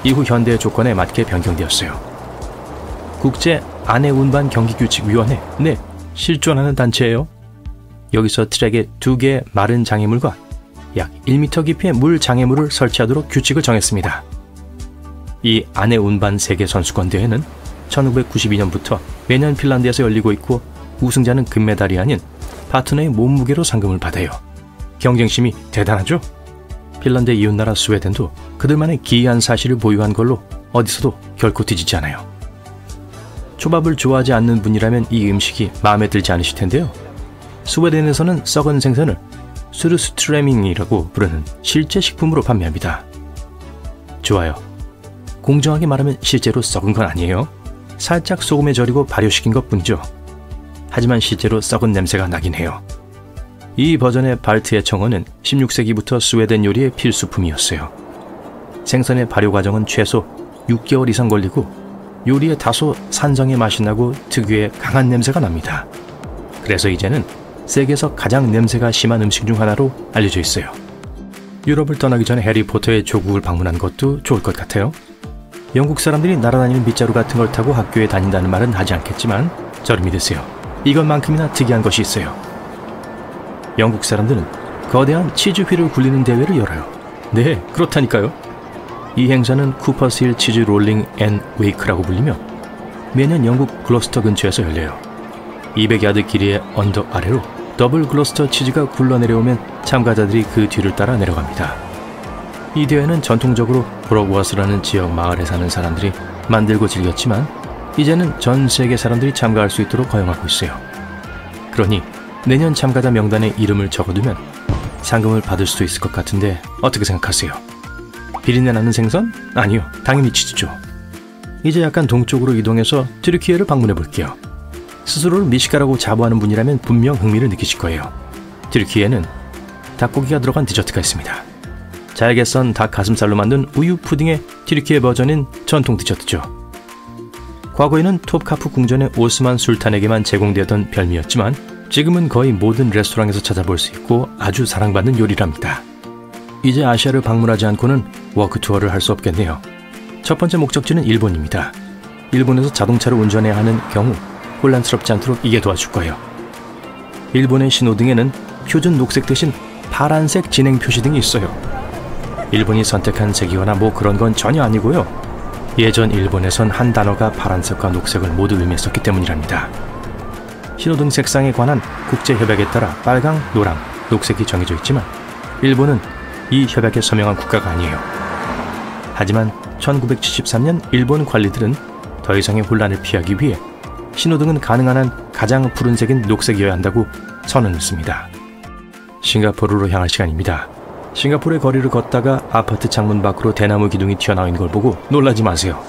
이후 현대의 조건에 맞게 변경되었어요. 국제 아내 운반 경기 규칙 위원회, 네, 실존하는 단체예요. 여기서 트랙에 2개의 마른 장애물과 약 1m 깊이의 물 장애물을 설치하도록 규칙을 정했습니다. 이 아내 운반 세계 선수권 대회는 1992년부터 매년 핀란드에서 열리고 있고 우승자는 금메달이 아닌 파트너의 몸무게로 상금을 받아요. 경쟁심이 대단하죠? 핀란드의 이웃나라 스웨덴도 그들만의 기이한 사실을 보유한 걸로 어디서도 결코 뒤지지 않아요. 초밥을 좋아하지 않는 분이라면 이 음식이 마음에 들지 않으실 텐데요. 스웨덴에서는 썩은 생선을 수르스트레밍이라고 부르는 실제 식품으로 판매합니다. 좋아요. 공정하게 말하면 실제로 썩은 건 아니에요. 살짝 소금에 절이고 발효시킨 것 뿐이죠. 하지만 실제로 썩은 냄새가 나긴 해요. 이 버전의 발트의 청어는 16세기부터 스웨덴 요리의 필수품이었어요. 생선의 발효 과정은 최소 6개월 이상 걸리고 요리에 다소 산성의 맛이 나고 특유의 강한 냄새가 납니다. 그래서 이제는 세계에서 가장 냄새가 심한 음식 중 하나로 알려져 있어요. 유럽을 떠나기 전에 해리포터의 조국을 방문한 것도 좋을 것 같아요. 영국 사람들이 날아다니는 빗자루 같은 걸 타고 학교에 다닌다는 말은 하지 않겠지만 저를 믿으세요. 이것만큼이나 특이한 것이 있어요. 영국 사람들은 거대한 치즈휘를 굴리는 대회를 열어요. 네, 그렇다니까요. 이 행사는 쿠퍼스힐 치즈 롤링 앤 웨이크라고 불리며 매년 영국 글로스터 근처에서 열려요. 200야드 길이의 언덕 아래로 더블 글로스터 치즈가 굴러내려오면 참가자들이 그 뒤를 따라 내려갑니다. 이 대회는 전통적으로 브로그워스라는 지역 마을에 사는 사람들이 만들고 즐겼지만 이제는 전 세계 사람들이 참가할 수 있도록 허용하고 있어요. 그러니 내년 참가자 명단에 이름을 적어두면 상금을 받을 수도 있을 것 같은데 어떻게 생각하세요? 비린내 나는 생선? 아니요, 당연히 치즈죠. 이제 약간 동쪽으로 이동해서 튀르키예를 방문해 볼게요. 스스로를 미식가라고 자부하는 분이라면 분명 흥미를 느끼실 거예요. 튀르키예에는 닭고기가 들어간 디저트가 있습니다. 잘게 썬 닭 가슴살로 만든 우유 푸딩의 튀르키예 버전인 전통 디저트죠. 과거에는 톱카프 궁전의 오스만 술탄에게만 제공되던 별미였지만 지금은 거의 모든 레스토랑에서 찾아볼 수 있고 아주 사랑받는 요리랍니다. 이제 아시아를 방문하지 않고는 워크투어를 할 수 없겠네요. 첫 번째 목적지는 일본입니다. 일본에서 자동차를 운전해야 하는 경우 혼란스럽지 않도록 이게 도와줄 거예요. 일본의 신호등에는 표준 녹색 대신 파란색 진행 표시등이 있어요. 일본이 선택한 색이거나 뭐 그런 건 전혀 아니고요. 예전 일본에선 한 단어가 파란색과 녹색을 모두 의미했었기 때문이랍니다. 신호등 색상에 관한 국제협약에 따라 빨강, 노랑, 녹색이 정해져 있지만 일본은 이 협약에 서명한 국가가 아니에요. 하지만 1973년 일본 관리들은 더 이상의 혼란을 피하기 위해 신호등은 가능한 한 가장 푸른색인 녹색이어야 한다고 선언을 씁니다. 싱가포르로 향할 시간입니다. 싱가포르의 거리를 걷다가 아파트 창문 밖으로 대나무 기둥이 튀어나와 있는 걸 보고 놀라지 마세요.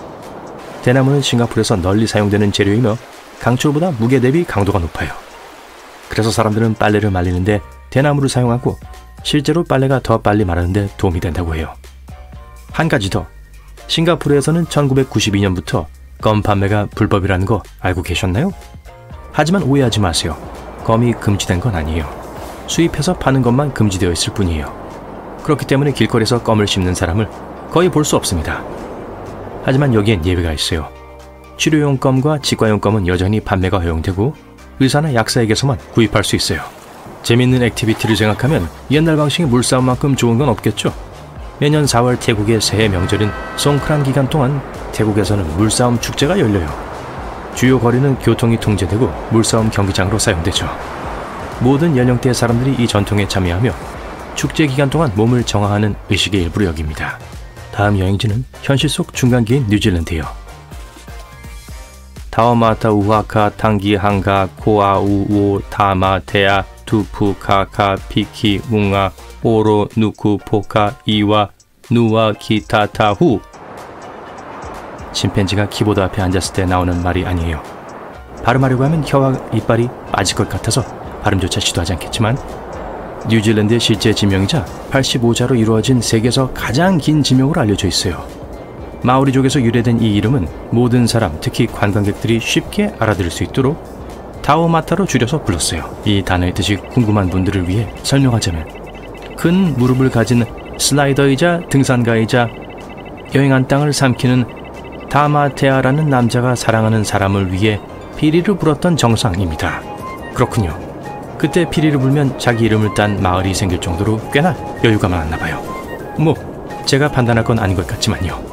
대나무는 싱가포르에서 널리 사용되는 재료이며 강철보다 무게 대비 강도가 높아요. 그래서 사람들은 빨래를 말리는데 대나무를 사용하고 실제로 빨래가 더 빨리 마르는데 도움이 된다고 해요. 한 가지 더, 싱가포르에서는 1992년부터 껌 판매가 불법이라는 거 알고 계셨나요? 하지만 오해하지 마세요. 껌이 금지된 건 아니에요. 수입해서 파는 것만 금지되어 있을 뿐이에요. 그렇기 때문에 길거리에서 껌을 씹는 사람을 거의 볼 수 없습니다. 하지만 여기엔 예외가 있어요. 치료용 껌과 치과용 껌은 여전히 판매가 허용되고 의사나 약사에게서만 구입할 수 있어요. 재밌는 액티비티를 생각하면 옛날 방식의 물싸움만큼 좋은 건 없겠죠? 매년 4월 태국의 새해 명절인 송크란 기간 동안 태국에서는 물싸움 축제가 열려요. 주요 거리는 교통이 통제되고 물싸움 경기장으로 사용되죠. 모든 연령대의 사람들이 이 전통에 참여하며 축제 기간 동안 몸을 정화하는 의식의 일부로 여깁니다. 다음 여행지는 현실 속 중간기인 뉴질랜드예요. 타오마타 우하카 탕기 항가 코아 우오 타마 테아 투푸 카카 피키 웅아 오로 누쿠 포카 이와 누와 기타타후. 침팬지가 키보드 앞에 앉았을 때 나오는 말이 아니에요. 발음하려고 하면 혀와 이빨이 빠질 것 같아서 발음조차 시도하지 않겠지만, 뉴질랜드의 실제 지명이자 85자로 이루어진 세계에서 가장 긴 지명으로 알려져 있어요. 마오리족에서 유래된 이 이름은 모든 사람, 특히 관광객들이 쉽게 알아들을 수 있도록 타오마타로 줄여서 불렀어요. 이 단어의 뜻이 궁금한 분들을 위해 설명하자면, 큰 무릎을 가진 슬라이더이자 등산가이자 여행한 땅을 삼키는 타마테아라는 남자가 사랑하는 사람을 위해 피리를 불었던 정상입니다. 그렇군요. 그때 피리를 불면 자기 이름을 딴 마을이 생길 정도로 꽤나 여유가 많았나 봐요. 뭐 제가 판단할 건 아닌 것 같지만요.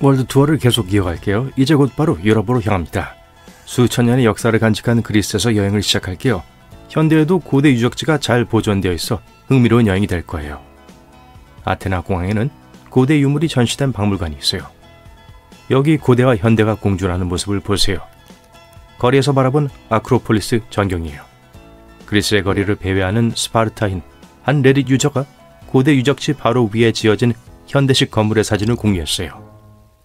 월드 투어를 계속 이어갈게요. 이제 곧바로 유럽으로 향합니다. 수천 년의 역사를 간직한 그리스에서 여행을 시작할게요. 현대에도 고대 유적지가 잘 보존되어 있어 흥미로운 여행이 될 거예요. 아테나 공항에는 고대 유물이 전시된 박물관이 있어요. 여기 고대와 현대가 공존하는 모습을 보세요. 거리에서 바라본 아크로폴리스 전경이에요. 그리스의 거리를 배회하는 스파르타인, 한 레딧 유저가 고대 유적지 바로 위에 지어진 현대식 건물의 사진을 공유했어요.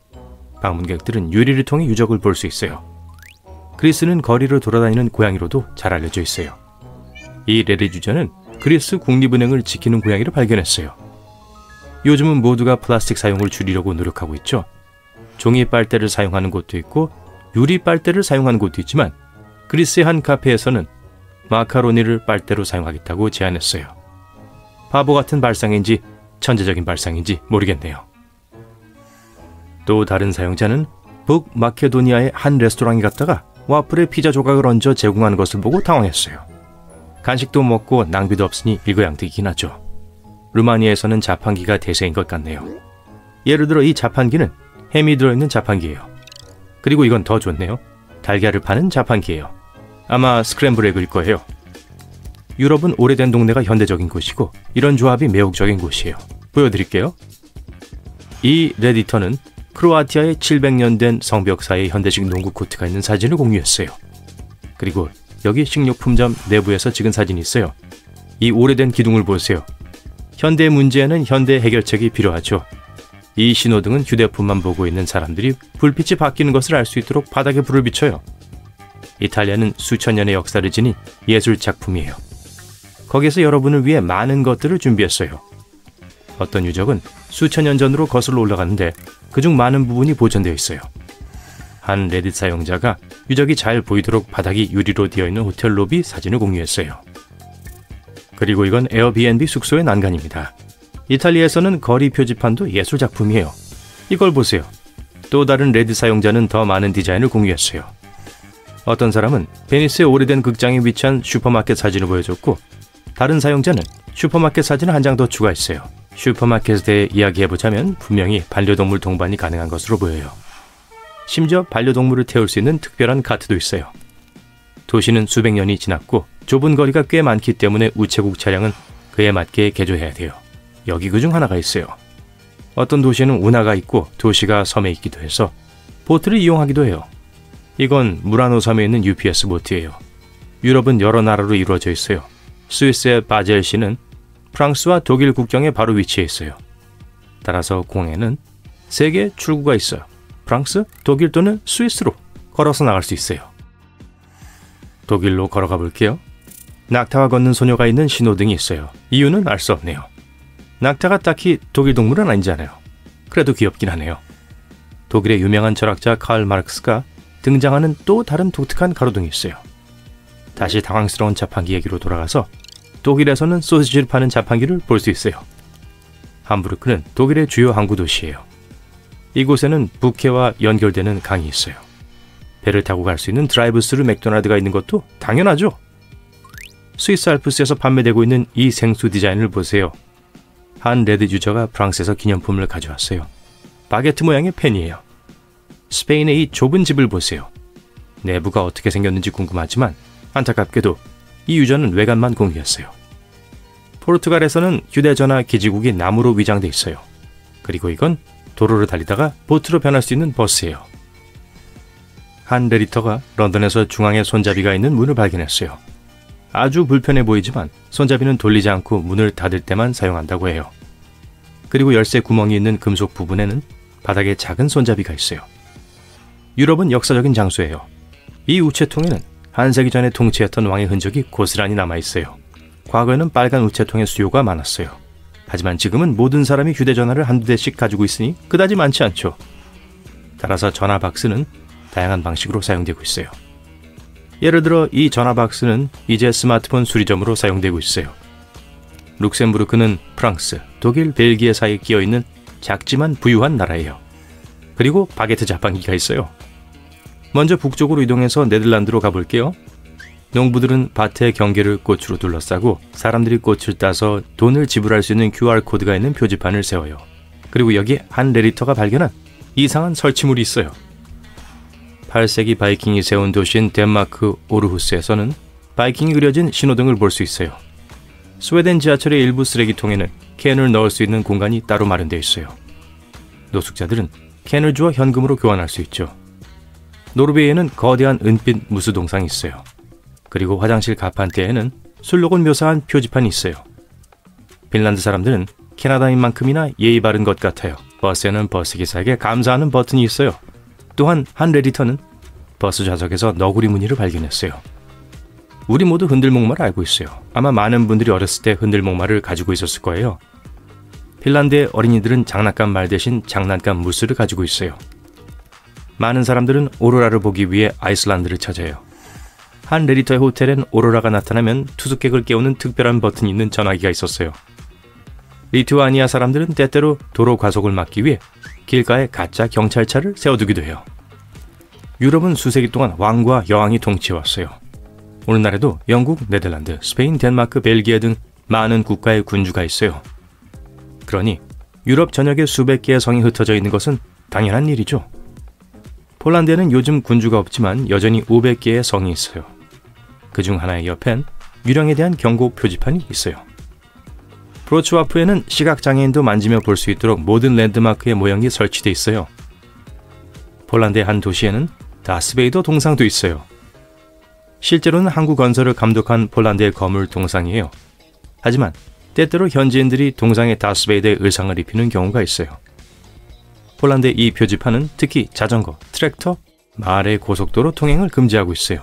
방문객들은 유리를 통해 유적을 볼 수 있어요. 그리스는 거리를 돌아다니는 고양이로도 잘 알려져 있어요. 이 레딧 유저는 그리스 국립은행을 지키는 고양이를 발견했어요. 요즘은 모두가 플라스틱 사용을 줄이려고 노력하고 있죠. 종이 빨대를 사용하는 곳도 있고 유리 빨대를 사용하는 곳도 있지만, 그리스의 한 카페에서는 마카로니를 빨대로 사용하겠다고 제안했어요. 바보 같은 발상인지 천재적인 발상인지 모르겠네요. 또 다른 사용자는 북마케도니아의 한 레스토랑에 갔다가 와플에 피자 조각을 얹어 제공하는 것을 보고 당황했어요. 간식도 먹고 낭비도 없으니 일거양득이긴 하죠. 루마니아에서는 자판기가 대세인 것 같네요. 예를 들어 이 자판기는 햄이 들어있는 자판기예요. 그리고 이건 더 좋네요. 달걀을 파는 자판기예요. 아마 스크램블 에그일 거예요. 유럽은 오래된 동네가 현대적인 곳이고 이런 조합이 매혹적인 곳이에요. 보여드릴게요. 이 레디터는 크로아티아의 700년 된 성벽사의 현대식 농구 코트가 있는 사진을 공유했어요. 그리고 여기 식료품점 내부에서 찍은 사진이 있어요. 이 오래된 기둥을 보세요. 현대 문제에는 현대 해결책이 필요하죠. 이 신호등은 휴대폰만 보고 있는 사람들이 불빛이 바뀌는 것을 알 수 있도록 바닥에 불을 비춰요. 이탈리아는 수천 년의 역사를 지닌 예술 작품이에요. 거기에서 여러분을 위해 많은 것들을 준비했어요. 어떤 유적은 수천 년 전으로 거슬러 올라가는데 그중 많은 부분이 보존되어 있어요. 한 레딧 사용자가 유적이 잘 보이도록 바닥이 유리로 되어 있는 호텔 로비 사진을 공유했어요. 그리고 이건 에어비앤비 숙소의 난간입니다. 이탈리아에서는 거리 표지판도 예술 작품이에요. 이걸 보세요. 또 다른 레딧 사용자는 더 많은 디자인을 공유했어요. 어떤 사람은 베니스의 오래된 극장에 위치한 슈퍼마켓 사진을 보여줬고, 다른 사용자는 슈퍼마켓 사진을 한 장 더 추가했어요. 슈퍼마켓에 대해 이야기해보자면 분명히 반려동물 동반이 가능한 것으로 보여요. 심지어 반려동물을 태울 수 있는 특별한 카트도 있어요. 도시는 수백 년이 지났고 좁은 거리가 꽤 많기 때문에 우체국 차량은 그에 맞게 개조해야 돼요. 여기 그중 하나가 있어요. 어떤 도시에는 운하가 있고 도시가 섬에 있기도 해서 보트를 이용하기도 해요. 이건 무라노 섬에 있는 UPS 보트예요. 유럽은 여러 나라로 이루어져 있어요. 스위스의 바젤시는 프랑스와 독일 국경에 바로 위치해 있어요. 따라서 공항에는 세 개의 출구가 있어요. 프랑스, 독일 또는 스위스로 걸어서 나갈 수 있어요. 독일로 걸어가 볼게요. 낙타와 걷는 소녀가 있는 신호등이 있어요. 이유는 알 수 없네요. 낙타가 딱히 독일 동물은 아니잖아요. 그래도 귀엽긴 하네요. 독일의 유명한 철학자 칼 마르크스가 등장하는 또 다른 독특한 가로등이 있어요. 다시 당황스러운 자판기 얘기로 돌아가서 독일에서는 소시지를 파는 자판기를 볼 수 있어요. 함부르크는 독일의 주요 항구 도시예요. 이곳에는 부케와 연결되는 강이 있어요. 배를 타고 갈 수 있는 드라이브스루 맥도날드가 있는 것도 당연하죠. 스위스 알프스에서 판매되고 있는 이 생수 디자인을 보세요. 한 레드 유저가 프랑스에서 기념품을 가져왔어요. 바게트 모양의 펜이에요. 스페인의 이 좁은 집을 보세요. 내부가 어떻게 생겼는지 궁금하지만 안타깝게도 이 유저는 외관만 공유했어요. 포르투갈에서는 휴대전화 기지국이 나무로 위장돼 있어요. 그리고 이건 도로를 달리다가 보트로 변할 수 있는 버스예요. 한 레디터가 런던에서 중앙에 손잡이가 있는 문을 발견했어요. 아주 불편해 보이지만 손잡이는 돌리지 않고 문을 닫을 때만 사용한다고 해요. 그리고 열쇠 구멍이 있는 금속 부분에는 바닥에 작은 손잡이가 있어요. 유럽은 역사적인 장소예요. 이 우체통에는 한 세기 전에 통치했던 왕의 흔적이 고스란히 남아있어요. 과거에는 빨간 우체통의 수요가 많았어요. 하지만 지금은 모든 사람이 휴대전화를 한두 대씩 가지고 있으니 그다지 많지 않죠. 따라서 전화박스는 다양한 방식으로 사용되고 있어요. 예를 들어 이 전화박스는 이제 스마트폰 수리점으로 사용되고 있어요. 룩셈부르크는 프랑스, 독일, 벨기에 사이에 끼어있는 작지만 부유한 나라예요. 그리고 바게트 자판기가 있어요. 먼저 북쪽으로 이동해서 네덜란드로 가볼게요. 농부들은 밭의 경계를 꽃으로 둘러싸고 사람들이 꽃을 따서 돈을 지불할 수 있는 QR코드가 있는 표지판을 세워요. 그리고 여기 한 레디터가 발견한 이상한 설치물이 있어요. 8세기 바이킹이 세운 도시인 덴마크 오르후스에서는 바이킹이 그려진 신호등을 볼 수 있어요. 스웨덴 지하철의 일부 쓰레기통에는 캔을 넣을 수 있는 공간이 따로 마련되어 있어요. 노숙자들은 캔을 주어 현금으로 교환할 수 있죠. 노르웨이에는 거대한 은빛 무수동상이 있어요. 그리고 화장실 가판대에는 술록은 묘사한 표지판이 있어요. 핀란드 사람들은 캐나다인만큼이나 예의 바른 것 같아요. 버스에는 버스기사에게 감사하는 버튼이 있어요. 또한 한 레디터는 버스 좌석에서 너구리 무늬를 발견했어요. 우리 모두 흔들목마를 알고 있어요. 아마 많은 분들이 어렸을 때 흔들목마를 가지고 있었을 거예요. 핀란드의 어린이들은 장난감 말 대신 장난감 무스를 가지고 있어요. 많은 사람들은 오로라를 보기 위해 아이슬란드를 찾아요. 한 레디터의 호텔엔 오로라가 나타나면 투숙객을 깨우는 특별한 버튼이 있는 전화기가 있었어요. 리투아니아 사람들은 때때로 도로 과속을 막기 위해 길가에 가짜 경찰차를 세워두기도 해요. 유럽은 수세기 동안 왕과 여왕이 통치해왔어요. 오늘날에도 영국, 네덜란드, 스페인, 덴마크, 벨기에 등 많은 국가의 군주가 있어요. 그러니 유럽 전역에 수백 개의 성이 흩어져 있는 것은 당연한 일이죠. 폴란드에는 요즘 군주가 없지만 여전히 500개의 성이 있어요. 그중 하나의 옆엔 유령에 대한 경고 표지판이 있어요. 브로츠와프에는 시각장애인도 만지며 볼 수 있도록 모든 랜드마크의 모형이 설치되어 있어요. 폴란드의 한 도시에는 다스베이더 동상도 있어요. 실제로는 항구 건설을 감독한 폴란드의 거물 동상이에요. 하지만 때때로 현지인들이 동상에 다스베이더의 의상을 입히는 경우가 있어요. 폴란드의 이 표지판은 특히 자전거, 트랙터, 마을의 고속도로 통행을 금지하고 있어요.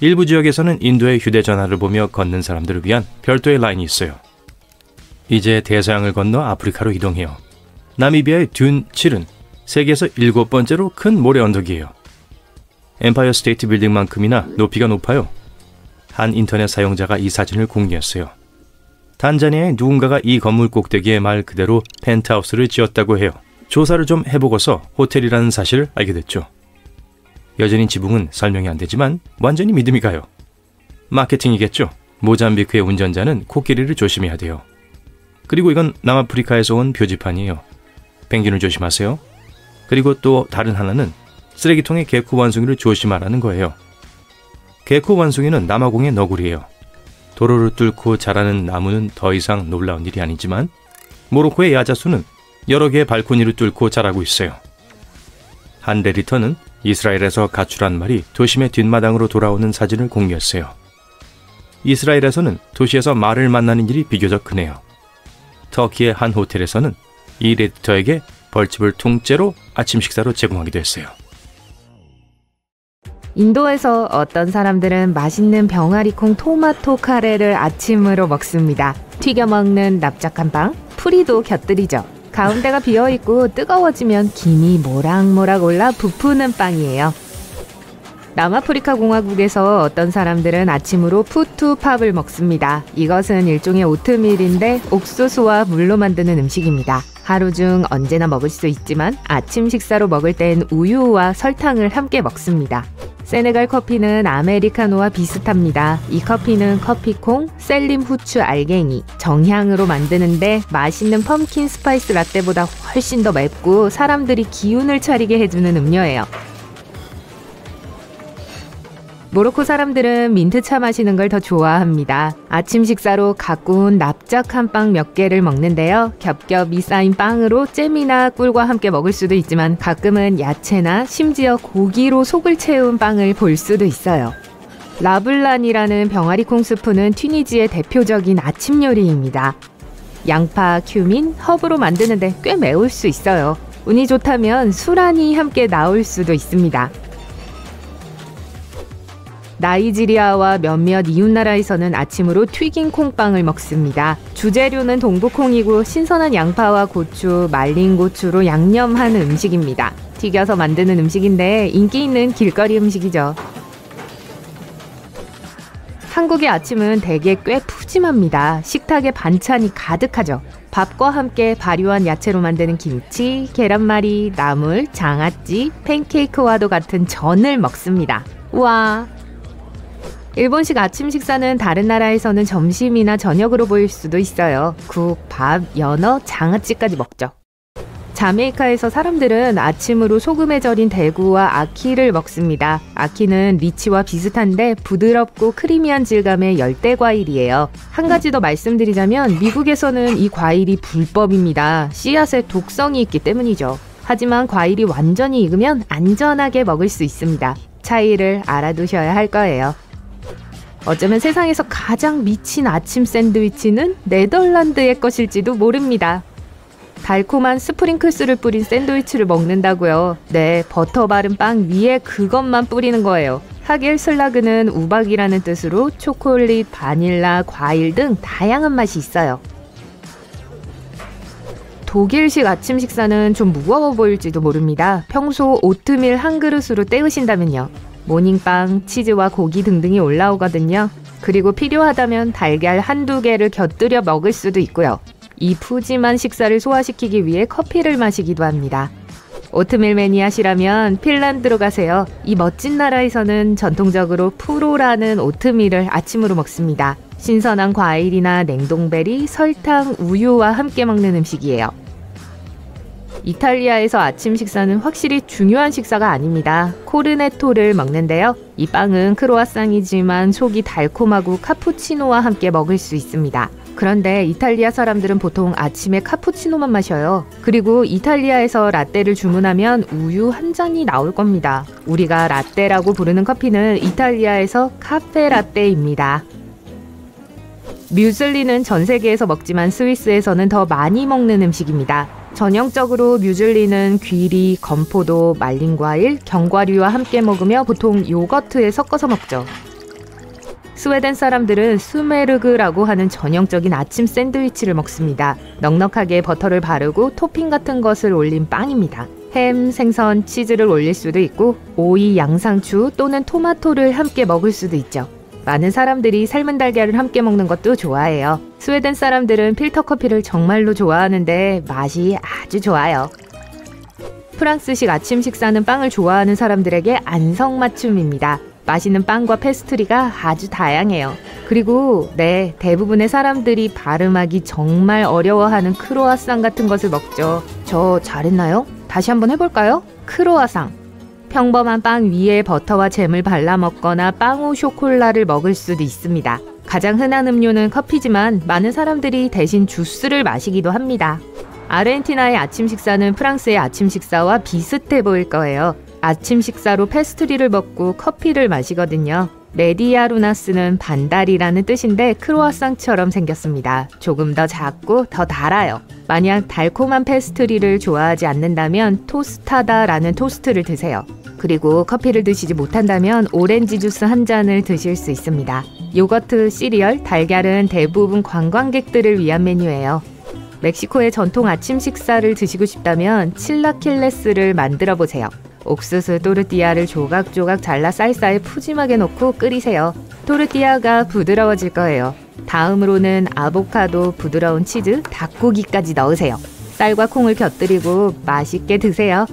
일부 지역에서는 인도의 휴대전화를 보며 걷는 사람들을 위한 별도의 라인이 있어요. 이제 대서양을 건너 아프리카로 이동해요. 나미비아의 듄 7은 세계에서 7번째로 큰 모래 언덕이에요. 엠파이어 스테이트 빌딩만큼이나 높이가 높아요. 한 인터넷 사용자가 이 사진을 공유했어요. 탄자니아의 누군가가 이 건물 꼭대기에 말 그대로 펜트하우스를 지었다고 해요. 조사를 좀 해보고서 호텔이라는 사실을 알게 됐죠. 여전히 지붕은 설명이 안 되지만 완전히 믿음이 가요. 마케팅이겠죠. 모잠비크의 운전자는 코끼리를 조심해야 돼요. 그리고 이건 남아프리카에서 온 표지판이에요. 펭귄을 조심하세요. 그리고 또 다른 하나는 쓰레기통에 개코 원숭이를 조심하라는 거예요. 개코 원숭이는 남아공의 너구리예요. 도로를 뚫고 자라는 나무는 더 이상 놀라운 일이 아니지만 모로코의 야자수는 여러 개의 발코니를 뚫고 자라고 있어요. 한 레디터는 이스라엘에서 가출한 말이 도심의 뒷마당으로 돌아오는 사진을 공유했어요. 이스라엘에서는 도시에서 말을 만나는 일이 비교적 크네요. 터키의 한 호텔에서는 이 레디터에게 벌집을 통째로 아침 식사로 제공하기도 했어요. 인도에서 어떤 사람들은 맛있는 병아리콩 토마토 카레를 아침으로 먹습니다. 튀겨 먹는 납작한 빵, 풀이도 곁들이죠. 가운데가 비어있고 뜨거워지면 김이 모락모락 올라 부푸는 빵이에요. 남아프리카 공화국에서 어떤 사람들은 아침으로 푸투팝을 먹습니다. 이것은 일종의 오트밀인데 옥수수와 물로 만드는 음식입니다. 하루 중 언제나 먹을 수 있지만 아침 식사로 먹을 땐 우유와 설탕을 함께 먹습니다. 세네갈 커피는 아메리카노와 비슷합니다. 이 커피는 커피콩, 셀림 후추 알갱이, 정향으로 만드는데 맛있는 펌킨 스파이스 라떼보다 훨씬 더 맵고 사람들이 기운을 차리게 해주는 음료예요. 모로코 사람들은 민트차 마시는 걸 더 좋아합니다. 아침 식사로 갓 구운 납작한 빵 몇 개를 먹는데요. 겹겹이 쌓인 빵으로 잼이나 꿀과 함께 먹을 수도 있지만 가끔은 야채나 심지어 고기로 속을 채운 빵을 볼 수도 있어요. 라블란이라는 병아리콩 스프는 튀니지의 대표적인 아침 요리입니다. 양파, 큐민, 허브로 만드는데 꽤 매울 수 있어요. 운이 좋다면 수란이 함께 나올 수도 있습니다. 나이지리아와 몇몇 이웃나라에서는 아침으로 튀긴 콩빵을 먹습니다. 주재료는 동부콩이고 신선한 양파와 고추, 말린 고추로 양념한 음식입니다. 튀겨서 만드는 음식인데 인기 있는 길거리 음식이죠. 한국의 아침은 대개 꽤 푸짐합니다. 식탁에 반찬이 가득하죠. 밥과 함께 발효한 야채로 만드는 김치, 계란말이, 나물, 장아찌, 팬케이크와도 같은 전을 먹습니다. 우와! 일본식 아침 식사는 다른 나라에서는 점심이나 저녁으로 보일 수도 있어요. 국, 밥, 연어, 장아찌까지 먹죠. 자메이카에서 사람들은 아침으로 소금에 절인 대구와 아키를 먹습니다. 아키는 리치와 비슷한데 부드럽고 크리미한 질감의 열대 과일이에요. 한 가지 더 말씀드리자면 미국에서는 이 과일이 불법입니다. 씨앗에 독성이 있기 때문이죠. 하지만 과일이 완전히 익으면 안전하게 먹을 수 있습니다. 차이를 알아두셔야 할 거예요. 어쩌면 세상에서 가장 미친 아침 샌드위치는 네덜란드의 것일지도 모릅니다. 달콤한 스프링클스를 뿌린 샌드위치를 먹는다고요. 네, 버터 바른 빵 위에 그것만 뿌리는 거예요. 하길 슬라그는 우박이라는 뜻으로 초콜릿, 바닐라, 과일 등 다양한 맛이 있어요. 독일식 아침 식사는 좀 무거워 보일지도 모릅니다. 평소 오트밀 한 그릇으로 때우신다면요. 모닝빵, 치즈와 고기 등등이 올라오거든요. 그리고 필요하다면 달걀 한두 개를 곁들여 먹을 수도 있고요. 이 푸짐한 식사를 소화시키기 위해 커피를 마시기도 합니다. 오트밀 매니아시라면 핀란드로 가세요. 이 멋진 나라에서는 전통적으로 프로라는 오트밀을 아침으로 먹습니다. 신선한 과일이나 냉동베리, 설탕, 우유와 함께 먹는 음식이에요. 이탈리아에서 아침 식사는 확실히 중요한 식사가 아닙니다. 코르네토를 먹는데요. 이 빵은 크로아상이지만 속이 달콤하고 카푸치노와 함께 먹을 수 있습니다. 그런데 이탈리아 사람들은 보통 아침에 카푸치노만 마셔요. 그리고 이탈리아에서 라떼를 주문하면 우유 한 잔이 나올 겁니다. 우리가 라떼라고 부르는 커피는 이탈리아에서 카페 라떼입니다. 뮤슬리는 전 세계에서 먹지만 스위스에서는 더 많이 먹는 음식입니다. 전형적으로 뮤즐리는 귀리, 건포도, 말린 과일, 견과류와 함께 먹으며 보통 요거트에 섞어서 먹죠. 스웨덴 사람들은 수메르그라고 하는 전형적인 아침 샌드위치를 먹습니다. 넉넉하게 버터를 바르고 토핑 같은 것을 올린 빵입니다. 햄, 생선, 치즈를 올릴 수도 있고 오이, 양상추 또는 토마토를 함께 먹을 수도 있죠. 많은 사람들이 삶은 달걀을 함께 먹는 것도 좋아해요. 스웨덴 사람들은 필터 커피를 정말로 좋아하는데 맛이 아주 좋아요. 프랑스식 아침 식사는 빵을 좋아하는 사람들에게 안성맞춤입니다. 맛있는 빵과 패스트리가 아주 다양해요. 그리고 네, 대부분의 사람들이 발음하기 정말 어려워하는 크로아상 같은 것을 먹죠. 저 잘했나요? 다시 한번 해볼까요? 크로아상. 평범한 빵 위에 버터와 잼을 발라 먹거나 빵우 쇼콜라를 먹을 수도 있습니다. 가장 흔한 음료는 커피지만 많은 사람들이 대신 주스를 마시기도 합니다. 아르헨티나의 아침 식사는 프랑스의 아침 식사와 비슷해 보일 거예요. 아침 식사로 패스트리를 먹고 커피를 마시거든요. 메디아루나스는 반달이라는 뜻인데 크로아상처럼 생겼습니다. 조금 더 작고 더 달아요. 만약 달콤한 패스트리를 좋아하지 않는다면 토스타다라는 토스트를 드세요. 그리고 커피를 드시지 못한다면 오렌지 주스 한 잔을 드실 수 있습니다. 요거트, 시리얼, 달걀은 대부분 관광객들을 위한 메뉴예요. 멕시코의 전통 아침 식사를 드시고 싶다면 칠라킬레스를 만들어 보세요. 옥수수 또르띠아를 조각조각 잘라 쌀쌀 푸짐하게 넣고 끓이세요. 또르띠아가 부드러워질 거예요. 다음으로는 아보카도, 부드러운 치즈, 닭고기까지 넣으세요. 쌀과 콩을 곁들이고 맛있게 드세요.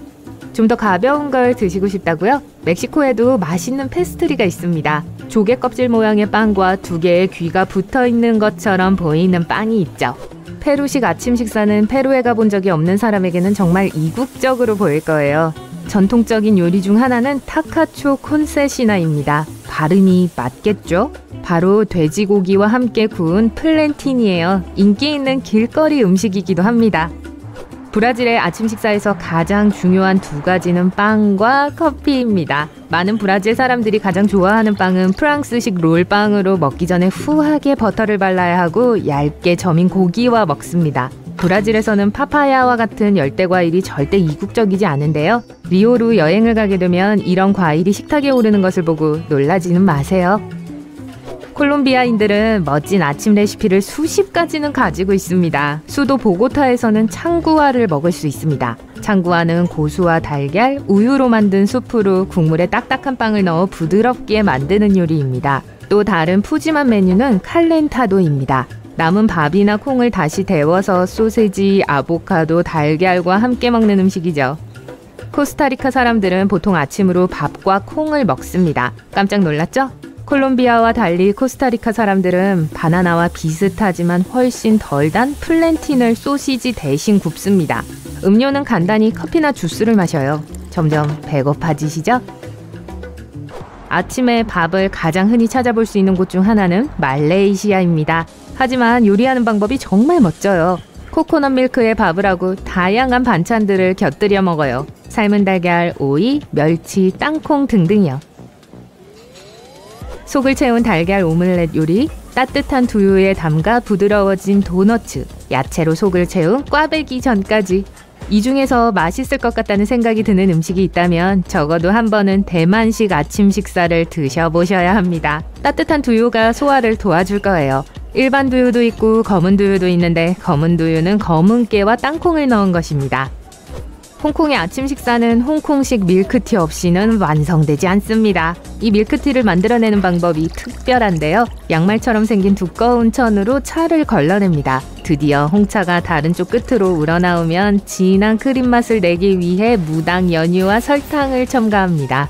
좀 더 가벼운 걸 드시고 싶다고요? 멕시코에도 맛있는 패스트리가 있습니다. 조개 껍질 모양의 빵과 두 개의 귀가 붙어있는 것처럼 보이는 빵이 있죠. 페루식 아침 식사는 페루에 가본 적이 없는 사람에게는 정말 이국적으로 보일 거예요. 전통적인 요리 중 하나는 타카초 콘세시나입니다. 발음이 맞겠죠? 바로 돼지고기와 함께 구운 플랜틴이에요. 인기 있는 길거리 음식이기도 합니다. 브라질의 아침 식사에서 가장 중요한 두 가지는 빵과 커피입니다. 많은 브라질 사람들이 가장 좋아하는 빵은 프랑스식 롤빵으로 먹기 전에 후하게 버터를 발라야 하고 얇게 저민 고기와 먹습니다. 브라질에서는 파파야와 같은 열대 과일이 절대 이국적이지 않은데요. 리오로 여행을 가게 되면 이런 과일이 식탁에 오르는 것을 보고 놀라지는 마세요. 콜롬비아인들은 멋진 아침 레시피를 수십 가지는 가지고 있습니다. 수도 보고타에서는 창구아를 먹을 수 있습니다. 창구아는 고수와 달걀, 우유로 만든 수프로 국물에 딱딱한 빵을 넣어 부드럽게 만드는 요리입니다. 또 다른 푸짐한 메뉴는 칼렌타도입니다. 남은 밥이나 콩을 다시 데워서 소세지, 아보카도, 달걀과 함께 먹는 음식이죠. 코스타리카 사람들은 보통 아침으로 밥과 콩을 먹습니다. 깜짝 놀랐죠? 콜롬비아와 달리 코스타리카 사람들은 바나나와 비슷하지만 훨씬 덜 단 플랜틴을 소시지 대신 굽습니다. 음료는 간단히 커피나 주스를 마셔요. 점점 배고파지시죠? 아침에 밥을 가장 흔히 찾아볼 수 있는 곳 중 하나는 말레이시아입니다. 하지만 요리하는 방법이 정말 멋져요. 코코넛 밀크에 밥을 하고 다양한 반찬들을 곁들여 먹어요. 삶은 달걀, 오이, 멸치, 땅콩 등등이요. 속을 채운 달걀 오믈렛 요리, 따뜻한 두유에 담가 부드러워진 도너츠, 야채로 속을 채운 꽈배기 전까지. 이 중에서 맛있을 것 같다는 생각이 드는 음식이 있다면 적어도 한 번은 대만식 아침 식사를 드셔보셔야 합니다. 따뜻한 두유가 소화를 도와줄 거예요. 일반 두유도 있고 검은 두유도 있는데 검은 두유는 검은깨와 땅콩을 넣은 것입니다. 홍콩의 아침 식사는 홍콩식 밀크티 없이는 완성되지 않습니다. 이 밀크티를 만들어내는 방법이 특별한데요. 양말처럼 생긴 두꺼운 천으로 차를 걸러냅니다. 드디어 홍차가 다른 쪽 끝으로 우러나오면 진한 크림 맛을 내기 위해 무당 연유와 설탕을 첨가합니다.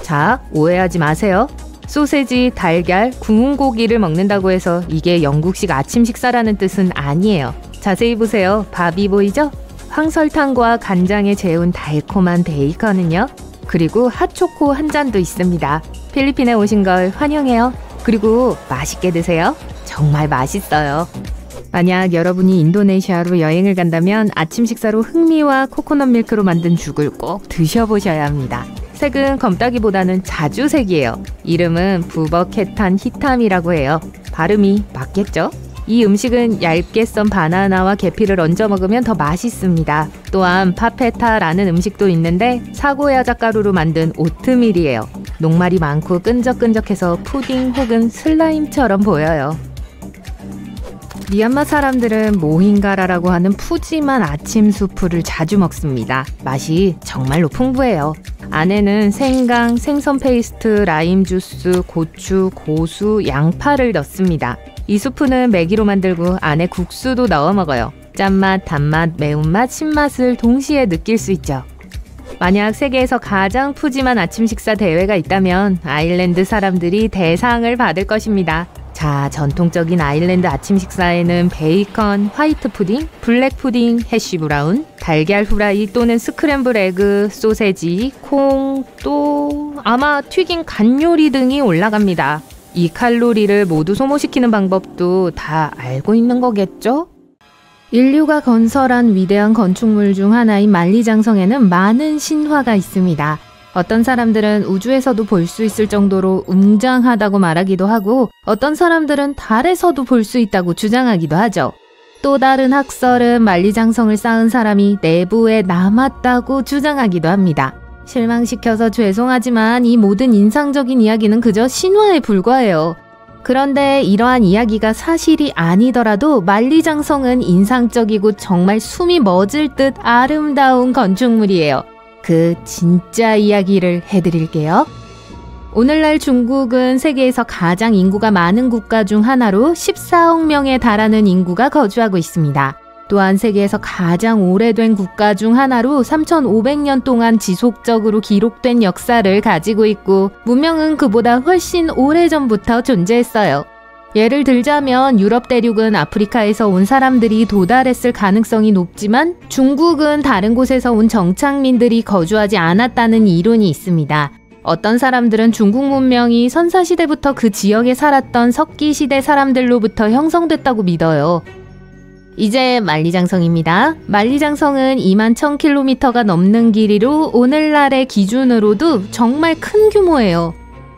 자, 오해하지 마세요. 소세지, 달걀, 구운 고기를 먹는다고 해서 이게 영국식 아침 식사라는 뜻은 아니에요. 자세히 보세요. 밥이 보이죠? 황설탕과 간장에 재운 달콤한 베이컨은요. 그리고 핫초코 한 잔도 있습니다. 필리핀에 오신 걸 환영해요. 그리고 맛있게 드세요. 정말 맛있어요. 만약 여러분이 인도네시아로 여행을 간다면 아침 식사로 흑미와 코코넛 밀크로 만든 죽을 꼭 드셔보셔야 합니다. 색은 검다기보다는 자주색이에요. 이름은 부버케탄 히탐이라고 해요. 발음이 맞겠죠? 이 음식은 얇게 썬 바나나와 계피를 얹어 먹으면 더 맛있습니다. 또한 파페타라는 음식도 있는데 사고야자 가루로 만든 오트밀이에요. 녹말이 많고 끈적끈적해서 푸딩 혹은 슬라임처럼 보여요. 미얀마 사람들은 모힌가라라고 하는 푸짐한 아침 수프를 자주 먹습니다. 맛이 정말로 풍부해요. 안에는 생강, 생선 페이스트, 라임 주스, 고추, 고수, 양파를 넣습니다. 이 수프는 매기로 만들고 안에 국수도 넣어 먹어요. 짠맛, 단맛, 매운맛, 신맛을 동시에 느낄 수 있죠. 만약 세계에서 가장 푸짐한 아침 식사 대회가 있다면 아일랜드 사람들이 대상을 받을 것입니다. 자, 전통적인 아일랜드 아침 식사에는 베이컨, 화이트 푸딩, 블랙 푸딩, 해쉬 브라운, 달걀 후라이 또는 스크램블 에그, 소세지, 콩, 또 아마 튀긴 간 요리 등이 올라갑니다. 이 칼로리를 모두 소모시키는 방법도 다 알고 있는 거겠죠? 인류가 건설한 위대한 건축물 중 하나인 만리장성에는 많은 신화가 있습니다. 어떤 사람들은 우주에서도 볼 수 있을 정도로 웅장하다고 말하기도 하고 어떤 사람들은 달에서도 볼 수 있다고 주장하기도 하죠. 또 다른 학설은 만리장성을 쌓은 사람이 내부에 남았다고 주장하기도 합니다. 실망시켜서 죄송하지만 이 모든 인상적인 이야기는 그저 신화에 불과해요. 그런데 이러한 이야기가 사실이 아니더라도 만리장성은 인상적이고 정말 숨이 멎을 듯 아름다운 건축물이에요. 그 진짜 이야기를 해드릴게요. 오늘날 중국은 세계에서 가장 인구가 많은 국가 중 하나로 14억 명에 달하는 인구가 거주하고 있습니다. 또한 세계에서 가장 오래된 국가 중 하나로 3,500년 동안 지속적으로 기록된 역사를 가지고 있고 문명은 그보다 훨씬 오래전부터 존재했어요. 예를 들자면 유럽 대륙은 아프리카에서 온 사람들이 도달했을 가능성이 높지만 중국은 다른 곳에서 온 정착민들이 거주하지 않았다는 이론이 있습니다. 어떤 사람들은 중국 문명이 선사시대부터 그 지역에 살았던 석기시대 사람들로부터 형성됐다고 믿어요. 이제 만리장성입니다. 만리장성은 21,000km가 넘는 길이로 오늘날의 기준으로도 정말 큰 규모예요.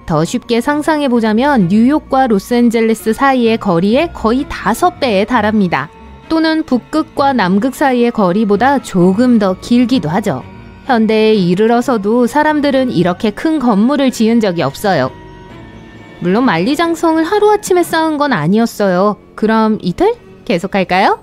더 쉽게 상상해보자면 뉴욕과 로스앤젤레스 사이의 거리의 거의 5배에 달합니다. 또는 북극과 남극 사이의 거리보다 조금 더 길기도 하죠. 현대에 이르러서도 사람들은 이렇게 큰 건물을 지은 적이 없어요. 물론 만리장성을 하루아침에 쌓은 건 아니었어요. 그럼 이틀? 계속할까요?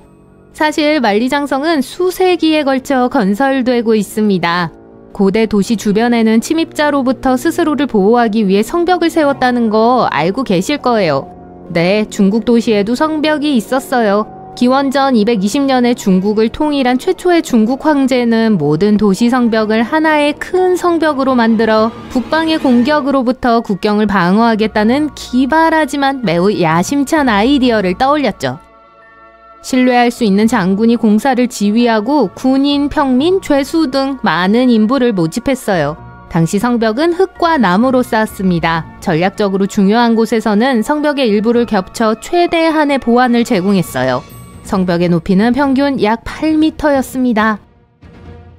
사실 만리장성은 수세기에 걸쳐 건설되고 있습니다. 고대 도시 주변에는 침입자로부터 스스로를 보호하기 위해 성벽을 세웠다는 거 알고 계실 거예요. 네, 중국 도시에도 성벽이 있었어요. 기원전 220년에 중국을 통일한 최초의 중국 황제는 모든 도시 성벽을 하나의 큰 성벽으로 만들어 북방의 공격으로부터 국경을 방어하겠다는 기발하지만 매우 야심찬 아이디어를 떠올렸죠. 신뢰할 수 있는 장군이 공사를 지휘하고 군인, 평민, 죄수 등 많은 인부를 모집했어요. 당시 성벽은 흙과 나무로 쌓았습니다. 전략적으로 중요한 곳에서는 성벽의 일부를 겹쳐 최대한의 보완을 제공했어요. 성벽의 높이는 평균 약 8m였습니다.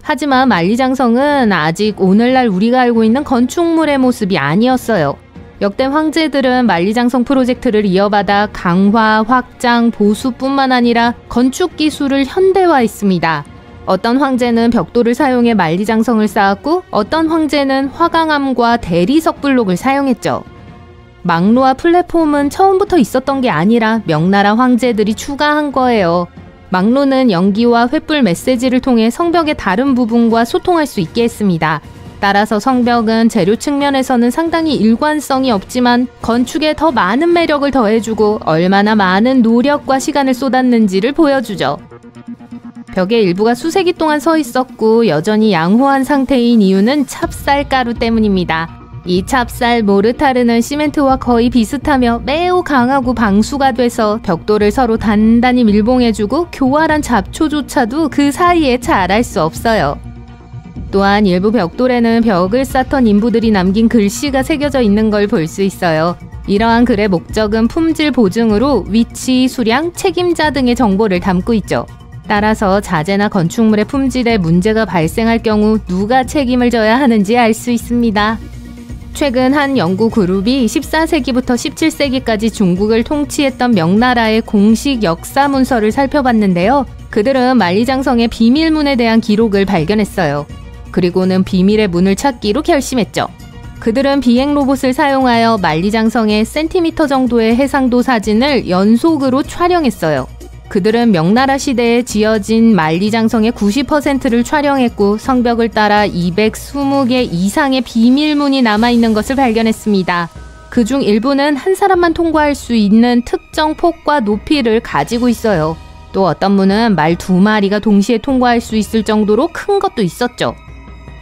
하지만 만리장성은 아직 오늘날 우리가 알고 있는 건축물의 모습이 아니었어요. 역대 황제들은 만리장성 프로젝트를 이어받아 강화, 확장, 보수뿐만 아니라 건축 기술을 현대화했습니다. 어떤 황제는 벽돌을 사용해 만리장성을 쌓았고 어떤 황제는 화강암과 대리석 블록을 사용했죠. 망루와 플랫폼은 처음부터 있었던 게 아니라 명나라 황제들이 추가한 거예요. 망루는 연기와 횃불 메시지를 통해 성벽의 다른 부분과 소통할 수 있게 했습니다. 따라서 성벽은 재료 측면에서는 상당히 일관성이 없지만 건축에 더 많은 매력을 더해주고 얼마나 많은 노력과 시간을 쏟았는지를 보여주죠. 벽의 일부가 수세기 동안 서 있었고 여전히 양호한 상태인 이유는 찹쌀가루 때문입니다. 이 찹쌀 모르타르는 시멘트와 거의 비슷하며 매우 강하고 방수가 돼서 벽돌을 서로 단단히 밀봉해주고 교활한 잡초조차도 그 사이에 자랄 수 없어요. 또한 일부 벽돌에는 벽을 쌓던 인부들이 남긴 글씨가 새겨져 있는 걸 볼 수 있어요. 이러한 글의 목적은 품질 보증으로 위치, 수량, 책임자 등의 정보를 담고 있죠. 따라서 자재나 건축물의 품질에 문제가 발생할 경우 누가 책임을 져야 하는지 알 수 있습니다. 최근 한 연구 그룹이 14세기부터 17세기까지 중국을 통치했던 명나라의 공식 역사 문서를 살펴봤는데요. 그들은 만리장성의 비밀문에 대한 기록을 발견했어요. 그리고는 비밀의 문을 찾기로 결심했죠. 그들은 비행 로봇을 사용하여 만리장성의 센티미터 정도의 해상도 사진을 연속으로 촬영했어요. 그들은 명나라 시대에 지어진 만리장성의 90%를 촬영했고 성벽을 따라 220개 이상의 비밀문이 남아있는 것을 발견했습니다. 그중 일부는 한 사람만 통과할 수 있는 특정 폭과 높이를 가지고 있어요. 또 어떤 문은 말 2마리가 동시에 통과할 수 있을 정도로 큰 것도 있었죠.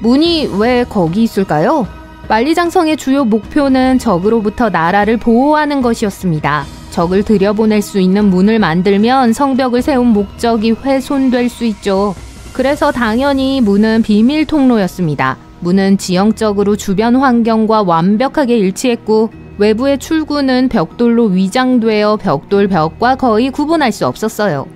문이 왜 거기 있을까요? 만리장성의 주요 목표는 적으로부터 나라를 보호하는 것이었습니다. 적을 들여보낼 수 있는 문을 만들면 성벽을 세운 목적이 훼손될 수 있죠. 그래서 당연히 문은 비밀 통로였습니다. 문은 지형적으로 주변 환경과 완벽하게 일치했고 외부의 출구는 벽돌로 위장되어 벽돌 벽과 거의 구분할 수 없었어요.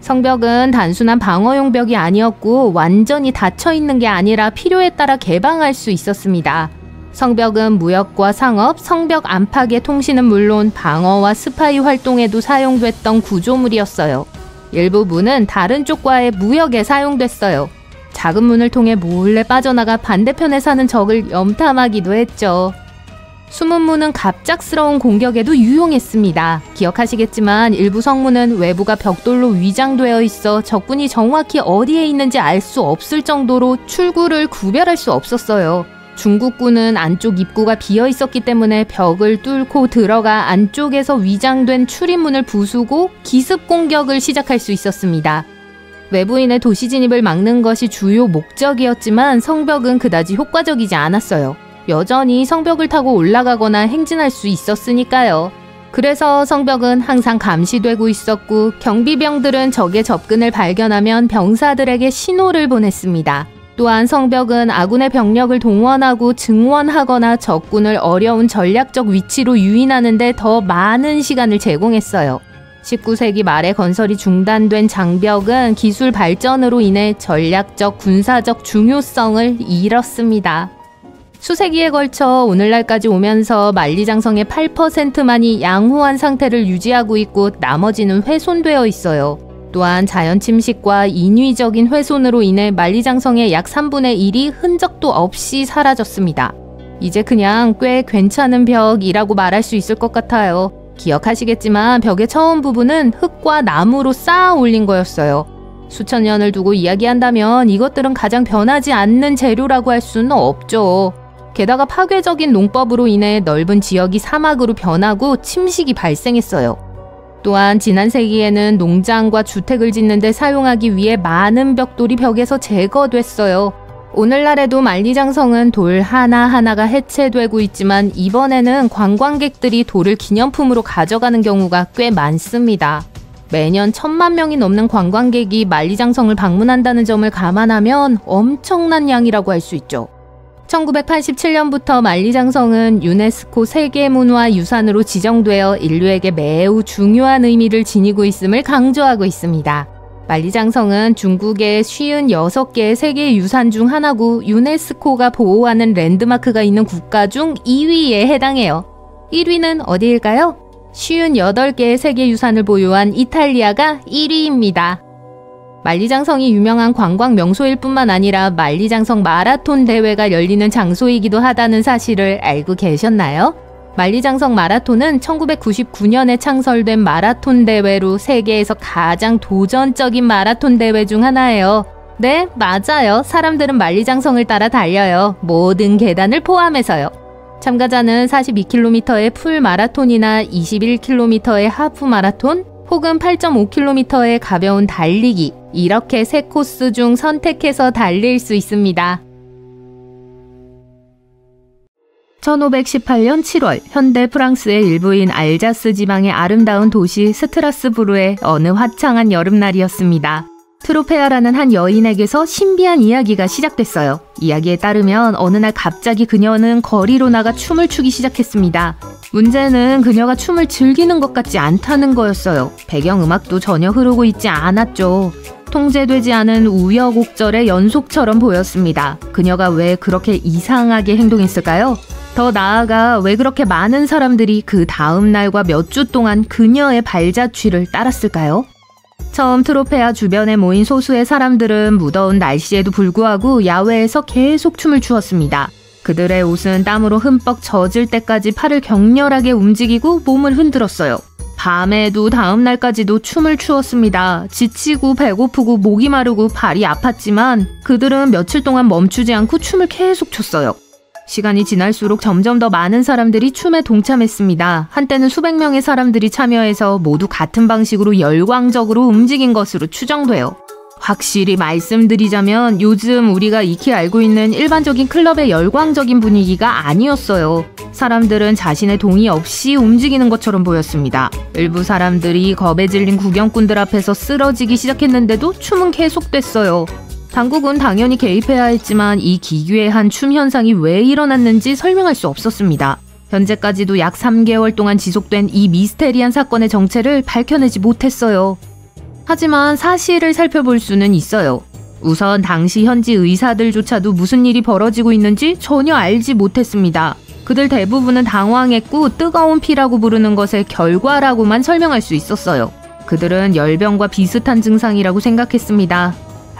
성벽은 단순한 방어용 벽이 아니었고 완전히 닫혀있는 게 아니라 필요에 따라 개방할 수 있었습니다. 성벽은 무역과 상업, 성벽 안팎의 통신은 물론 방어와 스파이 활동에도 사용됐던 구조물이었어요. 일부 문은 다른 쪽과의 무역에 사용됐어요. 작은 문을 통해 몰래 빠져나가 반대편에 사는 적을 염탐하기도 했죠. 숨은 문은 갑작스러운 공격에도 유용했습니다. 기억하시겠지만 일부 성문은 외부가 벽돌로 위장되어 있어 적군이 정확히 어디에 있는지 알 수 없을 정도로 출구를 구별할 수 없었어요. 중국군은 안쪽 입구가 비어 있었기 때문에 벽을 뚫고 들어가 안쪽에서 위장된 출입문을 부수고 기습 공격을 시작할 수 있었습니다. 외부인의 도시 진입을 막는 것이 주요 목적이었지만 성벽은 그다지 효과적이지 않았어요. 여전히 성벽을 타고 올라가거나 행진할 수 있었으니까요. 그래서 성벽은 항상 감시되고 있었고 경비병들은 적의 접근을 발견하면 병사들에게 신호를 보냈습니다. 또한 성벽은 아군의 병력을 동원하고 증원하거나 적군을 어려운 전략적 위치로 유인하는 데 더 많은 시간을 제공했어요. 19세기 말에 건설이 중단된 장벽은 기술 발전으로 인해 전략적 군사적 중요성을 잃었습니다. 수세기에 걸쳐 오늘날까지 오면서 만리장성의 8%만이 양호한 상태를 유지하고 있고 나머지는 훼손되어 있어요. 또한 자연 침식과 인위적인 훼손으로 인해 만리장성의 약 3분의 1이 흔적도 없이 사라졌습니다. 이제 그냥 꽤 괜찮은 벽이라고 말할 수 있을 것 같아요. 기억하시겠지만 벽의 처음 부분은 흙과 나무로 쌓아 올린 거였어요. 수천 년을 두고 이야기한다면 이것들은 가장 변하지 않는 재료라고 할 수는 없죠. 게다가 파괴적인 농법으로 인해 넓은 지역이 사막으로 변하고 침식이 발생했어요. 또한 지난 세기에는 농장과 주택을 짓는 데 사용하기 위해 많은 벽돌이 벽에서 제거됐어요. 오늘날에도 만리장성은 돌 하나하나가 해체되고 있지만 이번에는 관광객들이 돌을 기념품으로 가져가는 경우가 꽤 많습니다. 매년 1000만 명이 넘는 관광객이 만리장성을 방문한다는 점을 감안하면 엄청난 양이라고 할 수 있죠. 1987년부터 만리장성은 유네스코 세계문화유산으로 지정되어 인류에게 매우 중요한 의미를 지니고 있음을 강조하고 있습니다. 만리장성은 중국의 56개의 세계유산 중 하나고 유네스코가 보호하는 랜드마크가 있는 국가 중 2위에 해당해요. 1위는 어디일까요? 58개의 세계유산을 보유한 이탈리아가 1위입니다. 만리장성이 유명한 관광 명소일 뿐만 아니라 만리장성 마라톤 대회가 열리는 장소이기도 하다는 사실을 알고 계셨나요? 만리장성 마라톤은 1999년에 창설된 마라톤 대회로 세계에서 가장 도전적인 마라톤 대회 중 하나예요. 네, 맞아요. 사람들은 만리장성을 따라 달려요. 모든 계단을 포함해서요. 참가자는 42km의 풀 마라톤이나 21km의 하프 마라톤, 혹은 8.5km의 가벼운 달리기, 이렇게 세 코스 중 선택해서 달릴 수 있습니다. 1518년 7월, 현대 프랑스의 일부인 알자스 지방의 아름다운 도시 스트라스부르의 어느 화창한 여름날이었습니다. 트로페아라는 한 여인에게서 신비한 이야기가 시작됐어요. 이야기에 따르면 어느 날 갑자기 그녀는 거리로 나가 춤을 추기 시작했습니다. 문제는 그녀가 춤을 즐기는 것 같지 않다는 거였어요. 배경음악도 전혀 흐르고 있지 않았죠. 통제되지 않은 우여곡절의 연속처럼 보였습니다. 그녀가 왜 그렇게 이상하게 행동했을까요? 더 나아가 왜 그렇게 많은 사람들이 그 다음 날과 몇 주 동안 그녀의 발자취를 따랐을까요? 처음 트로페아 주변에 모인 소수의 사람들은 무더운 날씨에도 불구하고 야외에서 계속 춤을 추었습니다. 그들의 옷은 땀으로 흠뻑 젖을 때까지 팔을 격렬하게 움직이고 몸을 흔들었어요. 밤에도 다음날까지도 춤을 추었습니다. 지치고 배고프고 목이 마르고 발이 아팠지만 그들은 며칠 동안 멈추지 않고 춤을 계속 췄어요. 시간이 지날수록 점점 더 많은 사람들이 춤에 동참했습니다. 한때는 수백 명의 사람들이 참여해서 모두 같은 방식으로 열광적으로 움직인 것으로 추정돼요. 확실히 말씀드리자면 요즘 우리가 익히 알고 있는 일반적인 클럽의 열광적인 분위기가 아니었어요. 사람들은 자신의 동의 없이 움직이는 것처럼 보였습니다. 일부 사람들이 겁에 질린 구경꾼들 앞에서 쓰러지기 시작했는데도 춤은 계속됐어요. 당국은 당연히 개입해야 했지만 이 기괴한 춤 현상이 왜 일어났는지 설명할 수 없었습니다. 현재까지도 약 3개월 동안 지속된 이 미스테리한 사건의 정체를 밝혀내지 못했어요. 하지만 사실을 살펴볼 수는 있어요. 우선 당시 현지 의사들조차도 무슨 일이 벌어지고 있는지 전혀 알지 못했습니다. 그들 대부분은 당황했고 뜨거운 피라고 부르는 것의 결과라고만 설명할 수 있었어요. 그들은 열병과 비슷한 증상이라고 생각했습니다.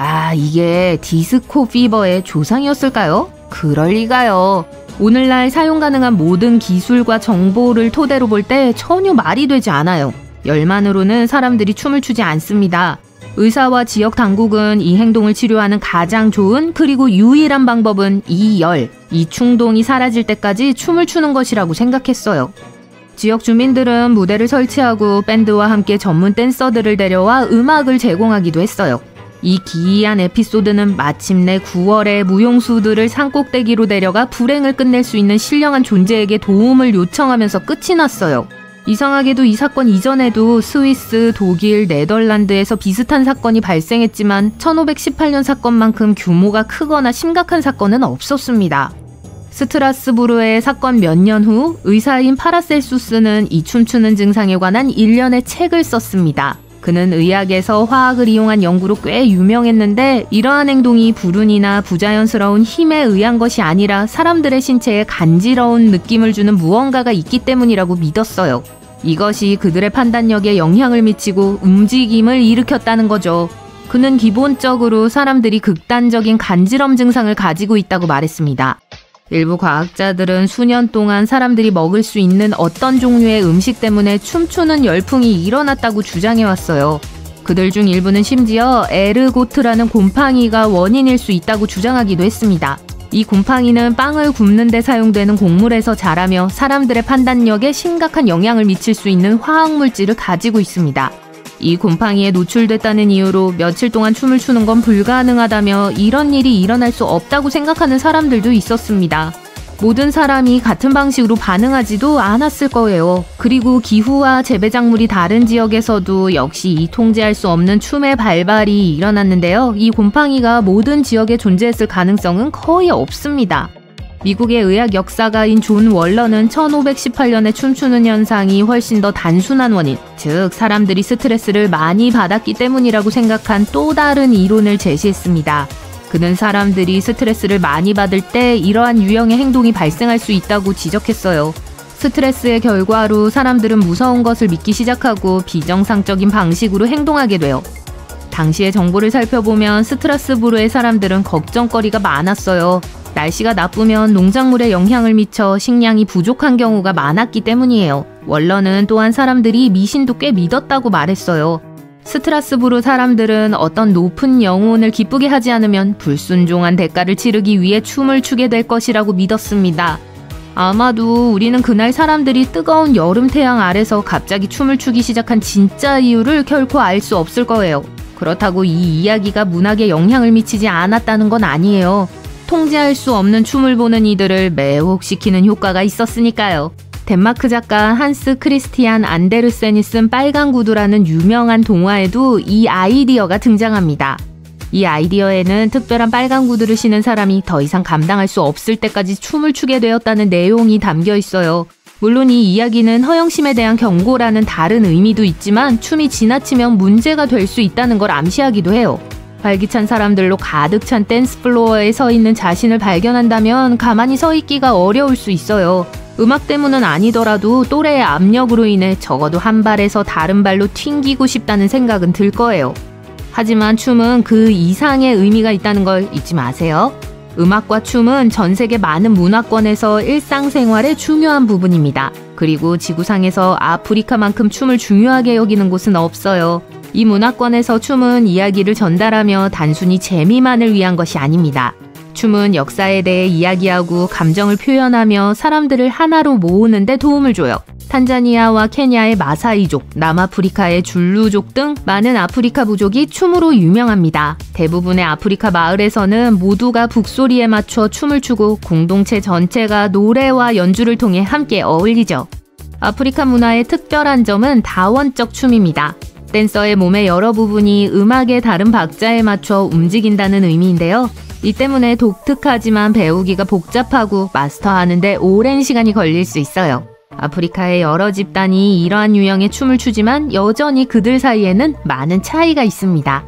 아, 이게 디스코 피버의 조상이었을까요? 그럴 리가요. 오늘날 사용 가능한 모든 기술과 정보를 토대로 볼 때 전혀 말이 되지 않아요. 열만으로는 사람들이 춤을 추지 않습니다. 의사와 지역 당국은 이 행동을 치료하는 가장 좋은 그리고 유일한 방법은 이 열, 이 충동이 사라질 때까지 춤을 추는 것이라고 생각했어요. 지역 주민들은 무대를 설치하고 밴드와 함께 전문 댄서들을 데려와 음악을 제공하기도 했어요. 이 기이한 에피소드는 마침내 9월에 무용수들을 산꼭대기로 데려가 불행을 끝낼 수 있는 신령한 존재에게 도움을 요청하면서 끝이 났어요. 이상하게도 이 사건 이전에도 스위스, 독일, 네덜란드에서 비슷한 사건이 발생했지만 1518년 사건만큼 규모가 크거나 심각한 사건은 없었습니다. 스트라스부르의 사건 몇 년 후 의사인 파라셀수스는 이 춤추는 증상에 관한 일련의 책을 썼습니다. 그는 의학에서 화학을 이용한 연구로 꽤 유명했는데 이러한 행동이 불운이나 부자연스러운 힘에 의한 것이 아니라 사람들의 신체에 간지러운 느낌을 주는 무언가가 있기 때문이라고 믿었어요. 이것이 그들의 판단력에 영향을 미치고 움직임을 일으켰다는 거죠. 그는 기본적으로 사람들이 극단적인 간지럼 증상을 가지고 있다고 말했습니다. 일부 과학자들은 수년 동안 사람들이 먹을 수 있는 어떤 종류의 음식 때문에 춤추는 열풍이 일어났다고 주장해왔어요. 그들 중 일부는 심지어 에르고트라는 곰팡이가 원인일 수 있다고 주장하기도 했습니다. 이 곰팡이는 빵을 굽는 데 사용되는 곡물에서 자라며 사람들의 판단력에 심각한 영향을 미칠 수 있는 화학물질을 가지고 있습니다. 이 곰팡이에 노출됐다는 이유로 며칠 동안 춤을 추는 건 불가능하다며 이런 일이 일어날 수 없다고 생각하는 사람들도 있었습니다. 모든 사람이 같은 방식으로 반응하지도 않았을 거예요. 그리고 기후와 재배작물이 다른 지역에서도 역시 이 통제할 수 없는 춤의 발발이 일어났는데요. 이 곰팡이가 모든 지역에 존재했을 가능성은 거의 없습니다. 미국의 의학 역사가인 존 월러는 1518년에 춤추는 현상이 훨씬 더 단순한 원인, 즉 사람들이 스트레스를 많이 받았기 때문이라고 생각한 또 다른 이론을 제시했습니다. 그는 사람들이 스트레스를 많이 받을 때 이러한 유형의 행동이 발생할 수 있다고 지적했어요. 스트레스의 결과로 사람들은 무서운 것을 믿기 시작하고 비정상적인 방식으로 행동하게 돼요. 당시의 정보를 살펴보면 스트라스부르의 사람들은 걱정거리가 많았어요. 날씨가 나쁘면 농작물에 영향을 미쳐 식량이 부족한 경우가 많았기 때문이에요. 월러는 또한 사람들이 미신도 꽤 믿었다고 말했어요. 스트라스부르 사람들은 어떤 높은 영혼을 기쁘게 하지 않으면 불순종한 대가를 치르기 위해 춤을 추게 될 것이라고 믿었습니다. 아마도 우리는 그날 사람들이 뜨거운 여름 태양 아래서 갑자기 춤을 추기 시작한 진짜 이유를 결코 알 수 없을 거예요. 그렇다고 이 이야기가 문학에 영향을 미치지 않았다는 건 아니에요. 통제할 수 없는 춤을 보는 이들을 매혹시키는 효과가 있었으니까요. 덴마크 작가 한스 크리스티안 안데르센이 쓴 빨간 구두라는 유명한 동화에도 이 아이디어가 등장합니다. 이 아이디어에는 특별한 빨간 구두를 신은 사람이 더 이상 감당할 수 없을 때까지 춤을 추게 되었다는 내용이 담겨 있어요. 물론 이 이야기는 허영심에 대한 경고라는 다른 의미도 있지만 춤이 지나치면 문제가 될 수 있다는 걸 암시하기도 해요. 활기찬 사람들로 가득 찬 댄스 플로어에 서 있는 자신을 발견한다면 가만히 서 있기가 어려울 수 있어요. 음악 때문은 아니더라도 또래의 압력으로 인해 적어도 한 발에서 다른 발로 튕기고 싶다는 생각은 들 거예요. 하지만 춤은 그 이상의 의미가 있다는 걸 잊지 마세요. 음악과 춤은 전 세계 많은 문화권에서 일상생활의 중요한 부분입니다. 그리고 지구상에서 아프리카만큼 춤을 중요하게 여기는 곳은 없어요. 이 문화권에서 춤은 이야기를 전달하며 단순히 재미만을 위한 것이 아닙니다. 춤은 역사에 대해 이야기하고 감정을 표현하며 사람들을 하나로 모으는 데 도움을 줘요. 탄자니아와 케냐의 마사이족, 남아프리카의 줄루족 등 많은 아프리카 부족이 춤으로 유명합니다. 대부분의 아프리카 마을에서는 모두가 북소리에 맞춰 춤을 추고 공동체 전체가 노래와 연주를 통해 함께 어울리죠. 아프리카 문화의 특별한 점은 다원적 춤입니다. 댄서의 몸의 여러 부분이 음악의 다른 박자에 맞춰 움직인다는 의미인데요. 이 때문에 독특하지만 배우기가 복잡하고 마스터하는 데 오랜 시간이 걸릴 수 있어요. 아프리카의 여러 집단이 이러한 유형의 춤을 추지만 여전히 그들 사이에는 많은 차이가 있습니다.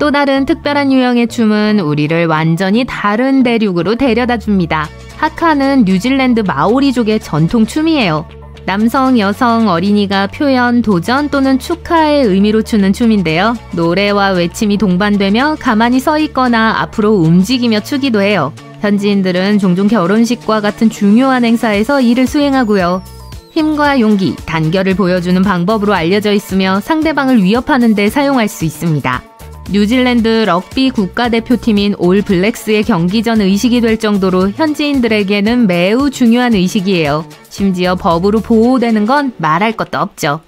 또 다른 특별한 유형의 춤은 우리를 완전히 다른 대륙으로 데려다 줍니다. 하카는 뉴질랜드 마오리족의 전통 춤이에요. 남성, 여성, 어린이가 표현, 도전 또는 축하의 의미로 추는 춤인데요. 노래와 외침이 동반되며 가만히 서 있거나 앞으로 움직이며 추기도 해요. 현지인들은 종종 결혼식과 같은 중요한 행사에서 이를 수행하고요. 힘과 용기, 단결을 보여주는 방법으로 알려져 있으며 상대방을 위협하는 데 사용할 수 있습니다. 뉴질랜드 럭비 국가대표팀인 올 블랙스의 경기 전 의식이 될 정도로 현지인들에게는 매우 중요한 의식이에요. 심지어 법으로 보호되는 건 말할 것도 없죠.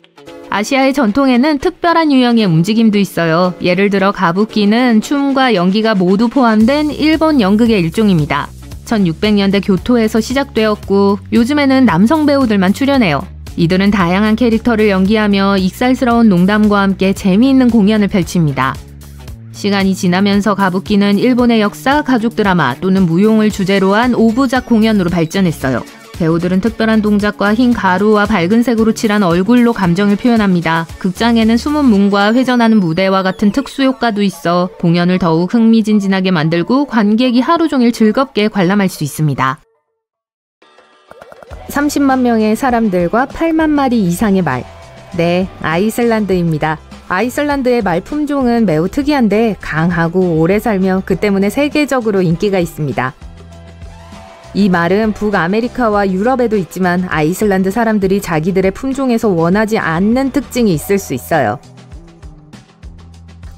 아시아의 전통에는 특별한 유형의 움직임도 있어요. 예를 들어 가부키는 춤과 연기가 모두 포함된 일본 연극의 일종입니다. 1600년대 교토에서 시작되었고 요즘에는 남성 배우들만 출연해요. 이들은 다양한 캐릭터를 연기하며 익살스러운 농담과 함께 재미있는 공연을 펼칩니다. 시간이 지나면서 가부키는 일본의 역사, 가족 드라마 또는 무용을 주제로 한 5부작 공연으로 발전했어요. 배우들은 특별한 동작과 흰 가루와 밝은 색으로 칠한 얼굴로 감정을 표현합니다. 극장에는 숨은 문과 회전하는 무대와 같은 특수효과도 있어 공연을 더욱 흥미진진하게 만들고 관객이 하루 종일 즐겁게 관람할 수 있습니다. 30만 명의 사람들과 8만 마리 이상의 말. 네, 아이슬란드입니다. 아이슬란드의 말 품종은 매우 특이한데 강하고 오래 살며 그 때문에 세계적으로 인기가 있습니다. 이 말은 북아메리카와 유럽에도 있지만 아이슬란드 사람들이 자기들의 품종에서 원하지 않는 특징이 있을 수 있어요.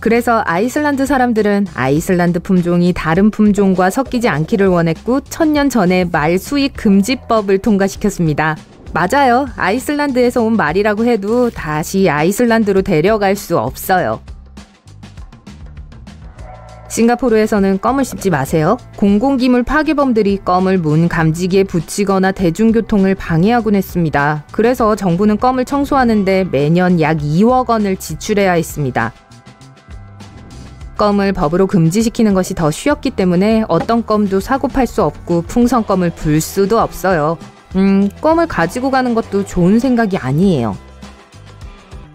그래서 아이슬란드 사람들은 아이슬란드 품종이 다른 품종과 섞이지 않기를 원했고 1000년 전에 말 수입 금지법을 통과시켰습니다. 맞아요. 아이슬란드에서 온 말이라고 해도 다시 아이슬란드로 데려갈 수 없어요. 싱가포르에서는 껌을 씹지 마세요. 공공기물 파괴범들이 껌을 문 감지기에 붙이거나 대중교통을 방해하곤 했습니다. 그래서 정부는 껌을 청소하는데 매년 약 2억 원을 지출해야 했습니다. 껌을 법으로 금지시키는 것이 더 쉬웠기 때문에 어떤 껌도 사고 팔 수 없고 풍선껌을 불 수도 없어요. 껌을 가지고 가는 것도 좋은 생각이 아니에요.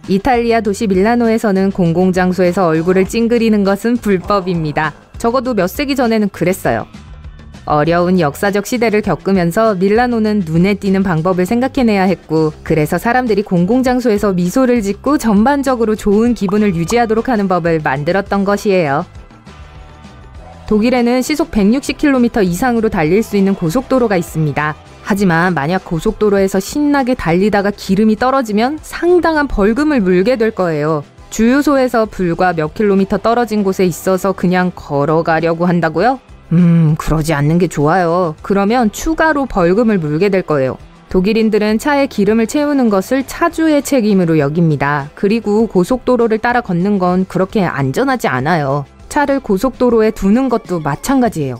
이탈리아 도시 밀라노에서는 공공장소에서 얼굴을 찡그리는 것은 불법입니다. 적어도 몇 세기 전에는 그랬어요. 어려운 역사적 시대를 겪으면서 밀라노는 눈에 띄는 방법을 생각해내야 했고 그래서 사람들이 공공장소에서 미소를 짓고 전반적으로 좋은 기분을 유지하도록 하는 법을 만들었던 것이에요. 독일에는 시속 160km 이상으로 달릴 수 있는 고속도로가 있습니다. 하지만 만약 고속도로에서 신나게 달리다가 기름이 떨어지면 상당한 벌금을 물게 될 거예요. 주유소에서 불과 몇 킬로미터 떨어진 곳에 있어서 그냥 걸어가려고 한다고요? 그러지 않는 게 좋아요. 그러면 추가로 벌금을 물게 될 거예요. 독일인들은 차에 기름을 채우는 것을 차주의 책임으로 여깁니다. 그리고 고속도로를 따라 걷는 건 그렇게 안전하지 않아요. 차를 고속도로에 두는 것도 마찬가지예요.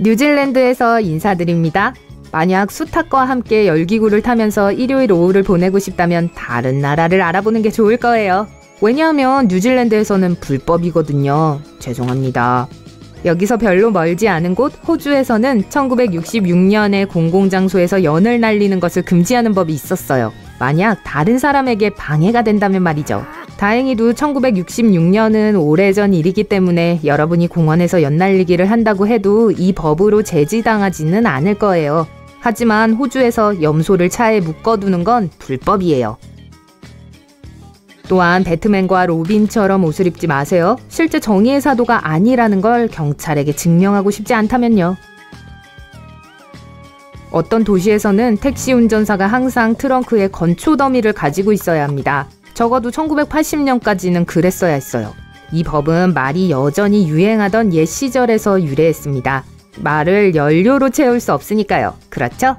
뉴질랜드에서 인사드립니다. 만약 수탉과 함께 열기구를 타면서 일요일 오후를 보내고 싶다면 다른 나라를 알아보는 게 좋을 거예요. 왜냐하면 뉴질랜드에서는 불법이거든요. 죄송합니다. 여기서 별로 멀지 않은 곳 호주에서는 1966년에 공공장소에서 연을 날리는 것을 금지하는 법이 있었어요. 만약 다른 사람에게 방해가 된다면 말이죠. 다행히도 1966년은 오래전 일이기 때문에 여러분이 공원에서 연 날리기를 한다고 해도 이 법으로 제지당하지는 않을 거예요. 하지만 호주에서 염소를 차에 묶어두는 건 불법이에요. 또한 배트맨과 로빈처럼 옷을 입지 마세요. 실제 정의의 사도가 아니라는 걸 경찰에게 증명하고 싶지 않다면요. 어떤 도시에서는 택시 운전사가 항상 트렁크에 건초 더미를 가지고 있어야 합니다. 적어도 1980년까지는 그랬어야 했어요. 이 법은 말이 여전히 유행하던 옛 시절에서 유래했습니다. 말을 연료로 채울 수 없으니까요. 그렇죠?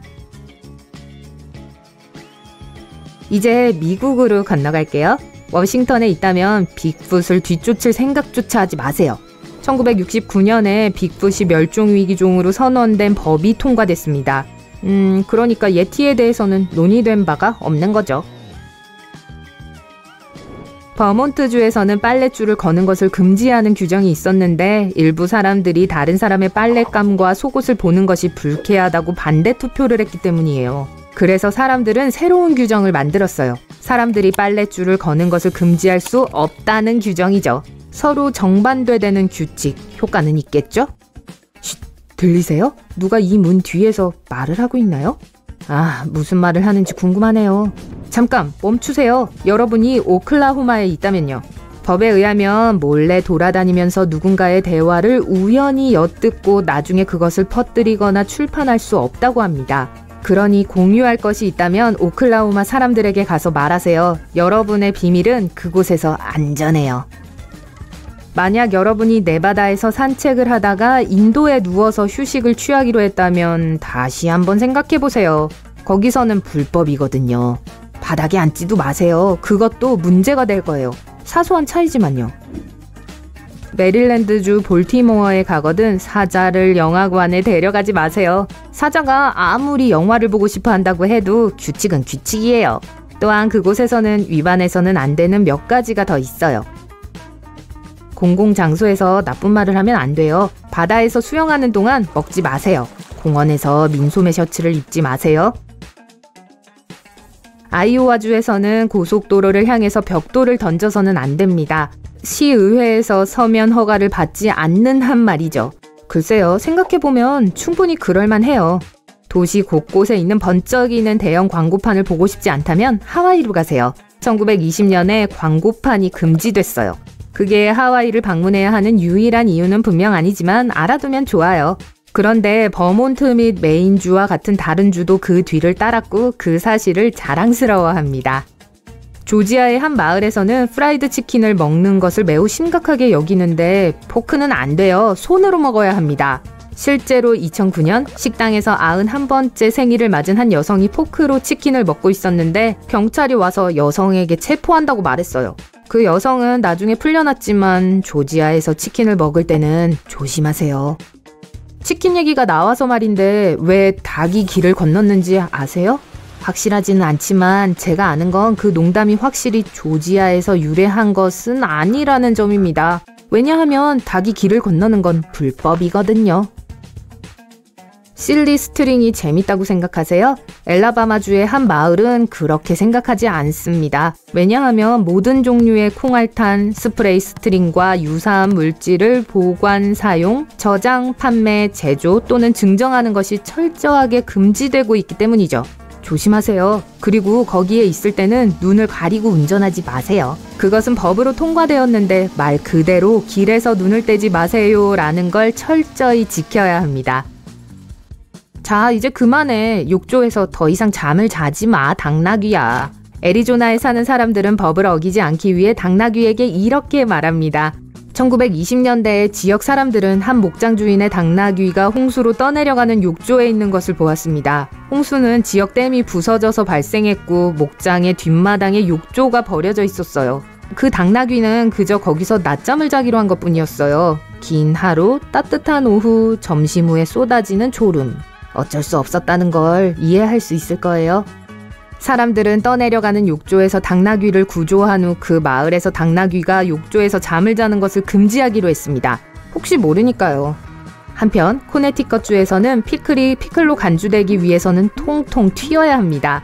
이제 미국으로 건너갈게요. 워싱턴에 있다면 빅풋을 뒤쫓을 생각조차 하지 마세요. 1969년에 빅풋이 멸종위기종으로 선언된 법이 통과됐습니다. 그러니까 예티에 대해서는 논의된 바가 없는 거죠. 버몬트주에서는 빨랫줄을 거는 것을 금지하는 규정이 있었는데 일부 사람들이 다른 사람의 빨랫감과 속옷을 보는 것이 불쾌하다고 반대 투표를 했기 때문이에요. 그래서 사람들은 새로운 규정을 만들었어요. 사람들이 빨랫줄을 거는 것을 금지할 수 없다는 규정이죠. 서로 정반대되는 규칙, 효과는 있겠죠? 쉿, 들리세요? 누가 이 문 뒤에서 말을 하고 있나요? 아, 무슨 말을 하는지 궁금하네요. 잠깐 멈추세요. 여러분이 오클라호마에 있다면요. 법에 의하면 몰래 돌아다니면서 누군가의 대화를 우연히 엿듣고 나중에 그것을 퍼뜨리거나 출판할 수 없다고 합니다. 그러니 공유할 것이 있다면 오클라호마 사람들에게 가서 말하세요. 여러분의 비밀은 그곳에서 안전해요. 만약 여러분이 네바다에서 산책을 하다가 인도에 누워서 휴식을 취하기로 했다면 다시 한번 생각해보세요. 거기서는 불법이거든요. 바닥에 앉지도 마세요. 그것도 문제가 될 거예요. 사소한 차이지만요. 메릴랜드주 볼티모어에 가거든 사자를 영화관에 데려가지 마세요. 사자가 아무리 영화를 보고 싶어 한다고 해도 규칙은 규칙이에요. 또한 그곳에서는 위반해서는 안 되는 몇 가지가 더 있어요. 공공장소에서 나쁜 말을 하면 안 돼요. 바다에서 수영하는 동안 먹지 마세요. 공원에서 민소매 셔츠를 입지 마세요. 아이오와주에서는 고속도로를 향해서 벽돌을 던져서는 안 됩니다. 시의회에서 서면 허가를 받지 않는 한 말이죠. 글쎄요, 생각해보면 충분히 그럴만해요. 도시 곳곳에 있는 번쩍이는 대형 광고판을 보고 싶지 않다면 하와이로 가세요. 1920년에 광고판이 금지됐어요. 그게 하와이를 방문해야 하는 유일한 이유는 분명 아니지만 알아두면 좋아요. 그런데 버몬트 및 메인주와 같은 다른 주도 그 뒤를 따랐고 그 사실을 자랑스러워합니다. 조지아의 한 마을에서는 프라이드 치킨을 먹는 것을 매우 심각하게 여기는데 포크는 안 돼요. 손으로 먹어야 합니다. 실제로 2009년 식당에서 91번째 생일을 맞은 한 여성이 포크로 치킨을 먹고 있었는데 경찰이 와서 여성에게 체포한다고 말했어요. 그 여성은 나중에 풀려났지만 조지아에서 치킨을 먹을 때는 조심하세요. 치킨 얘기가 나와서 말인데 왜 닭이 길을 건넜는지 아세요? 확실하지는 않지만 제가 아는 건 그 농담이 확실히 조지아에서 유래한 것은 아니라는 점입니다. 왜냐하면 닭이 길을 건너는 건 불법이거든요. 실리 스트링이 재밌다고 생각하세요? 엘라바마주의 한 마을은 그렇게 생각하지 않습니다. 왜냐하면 모든 종류의 콩알탄, 스프레이 스트링과 유사한 물질을 보관, 사용, 저장, 판매, 제조 또는 증정하는 것이 철저하게 금지되고 있기 때문이죠. 조심하세요. 그리고 거기에 있을 때는 눈을 가리고 운전하지 마세요. 그것은 법으로 통과되었는데 말 그대로 길에서 눈을 떼지 마세요라는 걸 철저히 지켜야 합니다. 자, 이제 그만해. 욕조에서 더 이상 잠을 자지 마, 당나귀야. 애리조나에 사는 사람들은 법을 어기지 않기 위해 당나귀에게 이렇게 말합니다. 1920년대에 지역 사람들은 한 목장 주인의 당나귀가 홍수로 떠내려가는 욕조에 있는 것을 보았습니다. 홍수는 지역 댐이 부서져서 발생했고 목장의 뒷마당에 욕조가 버려져 있었어요. 그 당나귀는 그저 거기서 낮잠을 자기로 한 것뿐이었어요. 긴 하루, 따뜻한 오후, 점심 후에 쏟아지는 졸음. 어쩔 수 없었다는 걸 이해할 수 있을 거예요. 사람들은 떠내려가는 욕조에서 당나귀를 구조한 후 그 마을에서 당나귀가 욕조에서 잠을 자는 것을 금지하기로 했습니다. 혹시 모르니까요. 한편 코네티컷주에서는 피클이 피클로 간주되기 위해서는 통통 튀어야 합니다.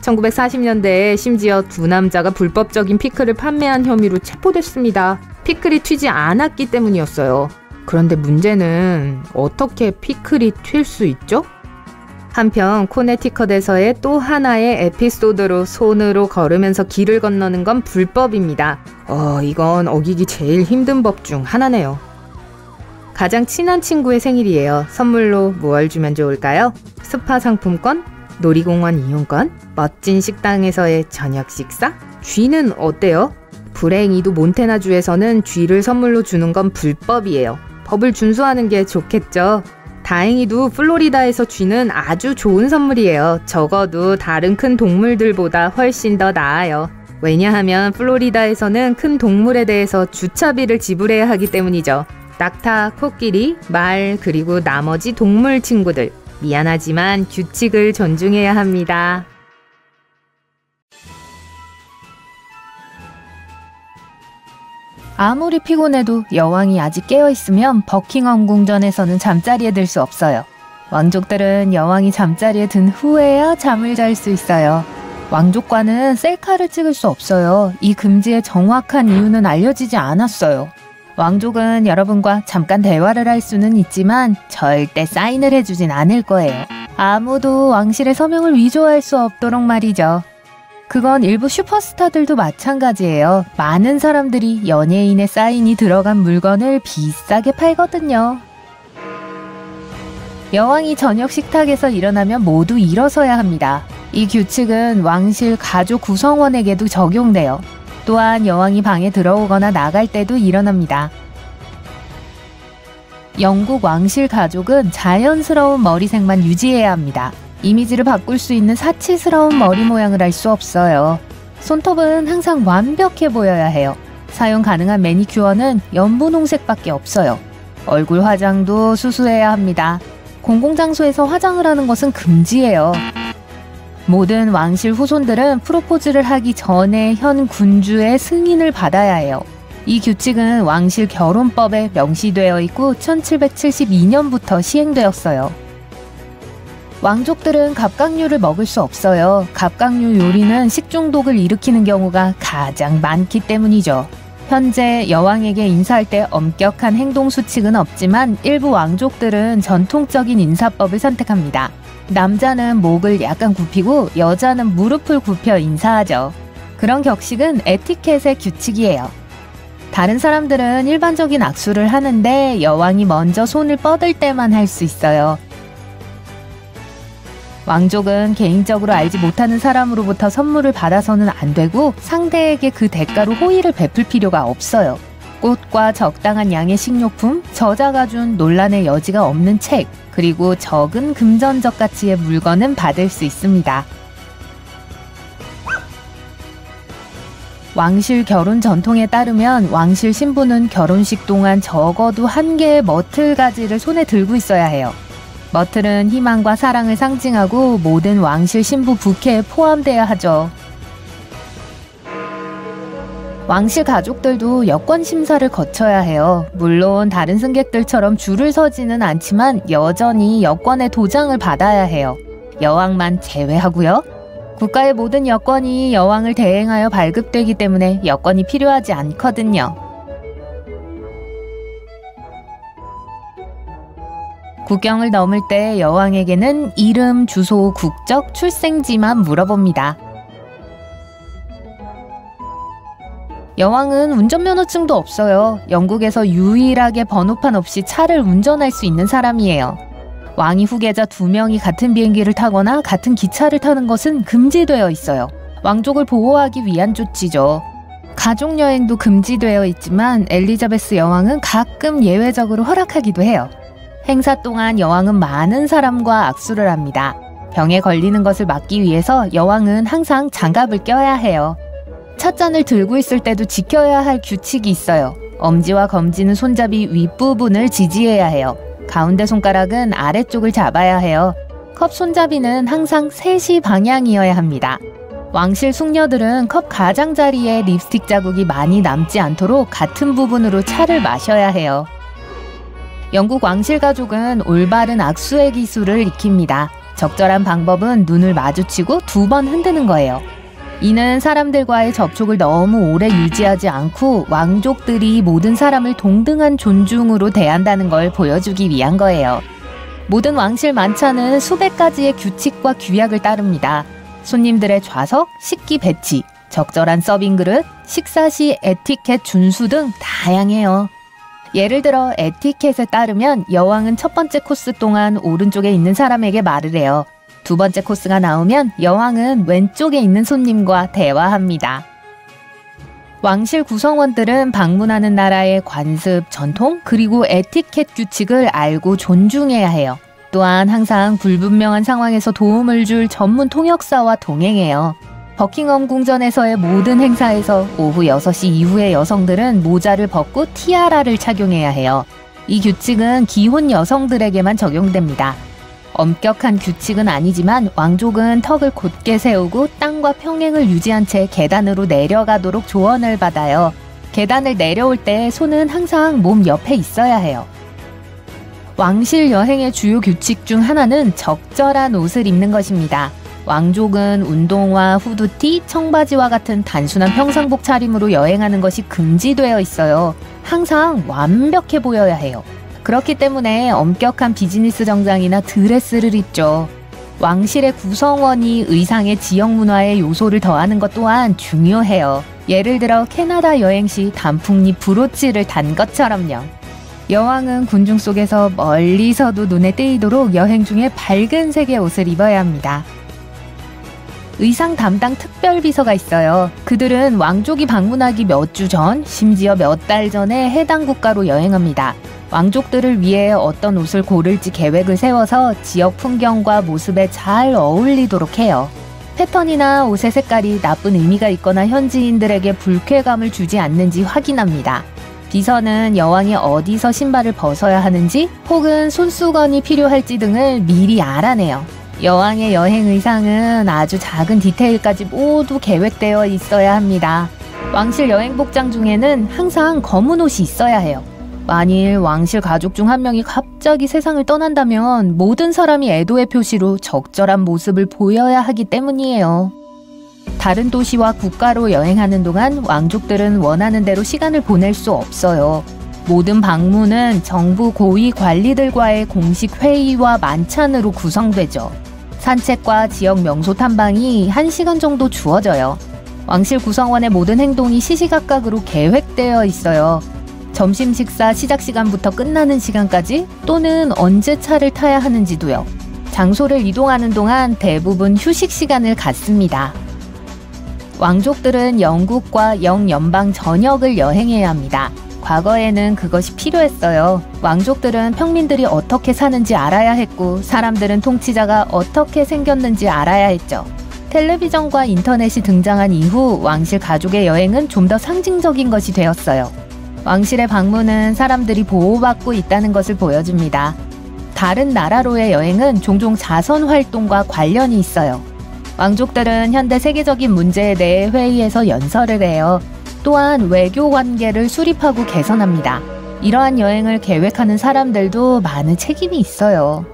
1940년대에 심지어 두 남자가 불법적인 피클을 판매한 혐의로 체포됐습니다. 피클이 튀지 않았기 때문이었어요. 그런데 문제는 어떻게 피클이 튈 수 있죠? 한편 코네티컷에서의 또 하나의 에피소드로 손으로 걸으면서 길을 건너는 건 불법입니다. 이건 어기기 제일 힘든 법 중 하나네요. 가장 친한 친구의 생일이에요. 선물로 뭘 주면 좋을까요? 스파 상품권? 놀이공원 이용권? 멋진 식당에서의 저녁 식사? 쥐는 어때요? 불행히도 몬테나주에서는 쥐를 선물로 주는 건 불법이에요. 법을 준수하는 게 좋겠죠. 다행히도 플로리다에서 쥐는 아주 좋은 선물이에요. 적어도 다른 큰 동물들보다 훨씬 더 나아요. 왜냐하면 플로리다에서는 큰 동물에 대해서 주차비를 지불해야 하기 때문이죠. 낙타, 코끼리, 말, 그리고 나머지 동물 친구들. 미안하지만 규칙을 존중해야 합니다. 아무리 피곤해도 여왕이 아직 깨어있으면 버킹엄 궁전에서는 잠자리에 들 수 없어요. 왕족들은 여왕이 잠자리에 든 후에야 잠을 잘 수 있어요. 왕족과는 셀카를 찍을 수 없어요. 이 금지의 정확한 이유는 알려지지 않았어요. 왕족은 여러분과 잠깐 대화를 할 수는 있지만 절대 사인을 해주진 않을 거예요. 아무도 왕실의 서명을 위조할 수 없도록 말이죠. 그건 일부 슈퍼스타들도 마찬가지예요. 많은 사람들이 연예인의 사인이 들어간 물건을 비싸게 팔거든요. 여왕이 저녁 식탁에서 일어나면 모두 일어서야 합니다. 이 규칙은 왕실 가족 구성원에게도 적용돼요. 또한 여왕이 방에 들어오거나 나갈 때도 일어납니다. 영국 왕실 가족은 자연스러운 머리색만 유지해야 합니다. 이미지를 바꿀 수 있는 사치스러운 머리 모양을 할 수 없어요. 손톱은 항상 완벽해 보여야 해요. 사용 가능한 매니큐어는 연분홍색밖에 없어요. 얼굴 화장도 수수해야 합니다. 공공장소에서 화장을 하는 것은 금지예요. 모든 왕실 후손들은 프로포즈를 하기 전에 현 군주의 승인을 받아야 해요. 이 규칙은 왕실 결혼법에 명시되어 있고 1772년부터 시행되었어요. 왕족들은 갑각류를 먹을 수 없어요. 갑각류 요리는 식중독을 일으키는 경우가 가장 많기 때문이죠. 현재 여왕에게 인사할 때 엄격한 행동 수칙은 없지만 일부 왕족들은 전통적인 인사법을 선택합니다. 남자는 목을 약간 굽히고 여자는 무릎을 굽혀 인사하죠. 그런 격식은 에티켓의 규칙이에요. 다른 사람들은 일반적인 악수를 하는데 여왕이 먼저 손을 뻗을 때만 할 수 있어요. 왕족은 개인적으로 알지 못하는 사람으로부터 선물을 받아서는 안 되고 상대에게 그 대가로 호의를 베풀 필요가 없어요. 꽃과 적당한 양의 식료품, 저자가 준 논란의 여지가 없는 책, 그리고 적은 금전적 가치의 물건은 받을 수 있습니다. 왕실 결혼 전통에 따르면 왕실 신부는 결혼식 동안 적어도 한 개의 머틀가지를 손에 들고 있어야 해요. 머틀은 희망과 사랑을 상징하고 모든 왕실 신부 부케에 포함돼야 하죠. 왕실 가족들도 여권 심사를 거쳐야 해요. 물론 다른 승객들처럼 줄을 서지는 않지만 여전히 여권의 도장을 받아야 해요. 여왕만 제외하고요. 국가의 모든 여권이 여왕을 대행하여 발급되기 때문에 여권이 필요하지 않거든요. 국경을 넘을 때 여왕에게는 이름, 주소, 국적, 출생지만 물어봅니다. 여왕은 운전면허증도 없어요. 영국에서 유일하게 번호판 없이 차를 운전할 수 있는 사람이에요. 왕위 후계자 2명이 같은 비행기를 타거나 같은 기차를 타는 것은 금지되어 있어요. 왕족을 보호하기 위한 조치죠. 가족여행도 금지되어 있지만 엘리자베스 여왕은 가끔 예외적으로 허락하기도 해요. 행사 동안 여왕은 많은 사람과 악수를 합니다. 병에 걸리는 것을 막기 위해서 여왕은 항상 장갑을 껴야 해요. 찻잔을 들고 있을 때도 지켜야 할 규칙이 있어요. 엄지와 검지는 손잡이 윗부분을 지지해야 해요. 가운데 손가락은 아래쪽을 잡아야 해요. 컵 손잡이는 항상 3시 방향이어야 합니다. 왕실 숙녀들은 컵 가장자리에 립스틱 자국이 많이 남지 않도록 같은 부분으로 차를 마셔야 해요. 영국 왕실 가족은 올바른 악수의 기술을 익힙니다. 적절한 방법은 눈을 마주치고 2번 흔드는 거예요. 이는 사람들과의 접촉을 너무 오래 유지하지 않고 왕족들이 모든 사람을 동등한 존중으로 대한다는 걸 보여주기 위한 거예요. 모든 왕실 만찬은 수백 가지의 규칙과 규약을 따릅니다. 손님들의 좌석, 식기 배치, 적절한 서빙 그릇, 식사 시 에티켓 준수 등 다양해요. 예를 들어 에티켓에 따르면 여왕은 첫 번째 코스 동안 오른쪽에 있는 사람에게 말을 해요. 2번째 코스가 나오면 여왕은 왼쪽에 있는 손님과 대화합니다. 왕실 구성원들은 방문하는 나라의 관습, 전통, 그리고 에티켓 규칙을 알고 존중해야 해요. 또한 항상 불분명한 상황에서 도움을 줄 전문 통역사와 동행해요. 버킹엄 궁전에서의 모든 행사에서 오후 6시 이후의 여성들은 모자를 벗고 티아라를 착용해야 해요. 이 규칙은 기혼 여성들에게만 적용됩니다. 엄격한 규칙은 아니지만 왕족은 턱을 곧게 세우고 땅과 평행을 유지한 채 계단으로 내려가도록 조언을 받아요. 계단을 내려올 때 손은 항상 몸 옆에 있어야 해요. 왕실 여행의 주요 규칙 중 하나는 적절한 옷을 입는 것입니다. 왕족은 운동화, 후드티, 청바지와 같은 단순한 평상복 차림으로 여행하는 것이 금지되어 있어요. 항상 완벽해 보여야 해요. 그렇기 때문에 엄격한 비즈니스 정장이나 드레스를 입죠. 왕실의 구성원이 의상에 지역 문화의 요소를 더하는 것 또한 중요해요. 예를 들어 캐나다 여행 시 단풍잎 브로치를 단 것처럼요. 여왕은 군중 속에서 멀리서도 눈에 띄도록 여행 중에 밝은 색의 옷을 입어야 합니다. 의상 담당 특별비서가 있어요. 그들은 왕족이 방문하기 몇 주 전, 심지어 몇 달 전에 해당 국가로 여행합니다. 왕족들을 위해 어떤 옷을 고를지 계획을 세워서 지역 풍경과 모습에 잘 어울리도록 해요. 패턴이나 옷의 색깔이 나쁜 의미가 있거나 현지인들에게 불쾌감을 주지 않는지 확인합니다. 비서는 여왕이 어디서 신발을 벗어야 하는지 혹은 손수건이 필요할지 등을 미리 알아내요. 여왕의 여행 의상은 아주 작은 디테일까지 모두 계획되어 있어야 합니다. 왕실 여행 복장 중에는 항상 검은 옷이 있어야 해요. 만일 왕실 가족 중 한 명이 갑자기 세상을 떠난다면 모든 사람이 애도의 표시로 적절한 모습을 보여야 하기 때문이에요. 다른 도시와 국가로 여행하는 동안 왕족들은 원하는 대로 시간을 보낼 수 없어요. 모든 방문은 정부 고위 관리들과의 공식 회의와 만찬으로 구성되죠. 산책과 지역 명소 탐방이 1시간 정도 주어져요. 왕실 구성원의 모든 행동이 시시각각으로 계획되어 있어요. 점심 식사 시작 시간부터 끝나는 시간까지 또는 언제 차를 타야 하는지도요. 장소를 이동하는 동안 대부분 휴식 시간을 갖습니다. 왕족들은 영국과 영연방 전역을 여행해야 합니다. 과거에는 그것이 필요했어요. 왕족들은 평민들이 어떻게 사는지 알아야 했고 사람들은 통치자가 어떻게 생겼는지 알아야 했죠. 텔레비전과 인터넷이 등장한 이후 왕실 가족의 여행은 좀 더 상징적인 것이 되었어요. 왕실의 방문은 사람들이 보호받고 있다는 것을 보여줍니다. 다른 나라로의 여행은 종종 자선 활동과 관련이 있어요. 왕족들은 현대 세계적인 문제에 대해 회의에서 연설을 해요. 또한 외교 관계를 수립하고 개선합니다. 이러한 여행을 계획하는 사람들도 많은 책임이 있어요.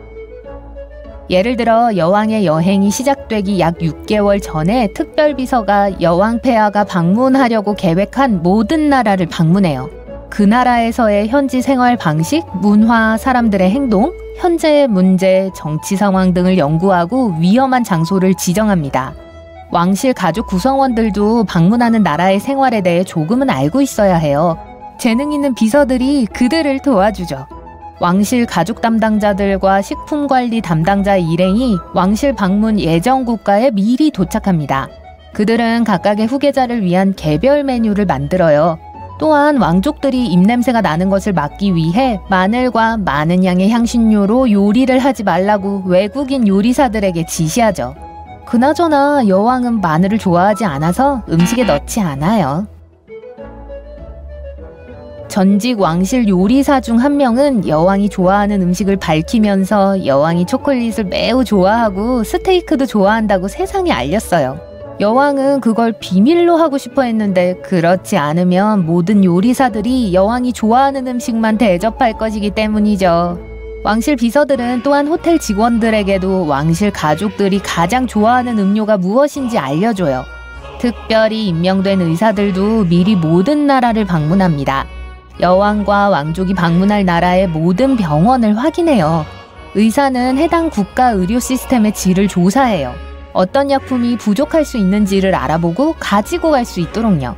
예를 들어 여왕의 여행이 시작되기 약 6개월 전에 특별비서가 여왕 폐하가 방문하려고 계획한 모든 나라를 방문해요. 그 나라에서의 현지 생활 방식, 문화, 사람들의 행동, 현재의 문제, 정치 상황 등을 연구하고 위험한 장소를 지정합니다. 왕실 가족 구성원들도 방문하는 나라의 생활에 대해 조금은 알고 있어야 해요. 재능 있는 비서들이 그들을 도와주죠. 왕실 가족 담당자들과 식품관리 담당자의 일행이 왕실 방문 예정 국가에 미리 도착합니다. 그들은 각각의 후계자를 위한 개별 메뉴를 만들어요. 또한 왕족들이 입냄새가 나는 것을 막기 위해 마늘과 많은 양의 향신료로 요리를 하지 말라고 외국인 요리사들에게 지시하죠. 그나저나 여왕은 마늘을 좋아하지 않아서 음식에 넣지 않아요. 전직 왕실 요리사 중 한 명은 여왕이 좋아하는 음식을 밝히면서 여왕이 초콜릿을 매우 좋아하고 스테이크도 좋아한다고 세상에 알렸어요. 여왕은 그걸 비밀로 하고 싶어 했는데 그렇지 않으면 모든 요리사들이 여왕이 좋아하는 음식만 대접할 것이기 때문이죠. 왕실 비서들은 또한 호텔 직원들에게도 왕실 가족들이 가장 좋아하는 음료가 무엇인지 알려줘요. 특별히 임명된 의사들도 미리 모든 나라를 방문합니다. 여왕과 왕족이 방문할 나라의 모든 병원을 확인해요. 의사는 해당 국가 의료 시스템의 질을 조사해요. 어떤 약품이 부족할 수 있는지를 알아보고 가지고 갈 수 있도록요.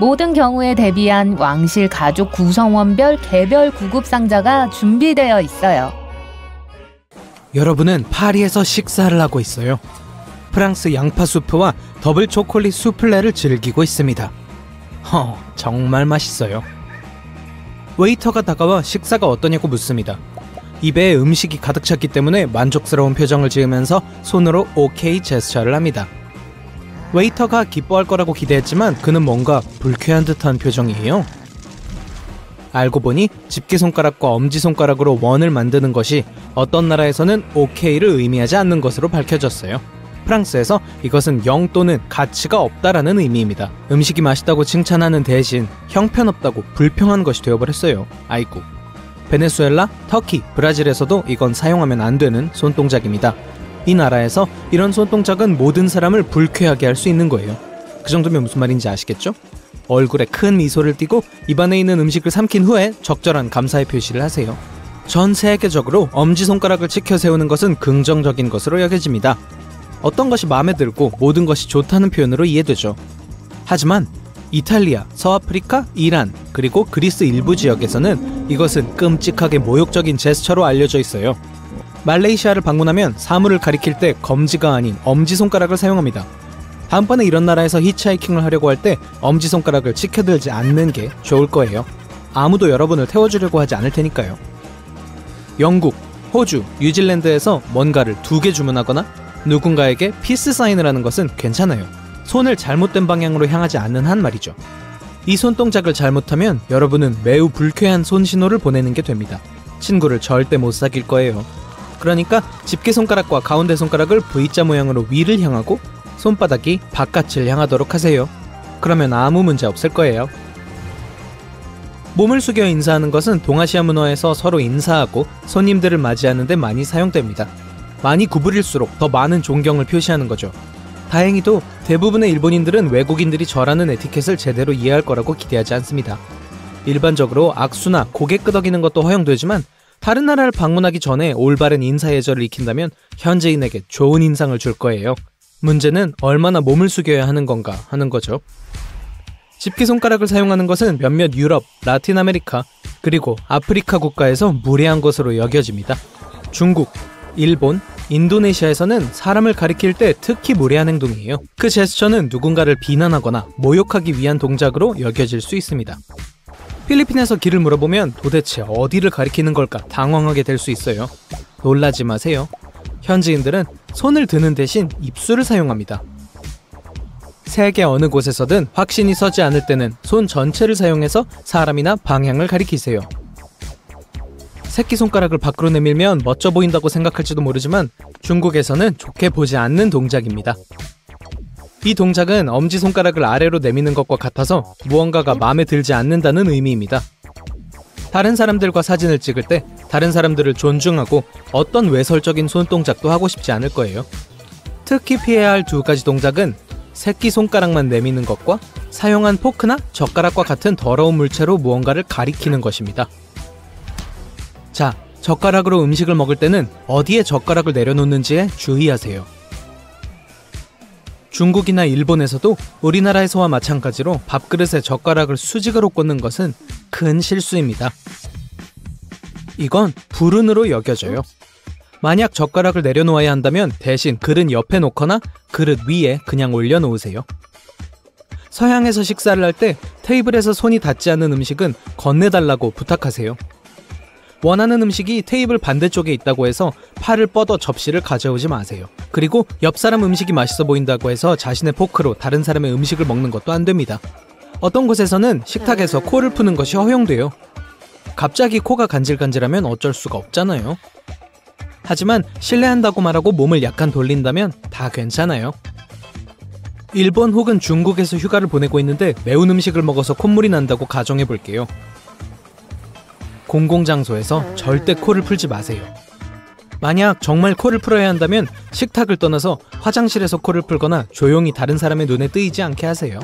모든 경우에 대비한 왕실 가족 구성원별 개별 구급 상자가 준비되어 있어요. 여러분은 파리에서 식사를 하고 있어요. 프랑스 양파 수프와 더블 초콜릿 수플레를 즐기고 있습니다. 정말 맛있어요. 웨이터가 다가와 식사가 어떠냐고 묻습니다. 입에 음식이 가득 찼기 때문에 만족스러운 표정을 지으면서 손으로 오케이 제스처를 합니다. 웨이터가 기뻐할 거라고 기대했지만 그는 뭔가 불쾌한 듯한 표정이에요. 알고 보니 집게손가락과 엄지손가락으로 원을 만드는 것이 어떤 나라에서는 오케이를 의미하지 않는 것으로 밝혀졌어요. 프랑스에서 이것은 영 또는 가치가 없다라는 의미입니다. 음식이 맛있다고 칭찬하는 대신 형편없다고 불평한 것이 되어버렸어요. 아이고. 베네수엘라, 터키, 브라질에서도 이건 사용하면 안 되는 손동작입니다. 이 나라에서 이런 손동작은 모든 사람을 불쾌하게 할 수 있는 거예요. 그 정도면 무슨 말인지 아시겠죠? 얼굴에 큰 미소를 띠고 입안에 있는 음식을 삼킨 후에 적절한 감사의 표시를 하세요. 전 세계적으로 엄지손가락을 치켜 세우는 것은 긍정적인 것으로 여겨집니다. 어떤 것이 마음에 들고 모든 것이 좋다는 표현으로 이해되죠. 하지만 이탈리아, 서아프리카, 이란, 그리고 그리스 일부 지역에서는 이것은 끔찍하게 모욕적인 제스처로 알려져 있어요. 말레이시아를 방문하면 사물을 가리킬 때 검지가 아닌 엄지손가락을 사용합니다. 다음번에 이런 나라에서 히치하이킹을 하려고 할 때 엄지손가락을 치켜들지 않는 게 좋을 거예요. 아무도 여러분을 태워주려고 하지 않을 테니까요. 영국, 호주, 뉴질랜드에서 뭔가를 2개 주문하거나 누군가에게 피스 사인을 하는 것은 괜찮아요. 손을 잘못된 방향으로 향하지 않는 한 말이죠. 이 손동작을 잘못하면 여러분은 매우 불쾌한 손신호를 보내는 게 됩니다. 친구를 절대 못 사귈 거예요. 그러니까 집게손가락과 가운데 손가락을 V자 모양으로 위를 향하고 손바닥이 바깥을 향하도록 하세요. 그러면 아무 문제 없을 거예요. 몸을 숙여 인사하는 것은 동아시아 문화에서 서로 인사하고 손님들을 맞이하는 데 많이 사용됩니다. 많이 구부릴수록 더 많은 존경을 표시하는 거죠. 다행히도 대부분의 일본인들은 외국인들이 절하는 에티켓을 제대로 이해할 거라고 기대하지 않습니다. 일반적으로 악수나 고개 끄덕이는 것도 허용되지만 다른 나라를 방문하기 전에 올바른 인사 예절을 익힌다면 현지인에게 좋은 인상을 줄 거예요. 문제는 얼마나 몸을 숙여야 하는 건가 하는 거죠. 집게손가락을 사용하는 것은 몇몇 유럽, 라틴 아메리카, 그리고 아프리카 국가에서 무례한 것으로 여겨집니다. 중국, 일본, 인도네시아에서는 사람을 가리킬 때 특히 무례한 행동이에요. 그 제스처는 누군가를 비난하거나 모욕하기 위한 동작으로 여겨질 수 있습니다. 필리핀에서 길을 물어보면 도대체 어디를 가리키는 걸까 당황하게 될 수 있어요. 놀라지 마세요. 현지인들은 손을 드는 대신 입술을 사용합니다. 세계 어느 곳에서든 확신이 서지 않을 때는 손 전체를 사용해서 사람이나 방향을 가리키세요. 새끼손가락을 밖으로 내밀면 멋져 보인다고 생각할지도 모르지만 중국에서는 좋게 보지 않는 동작입니다. 이 동작은 엄지손가락을 아래로 내미는 것과 같아서 무언가가 마음에 들지 않는다는 의미입니다. 다른 사람들과 사진을 찍을 때 다른 사람들을 존중하고 어떤 외설적인 손동작도 하고 싶지 않을 거예요. 특히 피해야 할 2가지 동작은 새끼손가락만 내미는 것과 사용한 포크나 젓가락과 같은 더러운 물체로 무언가를 가리키는 것입니다. 자, 젓가락으로 음식을 먹을 때는 어디에 젓가락을 내려놓는지에 주의하세요. 중국이나 일본에서도 우리나라에서와 마찬가지로 밥그릇에 젓가락을 수직으로 꽂는 것은 큰 실수입니다. 이건 불운으로 여겨져요. 만약 젓가락을 내려놓아야 한다면 대신 그릇 옆에 놓거나 그릇 위에 그냥 올려놓으세요. 서양에서 식사를 할 때 테이블에서 손이 닿지 않는 음식은 건네달라고 부탁하세요. 원하는 음식이 테이블 반대쪽에 있다고 해서 팔을 뻗어 접시를 가져오지 마세요. 그리고 옆 사람 음식이 맛있어 보인다고 해서 자신의 포크로 다른 사람의 음식을 먹는 것도 안 됩니다. 어떤 곳에서는 식탁에서 코를 푸는 것이 허용돼요. 갑자기 코가 간질간질하면 어쩔 수가 없잖아요. 하지만 실례한다고 말하고 몸을 약간 돌린다면 다 괜찮아요. 일본 혹은 중국에서 휴가를 보내고 있는데 매운 음식을 먹어서 콧물이 난다고 가정해볼게요. 공공장소에서 절대 코를 풀지 마세요. 만약 정말 코를 풀어야 한다면 식탁을 떠나서 화장실에서 코를 풀거나 조용히 다른 사람의 눈에 뜨이지 않게 하세요.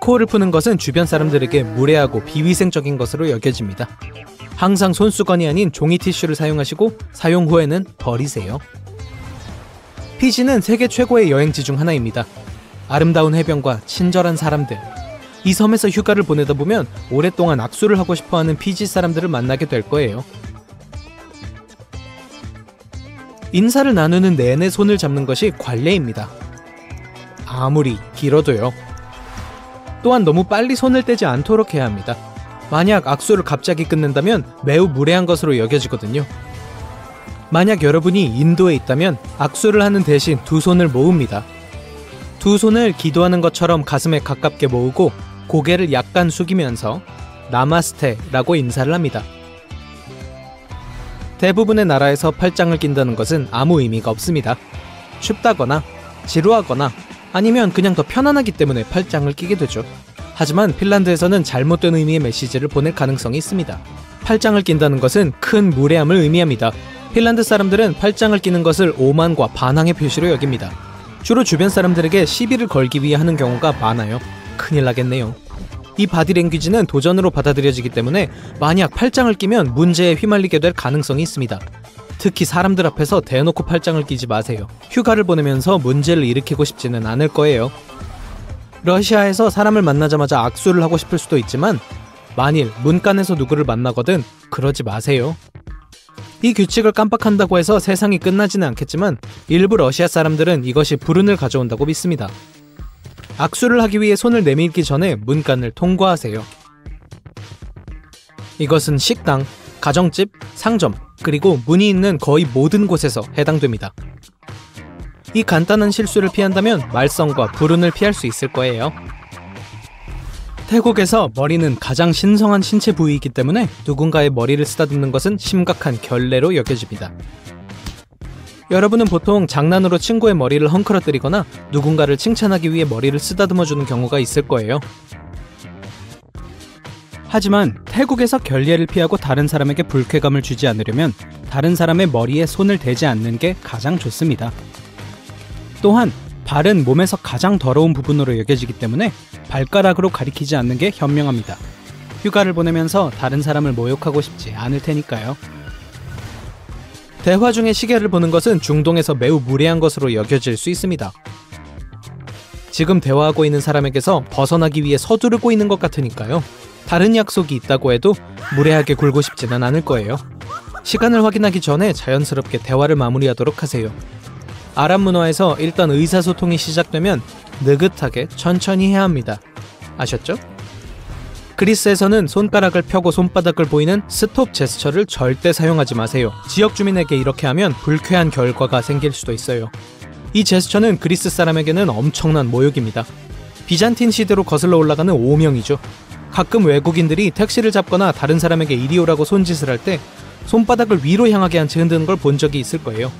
코를 푸는 것은 주변 사람들에게 무례하고 비위생적인 것으로 여겨집니다. 항상 손수건이 아닌 종이 티슈를 사용하시고 사용 후에는 버리세요. 피지는 세계 최고의 여행지 중 하나입니다. 아름다운 해변과 친절한 사람들, 이 섬에서 휴가를 보내다 보면 오랫동안 악수를 하고 싶어하는 피지 사람들을 만나게 될 거예요. 인사를 나누는 내내 손을 잡는 것이 관례입니다. 아무리 길어도요. 또한 너무 빨리 손을 떼지 않도록 해야 합니다. 만약 악수를 갑자기 끝낸다면 매우 무례한 것으로 여겨지거든요. 만약 여러분이 인도에 있다면 악수를 하는 대신 2 손을 모읍니다. 2 손을 기도하는 것처럼 가슴에 가깝게 모으고 고개를 약간 숙이면서 나마스테라고 인사를 합니다. 대부분의 나라에서 팔짱을 낀다는 것은 아무 의미가 없습니다. 춥다거나 지루하거나 아니면 그냥 더 편안하기 때문에 팔짱을 끼게 되죠. 하지만 핀란드에서는 잘못된 의미의 메시지를 보낼 가능성이 있습니다. 팔짱을 낀다는 것은 큰 무례함을 의미합니다. 핀란드 사람들은 팔짱을 끼는 것을 오만과 반항의 표시로 여깁니다. 주로 주변 사람들에게 시비를 걸기 위해 하는 경우가 많아요. 큰일 나겠네요. 이 바디랭귀지는 도전으로 받아들여지기 때문에 만약 팔짱을 끼면 문제에 휘말리게 될 가능성이 있습니다. 특히 사람들 앞에서 대놓고 팔짱을 끼지 마세요. 휴가를 보내면서 문제를 일으키고 싶지는 않을 거예요. 러시아에서 사람을 만나자마자 악수를 하고 싶을 수도 있지만 만일 문간에서 누구를 만나거든 그러지 마세요. 이 규칙을 깜빡한다고 해서 세상이 끝나지는 않겠지만 일부 러시아 사람들은 이것이 불운을 가져온다고 믿습니다. 악수를 하기 위해 손을 내밀기 전에 문간을 통과하세요. 이것은 식당, 가정집, 상점, 그리고 문이 있는 거의 모든 곳에서 해당됩니다. 이 간단한 실수를 피한다면 말썽과 불운을 피할 수 있을 거예요. 태국에서 머리는 가장 신성한 신체 부위이기 때문에 누군가의 머리를 쓰다듬는 것은 심각한 결례로 여겨집니다. 여러분은 보통 장난으로 친구의 머리를 헝클어뜨리거나 누군가를 칭찬하기 위해 머리를 쓰다듬어주는 경우가 있을 거예요. 하지만 태국에서 결례를 피하고 다른 사람에게 불쾌감을 주지 않으려면 다른 사람의 머리에 손을 대지 않는 게 가장 좋습니다. 또한 발은 몸에서 가장 더러운 부분으로 여겨지기 때문에 발가락으로 가리키지 않는 게 현명합니다. 휴가를 보내면서 다른 사람을 모욕하고 싶지 않을 테니까요. 대화 중에 시계를 보는 것은 중동에서 매우 무례한 것으로 여겨질 수 있습니다. 지금 대화하고 있는 사람에게서 벗어나기 위해 서두르고 있는 것 같으니까요. 다른 약속이 있다고 해도 무례하게 굴고 싶지는 않을 거예요. 시간을 확인하기 전에 자연스럽게 대화를 마무리하도록 하세요. 아랍 문화에서 일단 의사소통이 시작되면 느긋하게 천천히 해야 합니다. 아셨죠? 그리스에서는 손가락을 펴고 손바닥을 보이는 스톱 제스처를 절대 사용하지 마세요. 지역 주민에게 이렇게 하면 불쾌한 결과가 생길 수도 있어요. 이 제스처는 그리스 사람에게는 엄청난 모욕입니다. 비잔틴 시대로 거슬러 올라가는 오명이죠. 가끔 외국인들이 택시를 잡거나 다른 사람에게 이리 오라고 손짓을 할 때 손바닥을 위로 향하게 한채 흔드는 걸 본 적이 있을 거예요.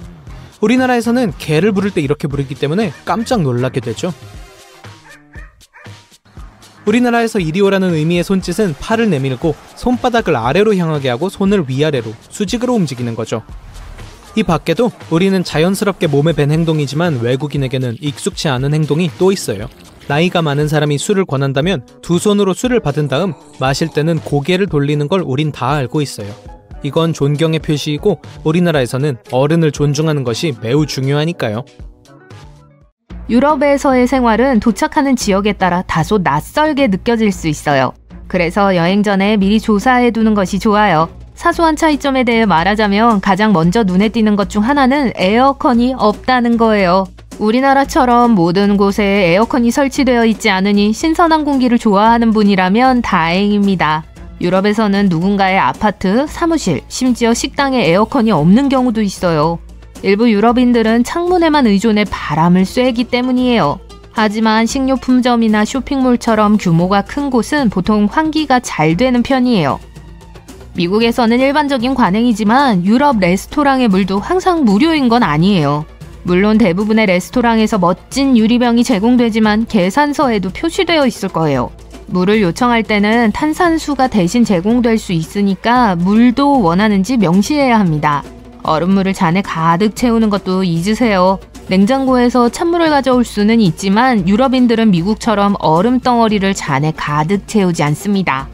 우리나라에서는 개를 부를 때 이렇게 부르기 때문에 깜짝 놀라게 되죠. 우리나라에서 이리 오라는 의미의 손짓은 팔을 내밀고 손바닥을 아래로 향하게 하고 손을 위아래로 수직으로 움직이는 거죠. 이 밖에도 우리는 자연스럽게 몸에 밴 행동이지만 외국인에게는 익숙치 않은 행동이 또 있어요. 나이가 많은 사람이 술을 권한다면 두 손으로 술을 받은 다음 마실 때는 고개를 돌리는 걸 우린 다 알고 있어요. 이건 존경의 표시이고 우리나라에서는 어른을 존중하는 것이 매우 중요하니까요. 유럽에서의 생활은 도착하는 지역에 따라 다소 낯설게 느껴질 수 있어요. 그래서 여행 전에 미리 조사해두는 것이 좋아요. 사소한 차이점에 대해 말하자면 가장 먼저 눈에 띄는 것 중 하나는 에어컨이 없다는 거예요. 우리나라처럼 모든 곳에 에어컨이 설치되어 있지 않으니 신선한 공기를 좋아하는 분이라면 다행입니다. 유럽에서는 누군가의 아파트, 사무실, 심지어 식당에 에어컨이 없는 경우도 있어요. 일부 유럽인들은 창문에만 의존해 바람을 쐬기 때문이에요. 하지만 식료품점이나 쇼핑몰처럼 규모가 큰 곳은 보통 환기가 잘 되는 편이에요. 미국에서는 일반적인 관행이지만 유럽 레스토랑의 물도 항상 무료인 건 아니에요. 물론 대부분의 레스토랑에서 멋진 유리병이 제공되지만 계산서에도 표시되어 있을 거예요. 물을 요청할 때는 탄산수가 대신 제공될 수 있으니까 물도 원하는지 명시해야 합니다. 얼음물을 잔에 가득 채우는 것도 잊으세요. 냉장고에서 찬물을 가져올 수는 있지만 유럽인들은 미국처럼 얼음 덩어리를 잔에 가득 채우지 않습니다.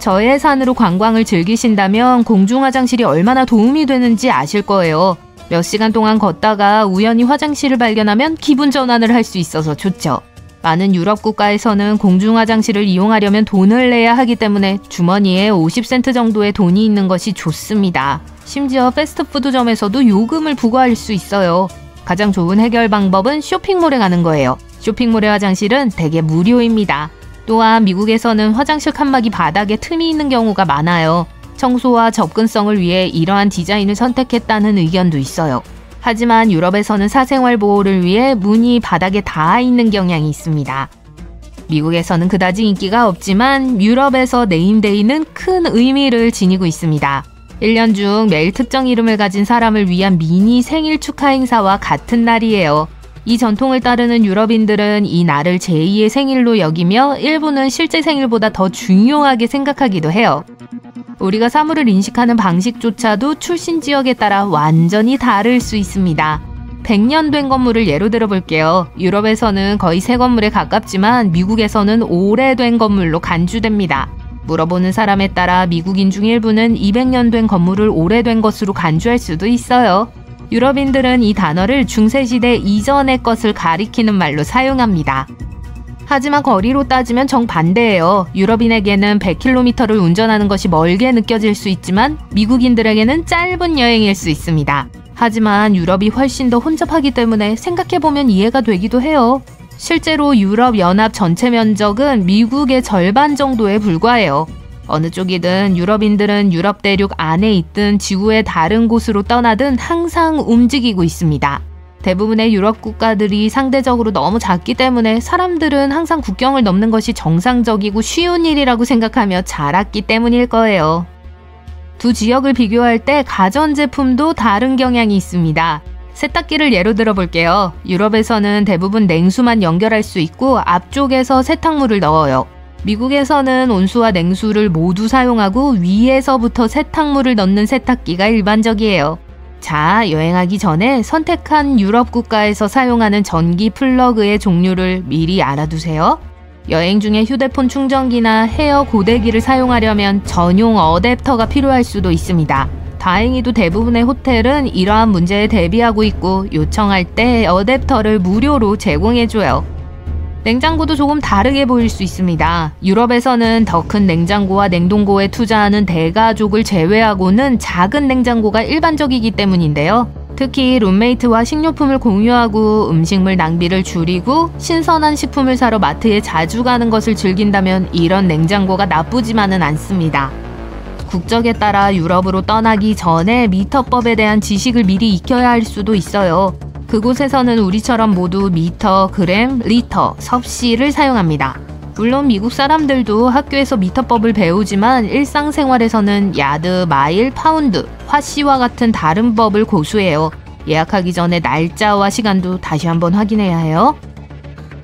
저예산으로 관광을 즐기신다면 공중화장실이 얼마나 도움이 되는지 아실 거예요. 몇 시간 동안 걷다가 우연히 화장실을 발견하면 기분 전환을 할 수 있어서 좋죠. 많은 유럽 국가에서는 공중화장실을 이용하려면 돈을 내야 하기 때문에 주머니에 50센트 정도의 돈이 있는 것이 좋습니다. 심지어 패스트푸드점에서도 요금을 부과할 수 있어요. 가장 좋은 해결 방법은 쇼핑몰에 가는 거예요. 쇼핑몰의 화장실은 대개 무료입니다. 또한 미국에서는 화장실 칸막이 바닥에 틈이 있는 경우가 많아요. 청소와 접근성을 위해 이러한 디자인을 선택했다는 의견도 있어요. 하지만 유럽에서는 사생활 보호를 위해 문이 바닥에 닿아 있는 경향이 있습니다. 미국에서는 그다지 인기가 없지만 유럽에서 네임데이는 큰 의미를 지니고 있습니다. 1년 중 매일 특정 이름을 가진 사람을 위한 미니 생일 축하 행사와 같은 날이에요. 이 전통을 따르는 유럽인들은 이 날을 제2의 생일로 여기며 일부는 실제 생일보다 더 중요하게 생각하기도 해요. 우리가 사물을 인식하는 방식조차도 출신 지역에 따라 완전히 다를 수 있습니다. 100년 된 건물을 예로 들어볼게요. 유럽에서는 거의 새 건물에 가깝지만 미국에서는 오래된 건물로 간주됩니다. 물어보는 사람에 따라 미국인 중 일부는 200년 된 건물을 오래된 것으로 간주할 수도 있어요. 유럽인들은 이 단어를 중세시대 이전의 것을 가리키는 말로 사용합니다. 하지만 거리로 따지면 정반대예요. 유럽인에게는 100km를 운전하는 것이 멀게 느껴질 수 있지만 미국인들에게는 짧은 여행일 수 있습니다. 하지만 유럽이 훨씬 더 혼잡하기 때문에 생각해보면 이해가 되기도 해요. 실제로 유럽연합 전체 면적은 미국의 절반 정도에 불과해요. 어느 쪽이든 유럽인들은 유럽 대륙 안에 있든 지구의 다른 곳으로 떠나든 항상 움직이고 있습니다. 대부분의 유럽 국가들이 상대적으로 너무 작기 때문에 사람들은 항상 국경을 넘는 것이 정상적이고 쉬운 일이라고 생각하며 자랐기 때문일 거예요. 두 지역을 비교할 때 가전제품도 다른 경향이 있습니다. 세탁기를 예로 들어볼게요. 유럽에서는 대부분 냉수만 연결할 수 있고 앞쪽에서 세탁물을 넣어요. 미국에서는 온수와 냉수를 모두 사용하고 위에서부터 세탁물을 넣는 세탁기가 일반적이에요. 자, 여행하기 전에 선택한 유럽 국가에서 사용하는 전기 플러그의 종류를 미리 알아두세요. 여행 중에 휴대폰 충전기나 헤어 고데기를 사용하려면 전용 어댑터가 필요할 수도 있습니다. 다행히도 대부분의 호텔은 이러한 문제에 대비하고 있고 요청할 때 어댑터를 무료로 제공해줘요. 냉장고도 조금 다르게 보일 수 있습니다. 유럽에서는 더 큰 냉장고와 냉동고에 투자하는 대가족을 제외하고는 작은 냉장고가 일반적이기 때문인데요. 특히 룸메이트와 식료품을 공유하고 음식물 낭비를 줄이고 신선한 식품을 사러 마트에 자주 가는 것을 즐긴다면 이런 냉장고가 나쁘지만은 않습니다. 국적에 따라 유럽으로 떠나기 전에 미터법에 대한 지식을 미리 익혀야 할 수도 있어요. 그곳에서는 우리처럼 모두 미터, 그램, 리터, 섭씨를 사용합니다. 물론 미국 사람들도 학교에서 미터법을 배우지만 일상생활에서는 야드, 마일, 파운드, 화씨와 같은 다른 법을 고수해요. 예약하기 전에 날짜와 시간도 다시 한번 확인해야 해요.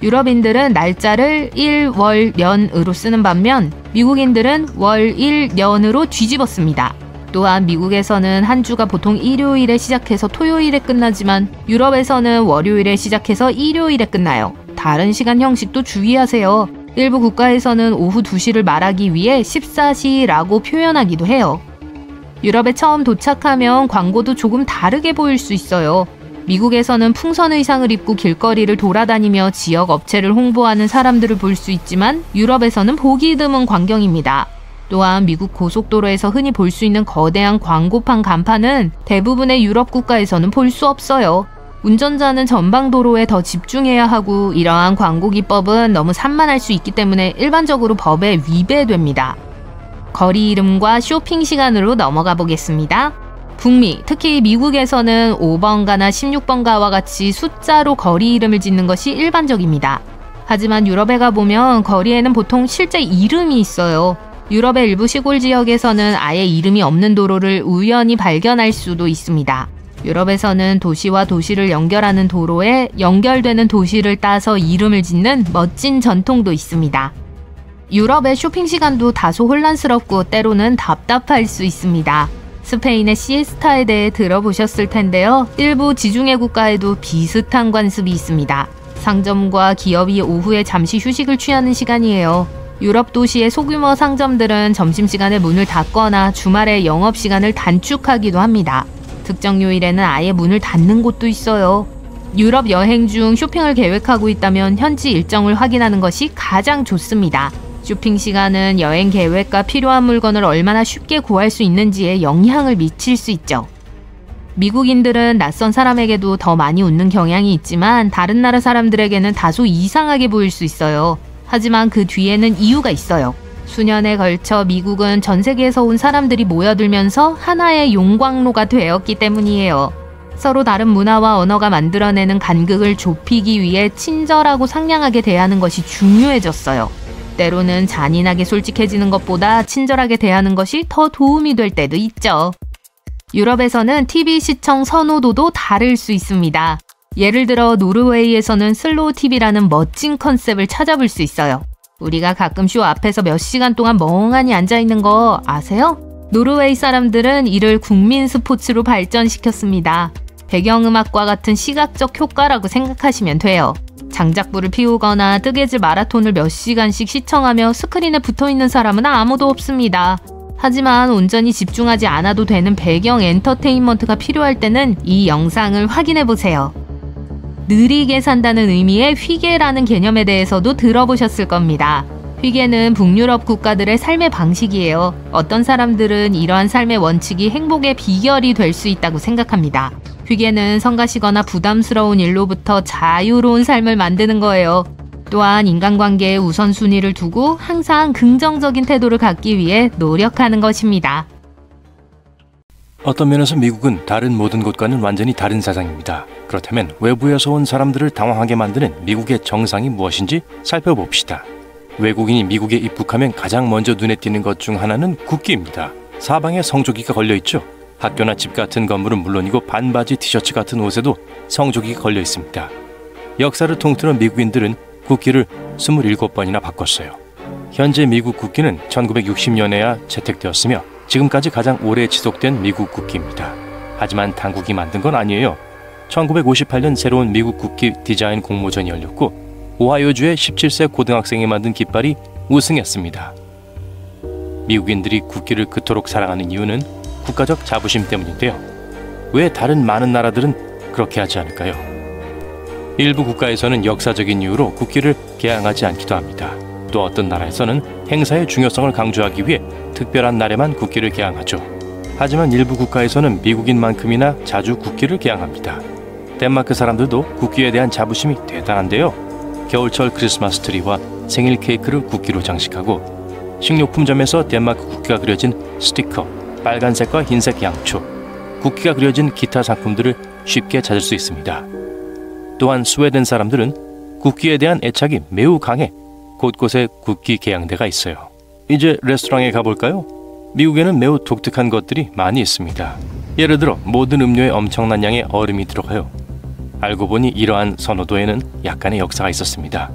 유럽인들은 날짜를 일, 월, 년으로 쓰는 반면 미국인들은 월, 일, 년으로 뒤집어 씁니다. 또한 미국에서는 한 주가 보통 일요일에 시작해서 토요일에 끝나지만 유럽에서는 월요일에 시작해서 일요일에 끝나요. 다른 시간 형식도 주의하세요. 일부 국가에서는 오후 2시를 말하기 위해 14시라고 표현하기도 해요. 유럽에 처음 도착하면 광고도 조금 다르게 보일 수 있어요. 미국에서는 풍선 의상을 입고 길거리를 돌아다니며 지역 업체를 홍보하는 사람들을 볼 수 있지만 유럽에서는 보기 드문 광경입니다. 또한 미국 고속도로에서 흔히 볼 수 있는 거대한 광고판 간판은 대부분의 유럽 국가에서는 볼 수 없어요. 운전자는 전방도로에 더 집중해야 하고 이러한 광고 기법은 너무 산만할 수 있기 때문에 일반적으로 법에 위배됩니다. 거리 이름과 쇼핑 시간으로 넘어가 보겠습니다. 북미, 특히 미국에서는 5번가나 16번가와 같이 숫자로 거리 이름을 짓는 것이 일반적입니다. 하지만 유럽에 가보면 거리에는 보통 실제 이름이 있어요. 유럽의 일부 시골 지역에서는 아예 이름이 없는 도로를 우연히 발견할 수도 있습니다. 유럽에서는 도시와 도시를 연결하는 도로에 연결되는 도시를 따서 이름을 짓는 멋진 전통도 있습니다. 유럽의 쇼핑 시간도 다소 혼란스럽고 때로는 답답할 수 있습니다. 스페인의 시에스타에 대해 들어보셨을 텐데요. 일부 지중해 국가에도 비슷한 관습이 있습니다. 상점과 기업이 오후에 잠시 휴식을 취하는 시간이에요. 유럽 도시의 소규모 상점들은 점심시간에 문을 닫거나 주말에 영업시간을 단축하기도 합니다. 특정 요일에는 아예 문을 닫는 곳도 있어요. 유럽 여행 중 쇼핑을 계획하고 있다면 현지 일정을 확인하는 것이 가장 좋습니다. 쇼핑 시간은 여행 계획과 필요한 물건을 얼마나 쉽게 구할 수 있는지에 영향을 미칠 수 있죠. 미국인들은 낯선 사람에게도 더 많이 웃는 경향이 있지만 다른 나라 사람들에게는 다소 이상하게 보일 수 있어요. 하지만 그 뒤에는 이유가 있어요. 수년에 걸쳐 미국은 전 세계에서 온 사람들이 모여들면서 하나의 용광로가 되었기 때문이에요. 서로 다른 문화와 언어가 만들어내는 간극을 좁히기 위해 친절하고 상냥하게 대하는 것이 중요해졌어요. 때로는 잔인하게 솔직해지는 것보다 친절하게 대하는 것이 더 도움이 될 때도 있죠. 유럽에서는 TV 시청 선호도도 다를 수 있습니다. 예를 들어 노르웨이에서는 슬로우 TV라는 멋진 컨셉을 찾아볼 수 있어요. 우리가 가끔 쇼 앞에서 몇 시간 동안 멍하니 앉아있는 거 아세요? 노르웨이 사람들은 이를 국민 스포츠로 발전시켰습니다. 배경음악과 같은 시각적 효과라고 생각하시면 돼요. 장작불을 피우거나 뜨개질 마라톤을 몇 시간씩 시청하며 스크린에 붙어있는 사람은 아무도 없습니다. 하지만 온전히 집중하지 않아도 되는 배경 엔터테인먼트가 필요할 때는 이 영상을 확인해보세요. 느리게 산다는 의미의 휘게라는 개념에 대해서도 들어보셨을 겁니다. 휘게는 북유럽 국가들의 삶의 방식이에요. 어떤 사람들은 이러한 삶의 원칙이 행복의 비결이 될 수 있다고 생각합니다. 휘게는 성가시거나 부담스러운 일로부터 자유로운 삶을 만드는 거예요. 또한 인간관계의 우선순위를 두고 항상 긍정적인 태도를 갖기 위해 노력하는 것입니다. 어떤 면에서 미국은 다른 모든 곳과는 완전히 다른 사상입니다. 그렇다면 외부에서 온 사람들을 당황하게 만드는 미국의 정상이 무엇인지 살펴봅시다. 외국인이 미국에 입국하면 가장 먼저 눈에 띄는 것 중 하나는 국기입니다. 사방에 성조기가 걸려있죠. 학교나 집 같은 건물은 물론이고 반바지, 티셔츠 같은 옷에도 성조기가 걸려 있습니다. 역사를 통틀어 미국인들은 국기를 27번이나 바꿨어요. 현재 미국 국기는 1960년에야 채택되었으며 지금까지 가장 오래 지속된 미국 국기입니다. 하지만 당국이 만든 건 아니에요. 1958년 새로운 미국 국기 디자인 공모전이 열렸고 오하이오주의 17세 고등학생이 만든 깃발이 우승했습니다. 미국인들이 국기를 그토록 사랑하는 이유는 국가적 자부심 때문인데요. 왜 다른 많은 나라들은 그렇게 하지 않을까요? 일부 국가에서는 역사적인 이유로 국기를 개항하지 않기도 합니다. 또 어떤 나라에서는 행사의 중요성을 강조하기 위해 특별한 날에만 국기를 개항하죠. 하지만 일부 국가에서는 미국인만큼이나 자주 국기를 개항합니다. 덴마크 사람들도 국기에 대한 자부심이 대단한데요. 겨울철 크리스마스 트리와 생일 케이크를 국기로 장식하고 식료품점에서 덴마크 국기가 그려진 스티커, 빨간색과 흰색 양초, 국기가 그려진 기타 상품들을 쉽게 찾을 수 있습니다. 또한 스웨덴 사람들은 국기에 대한 애착이 매우 강해 곳곳에 국기 개양대가 있어요. 이제 레스토랑에 가볼까요? 미국에는 매우 독특한 것들이 많이 있습니다. 예를 들어 모든 음료에 엄청난 양의 얼음이 들어가요. 알고 보니 이러한 선호도에는 약간의 역사가 있었습니다.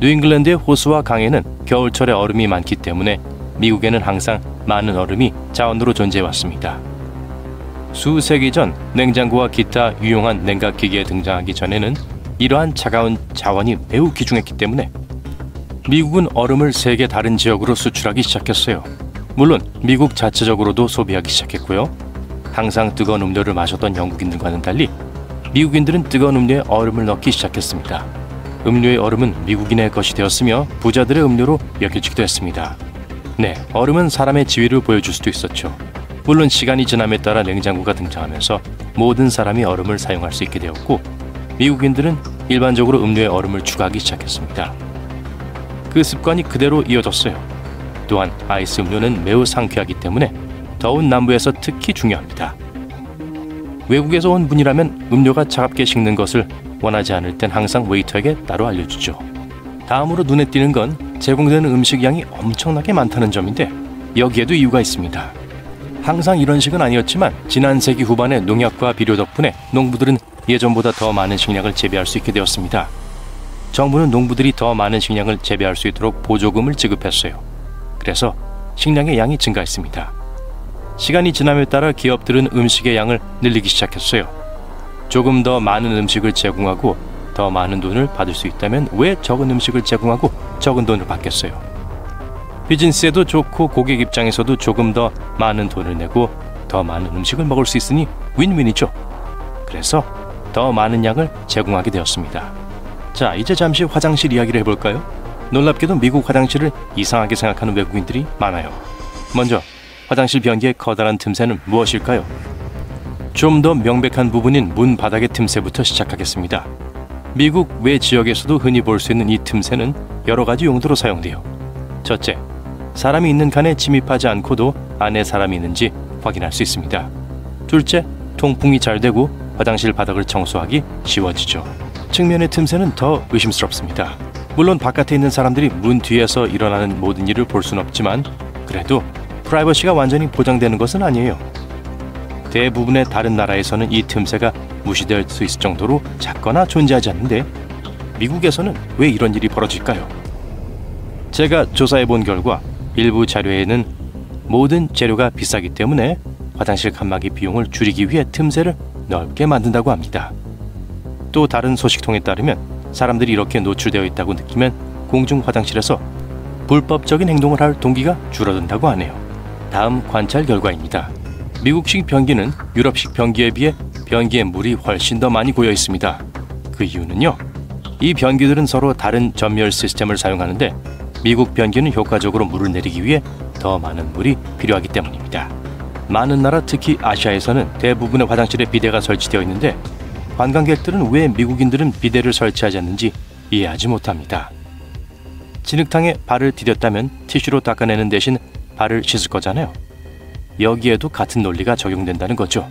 뉴잉글랜드의 호수와 강에는 겨울철에 얼음이 많기 때문에 미국에는 항상 많은 얼음이 자원으로 존재해왔습니다. 수세기 전 냉장고와 기타 유용한 냉각기기에 등장하기 전에는 이러한 차가운 자원이 매우 귀중했기 때문에 미국은 얼음을 세계 다른 지역으로 수출하기 시작했어요. 물론 미국 자체적으로도 소비하기 시작했고요. 항상 뜨거운 음료를 마셨던 영국인들과는 달리 미국인들은 뜨거운 음료에 얼음을 넣기 시작했습니다. 음료의 얼음은 미국인의 것이 되었으며 부자들의 음료로 여겨지기도 했습니다. 네, 얼음은 사람의 지위를 보여줄 수도 있었죠. 물론 시간이 지남에 따라 냉장고가 등장하면서 모든 사람이 얼음을 사용할 수 있게 되었고 미국인들은 일반적으로 음료에 얼음을 추가하기 시작했습니다. 그 습관이 그대로 이어졌어요. 또한 아이스 음료는 매우 상쾌하기 때문에 더운 남부에서 특히 중요합니다. 외국에서 온 분이라면 음료가 차갑게 식는 것을 원하지 않을 땐 항상 웨이터에게 따로 알려주죠. 다음으로 눈에 띄는 건 제공되는 음식 양이 엄청나게 많다는 점인데 여기에도 이유가 있습니다. 항상 이런 식은 아니었지만 지난 세기 후반의 농약과 비료 덕분에 농부들은 예전보다 더 많은 식량을 재배할 수 있게 되었습니다. 정부는 농부들이 더 많은 식량을 재배할 수 있도록 보조금을 지급했어요. 그래서 식량의 양이 증가했습니다. 시간이 지남에 따라 기업들은 음식의 양을 늘리기 시작했어요. 조금 더 많은 음식을 제공하고 더 많은 돈을 받을 수 있다면 왜 적은 음식을 제공하고 적은 돈을 받겠어요? 비즈니스에도 좋고 고객 입장에서도 조금 더 많은 돈을 내고 더 많은 음식을 먹을 수 있으니 윈윈이죠. 그래서 더 많은 양을 제공하게 되었습니다. 자, 이제 잠시 화장실 이야기를 해볼까요? 놀랍게도 미국 화장실을 이상하게 생각하는 외국인들이 많아요. 먼저 화장실 변기의 커다란 틈새는 무엇일까요? 좀 더 명백한 부분인 문 바닥의 틈새부터 시작하겠습니다. 미국 외 지역에서도 흔히 볼 수 있는 이 틈새는 여러 가지 용도로 사용돼요. 첫째, 사람이 있는 칸에 침입하지 않고도 안에 사람이 있는지 확인할 수 있습니다. 둘째, 통풍이 잘 되고 화장실 바닥을 청소하기 쉬워지죠. 측면의 틈새는 더 의심스럽습니다. 물론 바깥에 있는 사람들이 문 뒤에서 일어나는 모든 일을 볼 순 없지만 그래도 프라이버시가 완전히 보장되는 것은 아니에요. 대부분의 다른 나라에서는 이 틈새가 무시될 수 있을 정도로 작거나 존재하지 않는데 미국에서는 왜 이런 일이 벌어질까요? 제가 조사해 본 결과 일부 자료에는 모든 재료가 비싸기 때문에 화장실 칸막이 비용을 줄이기 위해 틈새를 넓게 만든다고 합니다. 또 다른 소식통에 따르면 사람들이 이렇게 노출되어 있다고 느끼면 공중 화장실에서 불법적인 행동을 할 동기가 줄어든다고 하네요. 다음 관찰 결과입니다. 미국식 변기는 유럽식 변기에 비해 변기에 물이 훨씬 더 많이 고여 있습니다. 그 이유는요, 이 변기들은 서로 다른 전멸 시스템을 사용하는데 미국 변기는 효과적으로 물을 내리기 위해 더 많은 물이 필요하기 때문입니다. 많은 나라, 특히 아시아에서는 대부분의 화장실에 비데가 설치되어 있는데 관광객들은 왜 미국인들은 비데를 설치하지 않는지 이해하지 못합니다. 진흙탕에 발을 디뎠다면 티슈로 닦아내는 대신 발을 씻을 거잖아요. 여기에도 같은 논리가 적용된다는 거죠.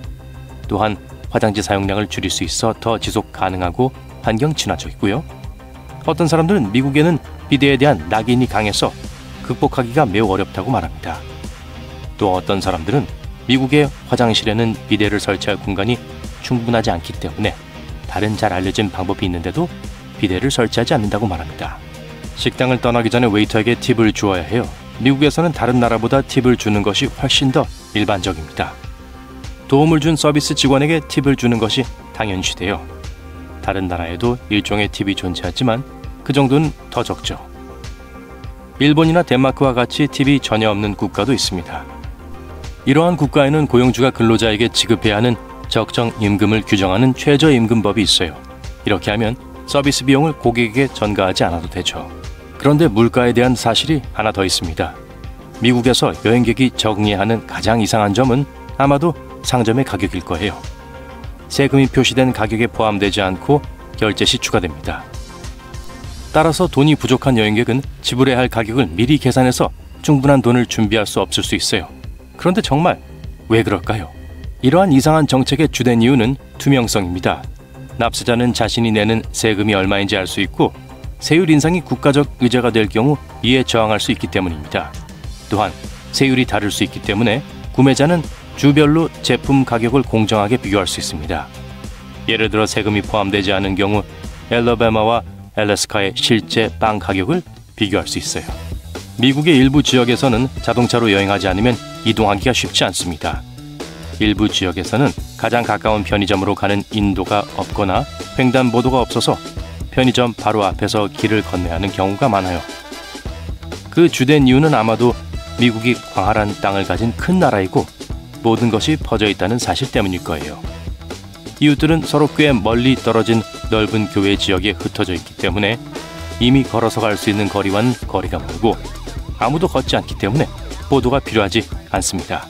또한 화장지 사용량을 줄일 수 있어 더 지속 가능하고 환경 친화적이고요. 어떤 사람들은 미국에는 비데에 대한 낙인이 강해서 극복하기가 매우 어렵다고 말합니다. 또 어떤 사람들은 미국의 화장실에는 비데를 설치할 공간이 충분하지 않기 때문에 다른 잘 알려진 방법이 있는데도 비데를 설치하지 않는다고 말합니다. 식당을 떠나기 전에 웨이터에게 팁을 주어야 해요. 미국에서는 다른 나라보다 팁을 주는 것이 훨씬 더 일반적입니다. 도움을 준 서비스 직원에게 팁을 주는 것이 당연시돼요. 다른 나라에도 일종의 팁이 존재하지만 그 정도는 더 적죠. 일본이나 덴마크와 같이 팁이 전혀 없는 국가도 있습니다. 이러한 국가에는 고용주가 근로자에게 지급해야 하는 적정 임금을 규정하는 최저임금법이 있어요. 이렇게 하면 서비스 비용을 고객에게 전가하지 않아도 되죠. 그런데 물가에 대한 사실이 하나 더 있습니다. 미국에서 여행객이 적응해야 하는 가장 이상한 점은 아마도 상점의 가격일 거예요. 세금이 표시된 가격에 포함되지 않고 결제 시 추가됩니다. 따라서 돈이 부족한 여행객은 지불해야 할 가격을 미리 계산해서 충분한 돈을 준비할 수 없을 수 있어요. 그런데 정말 왜 그럴까요? 이러한 이상한 정책의 주된 이유는 투명성입니다. 납세자는 자신이 내는 세금이 얼마인지 알 수 있고 세율 인상이 국가적 의제가 될 경우 이에 저항할 수 있기 때문입니다. 또한 세율이 다를 수 있기 때문에 구매자는 주별로 제품 가격을 공정하게 비교할 수 있습니다. 예를 들어 세금이 포함되지 않은 경우 엘러베마와 알래스카의 실제 빵 가격을 비교할 수 있어요. 미국의 일부 지역에서는 자동차로 여행하지 않으면 이동하기가 쉽지 않습니다. 일부 지역에서는 가장 가까운 편의점으로 가는 인도가 없거나 횡단보도가 없어서 편의점 바로 앞에서 길을 건너야 하는 경우가 많아요. 그 주된 이유는 아마도 미국이 광활한 땅을 가진 큰 나라이고 모든 것이 퍼져 있다는 사실 때문일 거예요. 이웃들은 서로 꽤 멀리 떨어진 넓은 교외 지역에 흩어져 있기 때문에 이미 걸어서 갈 수 있는 거리와는 거리가 멀고 아무도 걷지 않기 때문에 보도가 필요하지 않습니다.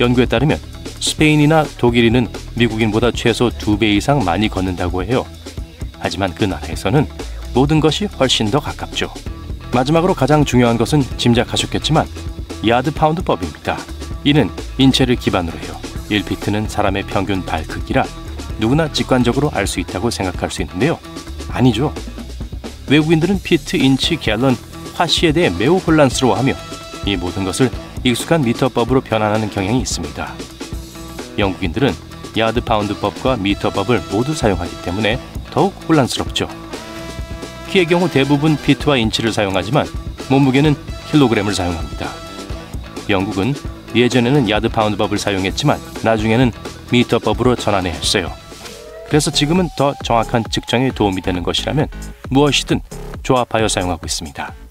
연구에 따르면 스페인이나 독일인은 미국인보다 최소 2배 이상 많이 걷는다고 해요. 하지만 그 나라에서는 모든 것이 훨씬 더 가깝죠. 마지막으로 가장 중요한 것은 짐작하셨겠지만 야드파운드법입니다. 이는 인체를 기반으로 해요. 1피트는 사람의 평균 발 크기라 누구나 직관적으로 알 수 있다고 생각할 수 있는데요. 아니죠. 외국인들은 피트, 인치, 갤런, 화시에 대해 매우 혼란스러워하며 이 모든 것을 익숙한 미터법으로 변환하는 경향이 있습니다. 영국인들은 야드파운드법과 미터법을 모두 사용하기 때문에 더욱 혼란스럽죠. 키의 경우 대부분 피트와 인치를 사용하지만 몸무게는 킬로그램을 사용합니다. 영국은 예전에는 야드파운드법을 사용했지만 나중에는 미터법으로 전환해야 했어요. 그래서 지금은 더 정확한 측정에 도움이 되는 것이라면 무엇이든 조합하여 사용하고 있습니다.